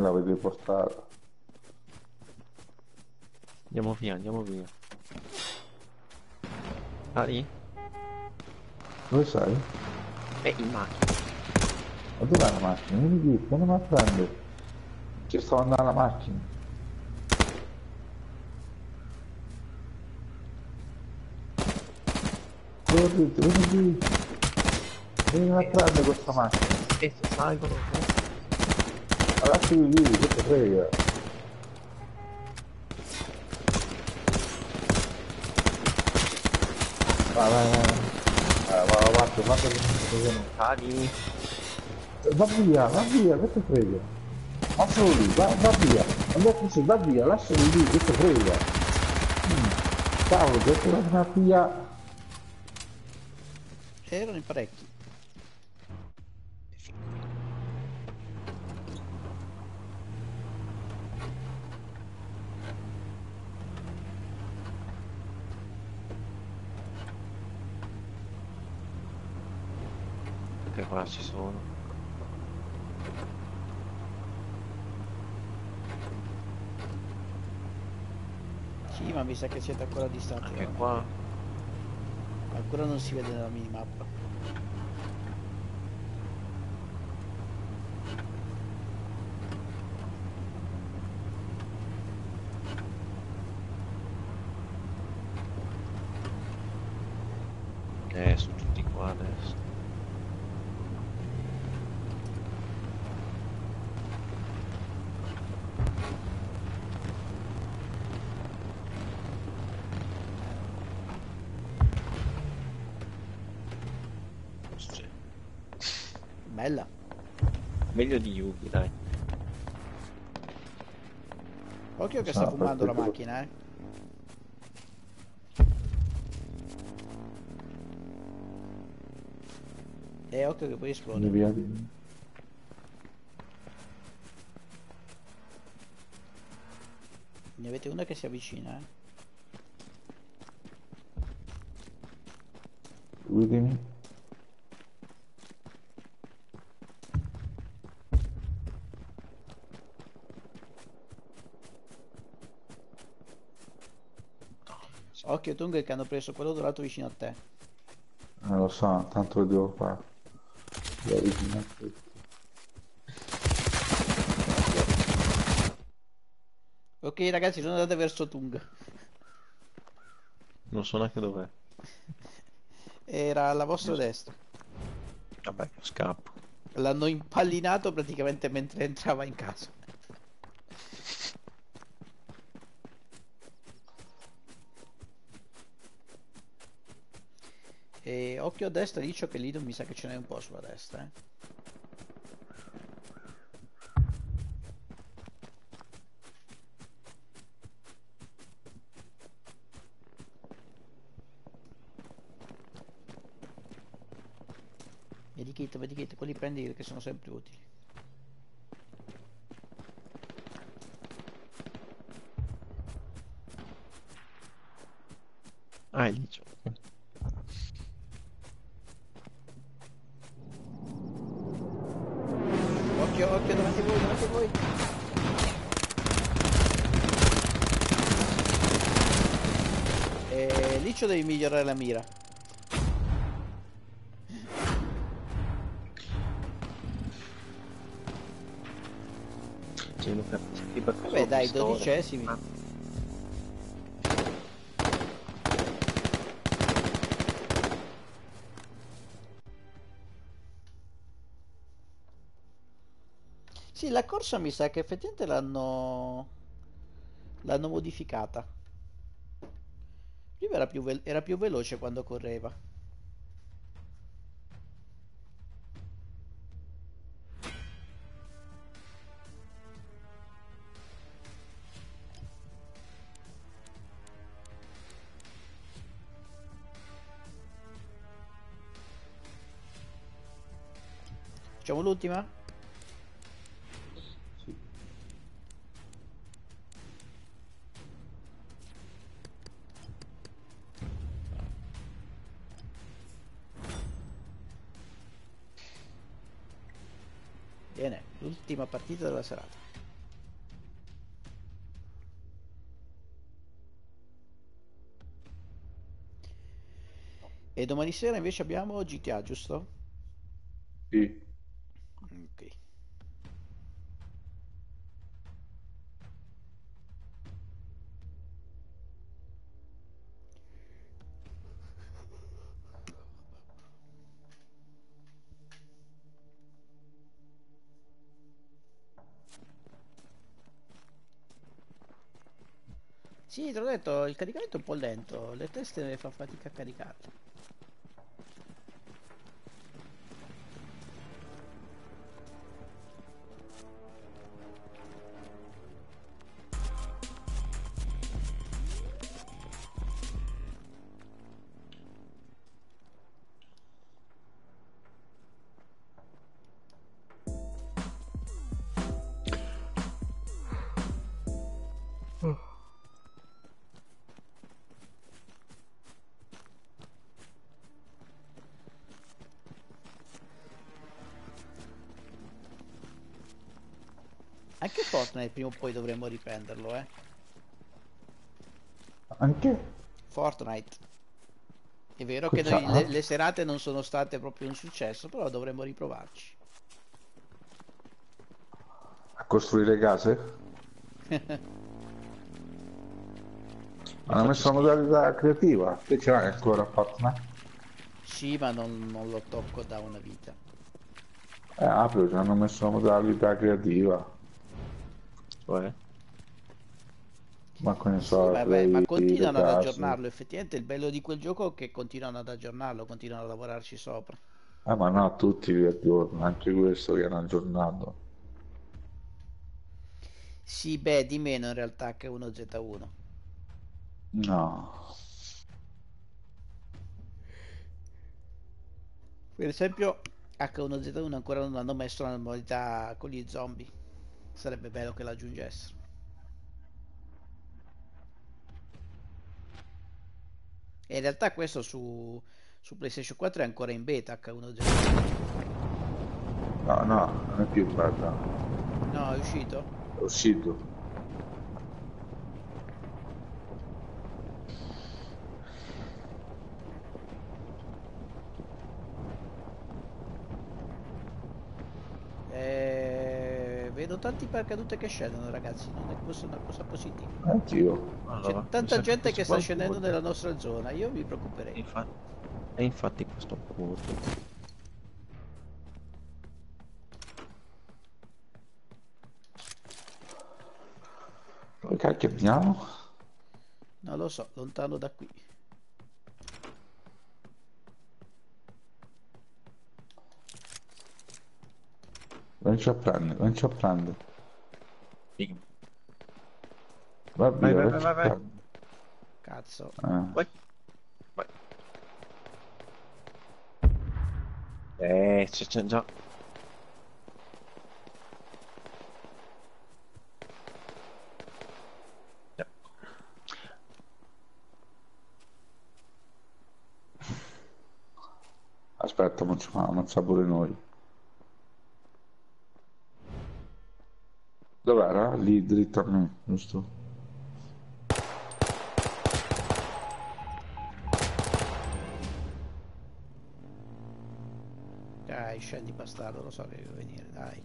L'avete portata. Andiamo via, andiamo via. Ali? Dove sei? In macchina. Ma dov'è la macchina? Non mi dico, non mi prendo. Ci stavo andando alla macchina. Vieni a prendere questa macchina. Salgono. Lasciami lì, che te frega. Vai, vai, vai. Vado avanti, vado avanti. Va via, che te frega. Lascialo lì, va via. Andiamo così, va via, lasciami lì, che te frega. Cavolo, che te frega. erano in parecchi. Che qua ci sono. Sì, ma mi sa che siete ancora distanti. Anche qua ancora non si vede nella minimappa. Sono tutti qua adesso. Bella. Meglio di Yugi, dai. Occhio che sta fumando la macchina, eh. E occhio che poi esplode. Via. Ne avete una che si avvicina, eh. Udimi. Occhio Tung che hanno preso quello dorato vicino a te. Lo so, tanto lo devo fare. Ok ragazzi, sono andate verso Tung. Non so neanche dov'è. Era alla vostra destra. Vabbè, scappo. L'hanno impallinato praticamente mentre entrava in casa. E occhio a destra, Liccio, che lì non mi sa che ce n'è un po' sulla destra, eh. Vedi kit, quelli prendi che sono sempre utili. Ah, Liccio. Occhio, occhio, davanti a voi, davanti a voi. E lì ci devi migliorare la mira. Vabbè dai, 12°. Sì, la corsa mi sa che effettivamente l'hanno modificata. Prima era più veloce quando correva. Facciamo l'ultima? Bene, l'ultima partita della serata. E domani sera invece abbiamo GTA, giusto? Sì. Ok. Sì, te l'ho detto, il caricamento è un po' lento, le teste le fa fatica a caricarle. Anche Fortnite prima o poi dovremmo riprenderlo, eh. Anche? Fortnite. È vero che noi, le serate non sono state proprio un successo, però dovremmo riprovarci. A costruire case? Hanno messo una modalità creativa, te ce l'hai ancora a Fortnite? Sì, ma non lo tocco da una vita. Però ci hanno messo una modalità creativa. Cioè? Ma che ne so, sì, vabbè, ma continuano ad aggiornarlo. Effettivamente il bello di quel gioco è che continuano ad aggiornarlo, continuano a lavorarci sopra. Ma no, tutti li aggiornano, anche questo che hanno aggiornato. Sì, beh, di meno in realtà che H1Z1. No. Per esempio H1Z1 ancora non hanno messo la modalità con gli zombie. Sarebbe bello che l'aggiungessero. E in realtà questo su PlayStation 4 è ancora in beta H1Z1. No, non è più in beta. No, è uscito? È uscito. Vedo tanti paracadute che scendono, ragazzi, non è questa una cosa positiva. Anch'io. Allora, c'è tanta gente che sta scendendo nella nostra zona, io mi preoccuperei. E infatti questo punto. Dove cacchio andiamo? Non lo so, lontano da qui. Non ci apprende. Vai. Cazzo. Vai. C'è già. Aspetta, non ci fa ammazza pure noi. Dov'era? Lì dritto a me, giusto? Dai, scendi bastardo, lo so che devo venire, dai.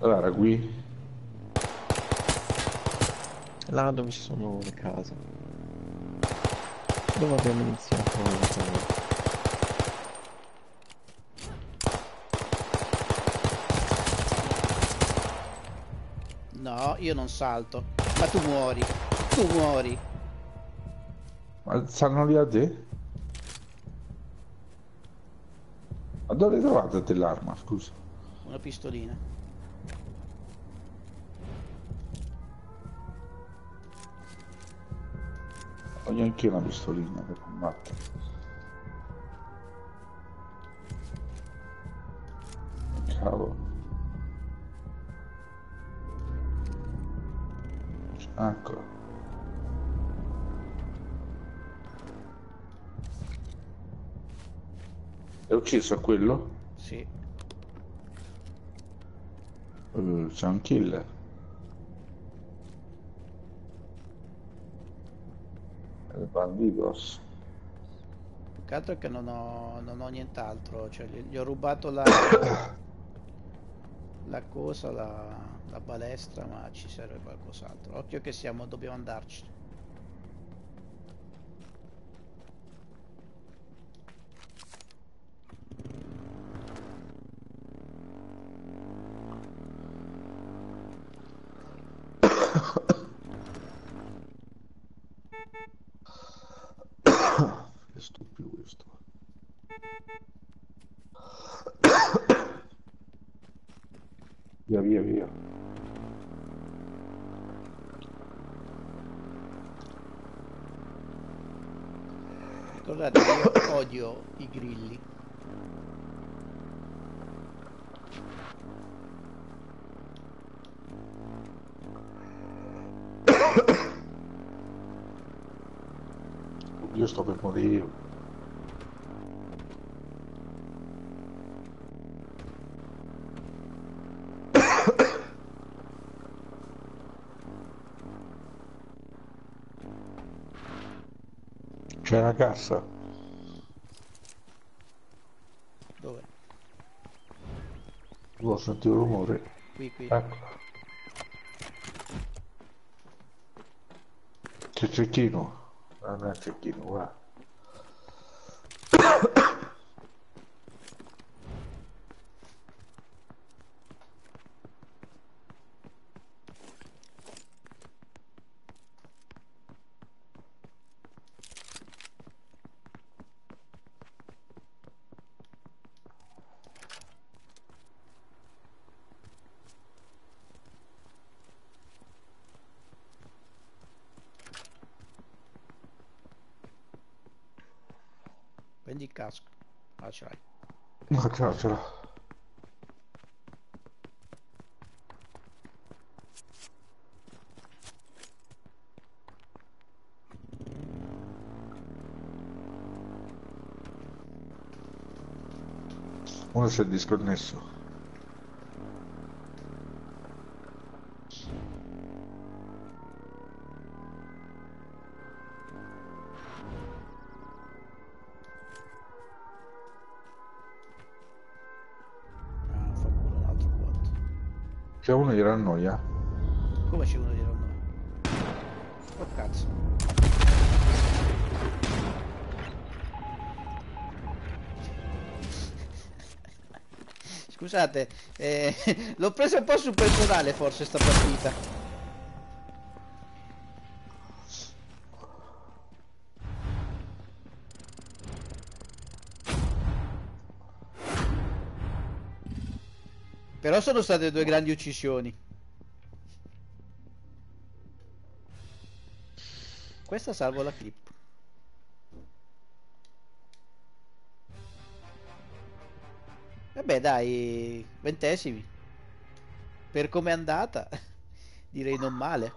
Dov'era qui? Là dove ci sono le case. Dove abbiamo iniziato? No, io non salto. Ma tu muori. Ma stanno lì a te? Ma dove hai trovato te l'arma, scusa? Una pistolina. Voglio anch'io una pistolina per combattere. Cavolo. Ecco. È ucciso quello? Sì. C'è un killer. El bandidos. Peccato che non ho nient'altro, cioè gli ho rubato la balestra, ma ci serve qualcos'altro. Occhio che dobbiamo andarci. Che stupido questo. Via. Guardate, io odio i grilli. Io sto per morire. C'è una cassa. Dove? Devo sentire un rumore. Qui. Ecco. C'è cecchino. Ah, non è cecchino, guarda. Ah, ce l'hai. Ma ce l'ho. Uno si è disconnesso. C'è uno che rannoia. Come c'è uno che rannoia? Oh cazzo. Scusate, l'ho preso un po' sul personale forse sta partita. Però sono state due grandi uccisioni. Questa salvo la clip. Vabbè dai, 20esimi. Per come è andata, direi non male.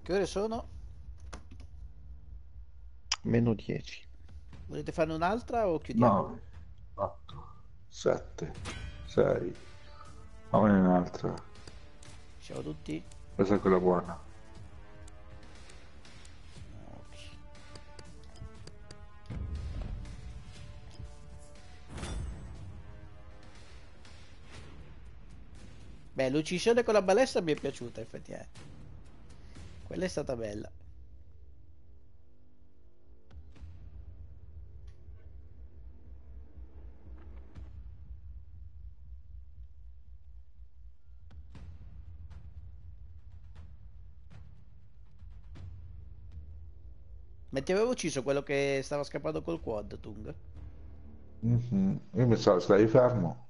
Che ore sono? -10. Volete farne un'altra o chiudiamo? 9, 8, 7, 6, fammene un'altra. Ciao a tutti. Questa è quella buona. Beh, l'uccisione con la balestra mi è piaciuta effettivamente. Quella è stata bella. Ma ti avevo ucciso quello che stava scappando col quad, Tung? Io pensavo stavi fermo.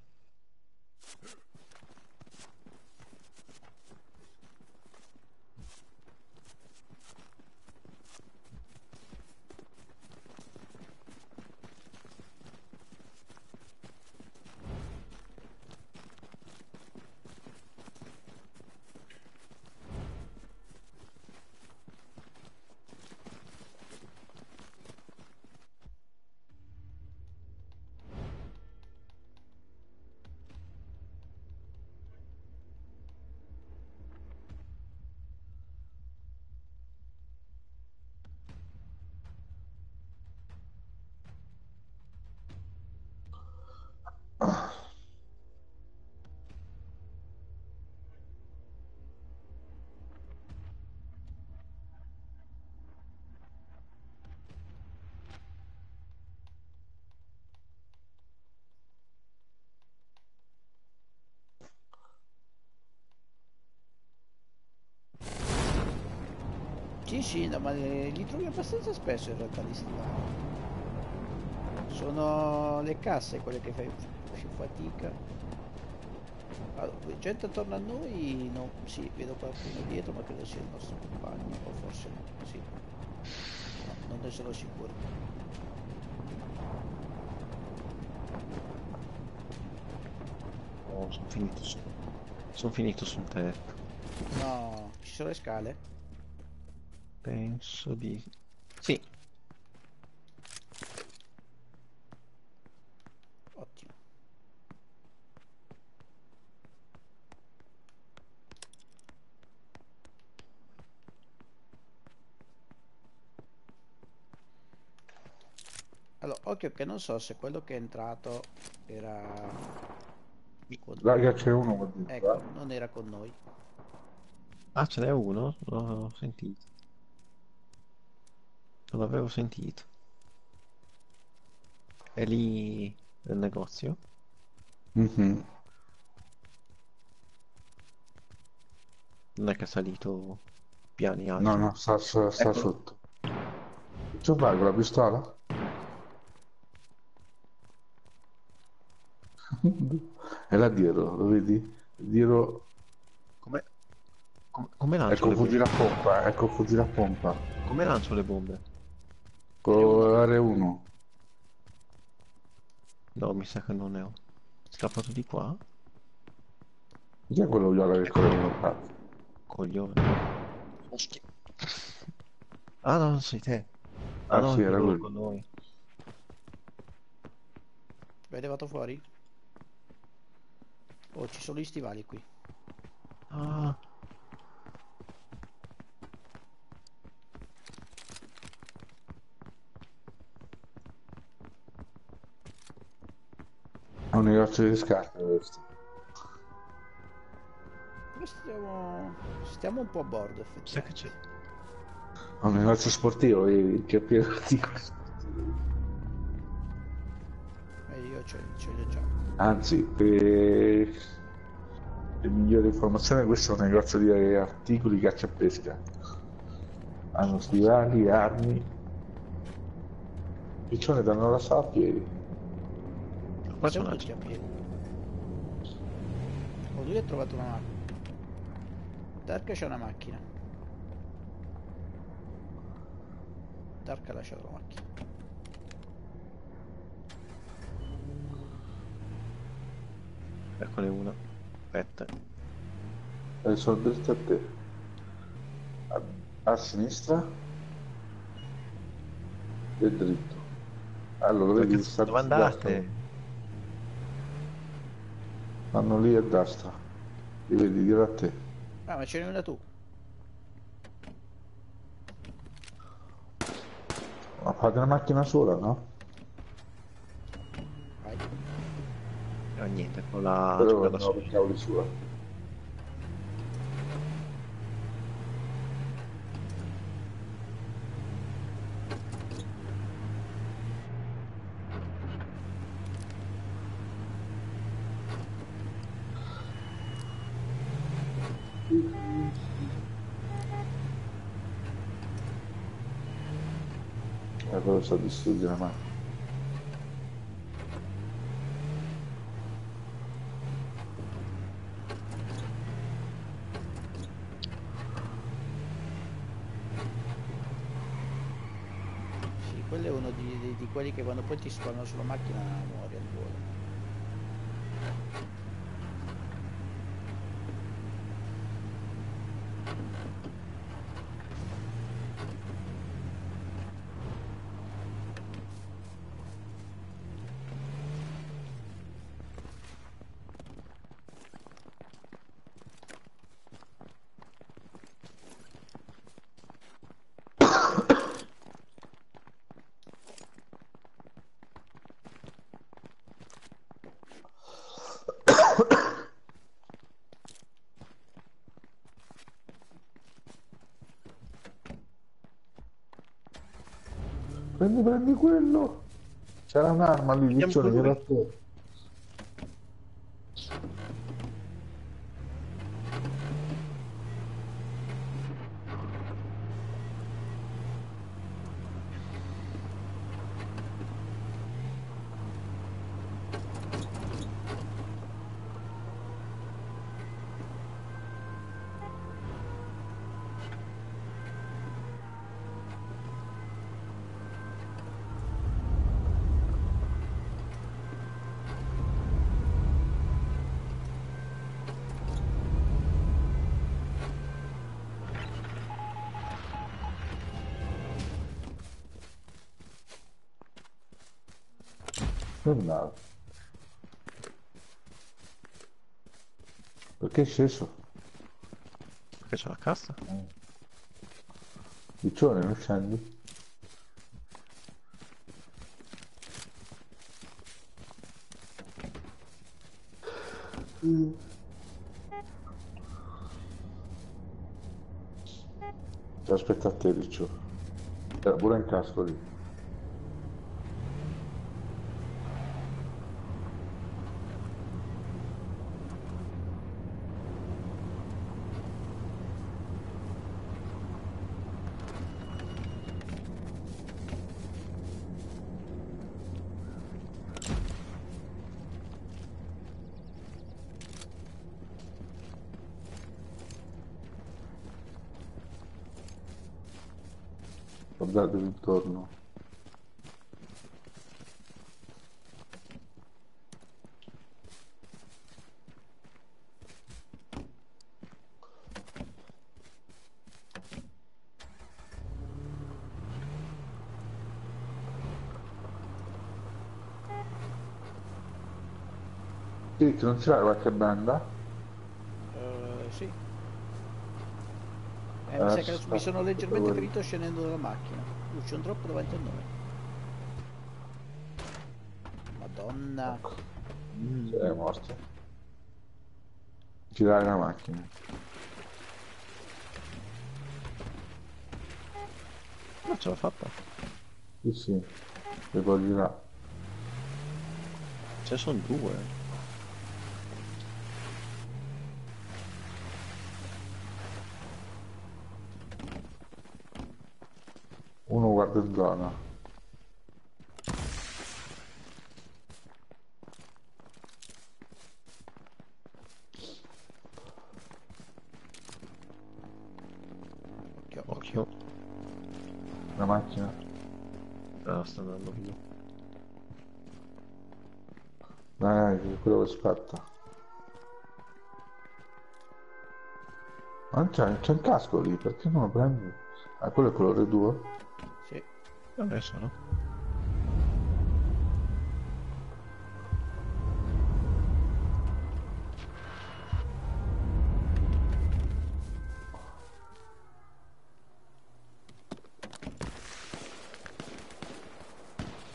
Sì, no, ma li trovi abbastanza spesso in realtà lì. Sono le casse quelle che fai più fatica. Allora, gente attorno a noi, no, sì, vedo qualcuno dietro, ma credo sia il nostro compagno, o forse no, sì. No, non ne sono sicuro. Oh, sono finito. Sono finito sul tetto. No, ci sono le scale? Penso di... sì. Ottimo. Allora, occhio che non so se quello che è entrato era... raga, c'è uno, ecco, non era con noi. Ah, ce n'è uno? L'ho sentito. Non l'avevo sentito. È lì nel negozio? Mhm. Non è che è salito piani alti? No, no, sta sotto. C'è un bug con la pistola? È là dietro, lo vedi? Dietro... Come lancio le bombe? Ecco, fucile a pompa. Come lancio le bombe? Con R1. No, mi sa che non ne ho. Scappato di qua? Chi è quello viola che corre in parte? Coglione. Ah no, non sei te. Ah no, sì, era lui. Con noi. L'hai levato fuori? Oh, ci sono gli stivali qui. Ah. È un negozio di scarpe questo. Stiamo un po' a bordo, effettivamente. Sai che c'è? È un negozio sportivo, che pieno di cose. Io ce l'ho già. Anzi, per le migliori informazioni, questo è un negozio di articoli caccia e pesca. Hanno stivali, armi, piccione danno la sala a piedi. Qua c'è una a piedi. Oh, lui ha trovato una macchina. Dark c'è una macchina. Dark ha lasciato la macchina. Eccole una. Aspetta. Sono dritta a te. A sinistra. E dritto. Allora, vedi sta... dove andate? Vanno lì a destra. Li vedi dietro a te. Ah, ma ce n'è una tu. Ma fate una macchina sola, no? Niente con la cavoli sua. E allora sta distruggendo la mano. Quelli che quando poi ti spawnano sulla macchina muori al volo. Prendi quello! C'era un'arma lì, piccione, dietro a te. Tornavo. Perché è sceso? Perché c'è la cassa? Piccione non scendi. Ti aspetta a te, Riccio. Era pure in casco lì. Guardatevi intorno. Sì, non c'è qualche banda? Sì. Mi sa che mi sono leggermente ferito scendendo dalla macchina. C'è un troppo davanti a noi. Madonna. È morto. Girare la macchina. Ma ce l'ho fatta. Sì. E poi girare. Ce ne sono due. Uno guarda in zona. Occhio. La macchina. Ah, sta andando via. Dai, quello che scatta. Ma c'è un casco lì, perché non lo prendi? Ah, quello è colore 2? Adesso no?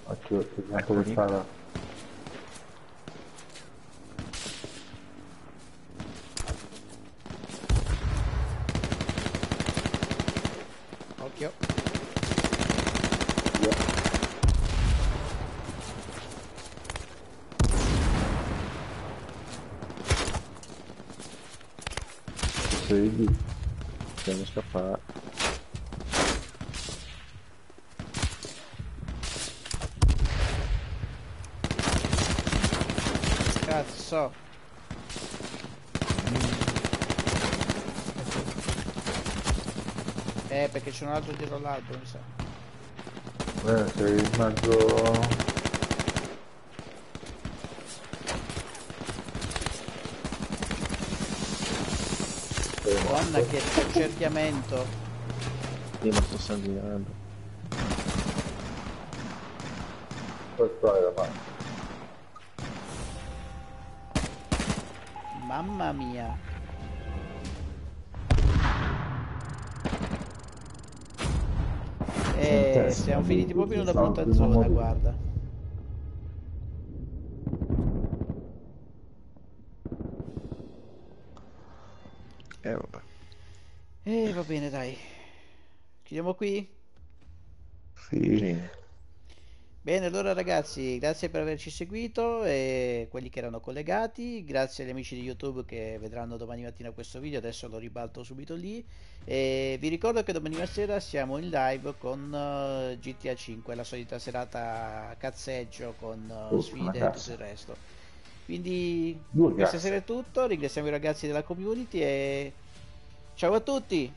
Occhio, che tanto lo spara. Occhio. Vedi, dobbiamo scappare. Cazzo. Perché c'è un altro dietro l'altro, mi sa. Sei in mezzo. Madonna che cerchiamento. Io non sto sanguinando. Questo è la parte. Mamma mia. Siamo finiti proprio in una brutta zona, guarda. Vabbè. Va bene, dai. Chiudiamo qui? Sì. Bene, allora ragazzi, grazie per averci seguito e quelli che erano collegati, grazie agli amici di YouTube che vedranno domani mattina questo video, adesso lo ribalto subito lì e vi ricordo che domani sera siamo in live con GTA 5, la solita serata cazzeggio con sfide e tutto il resto. Quindi questa sera è tutto, ringraziamo i ragazzi della community e ciao a tutti!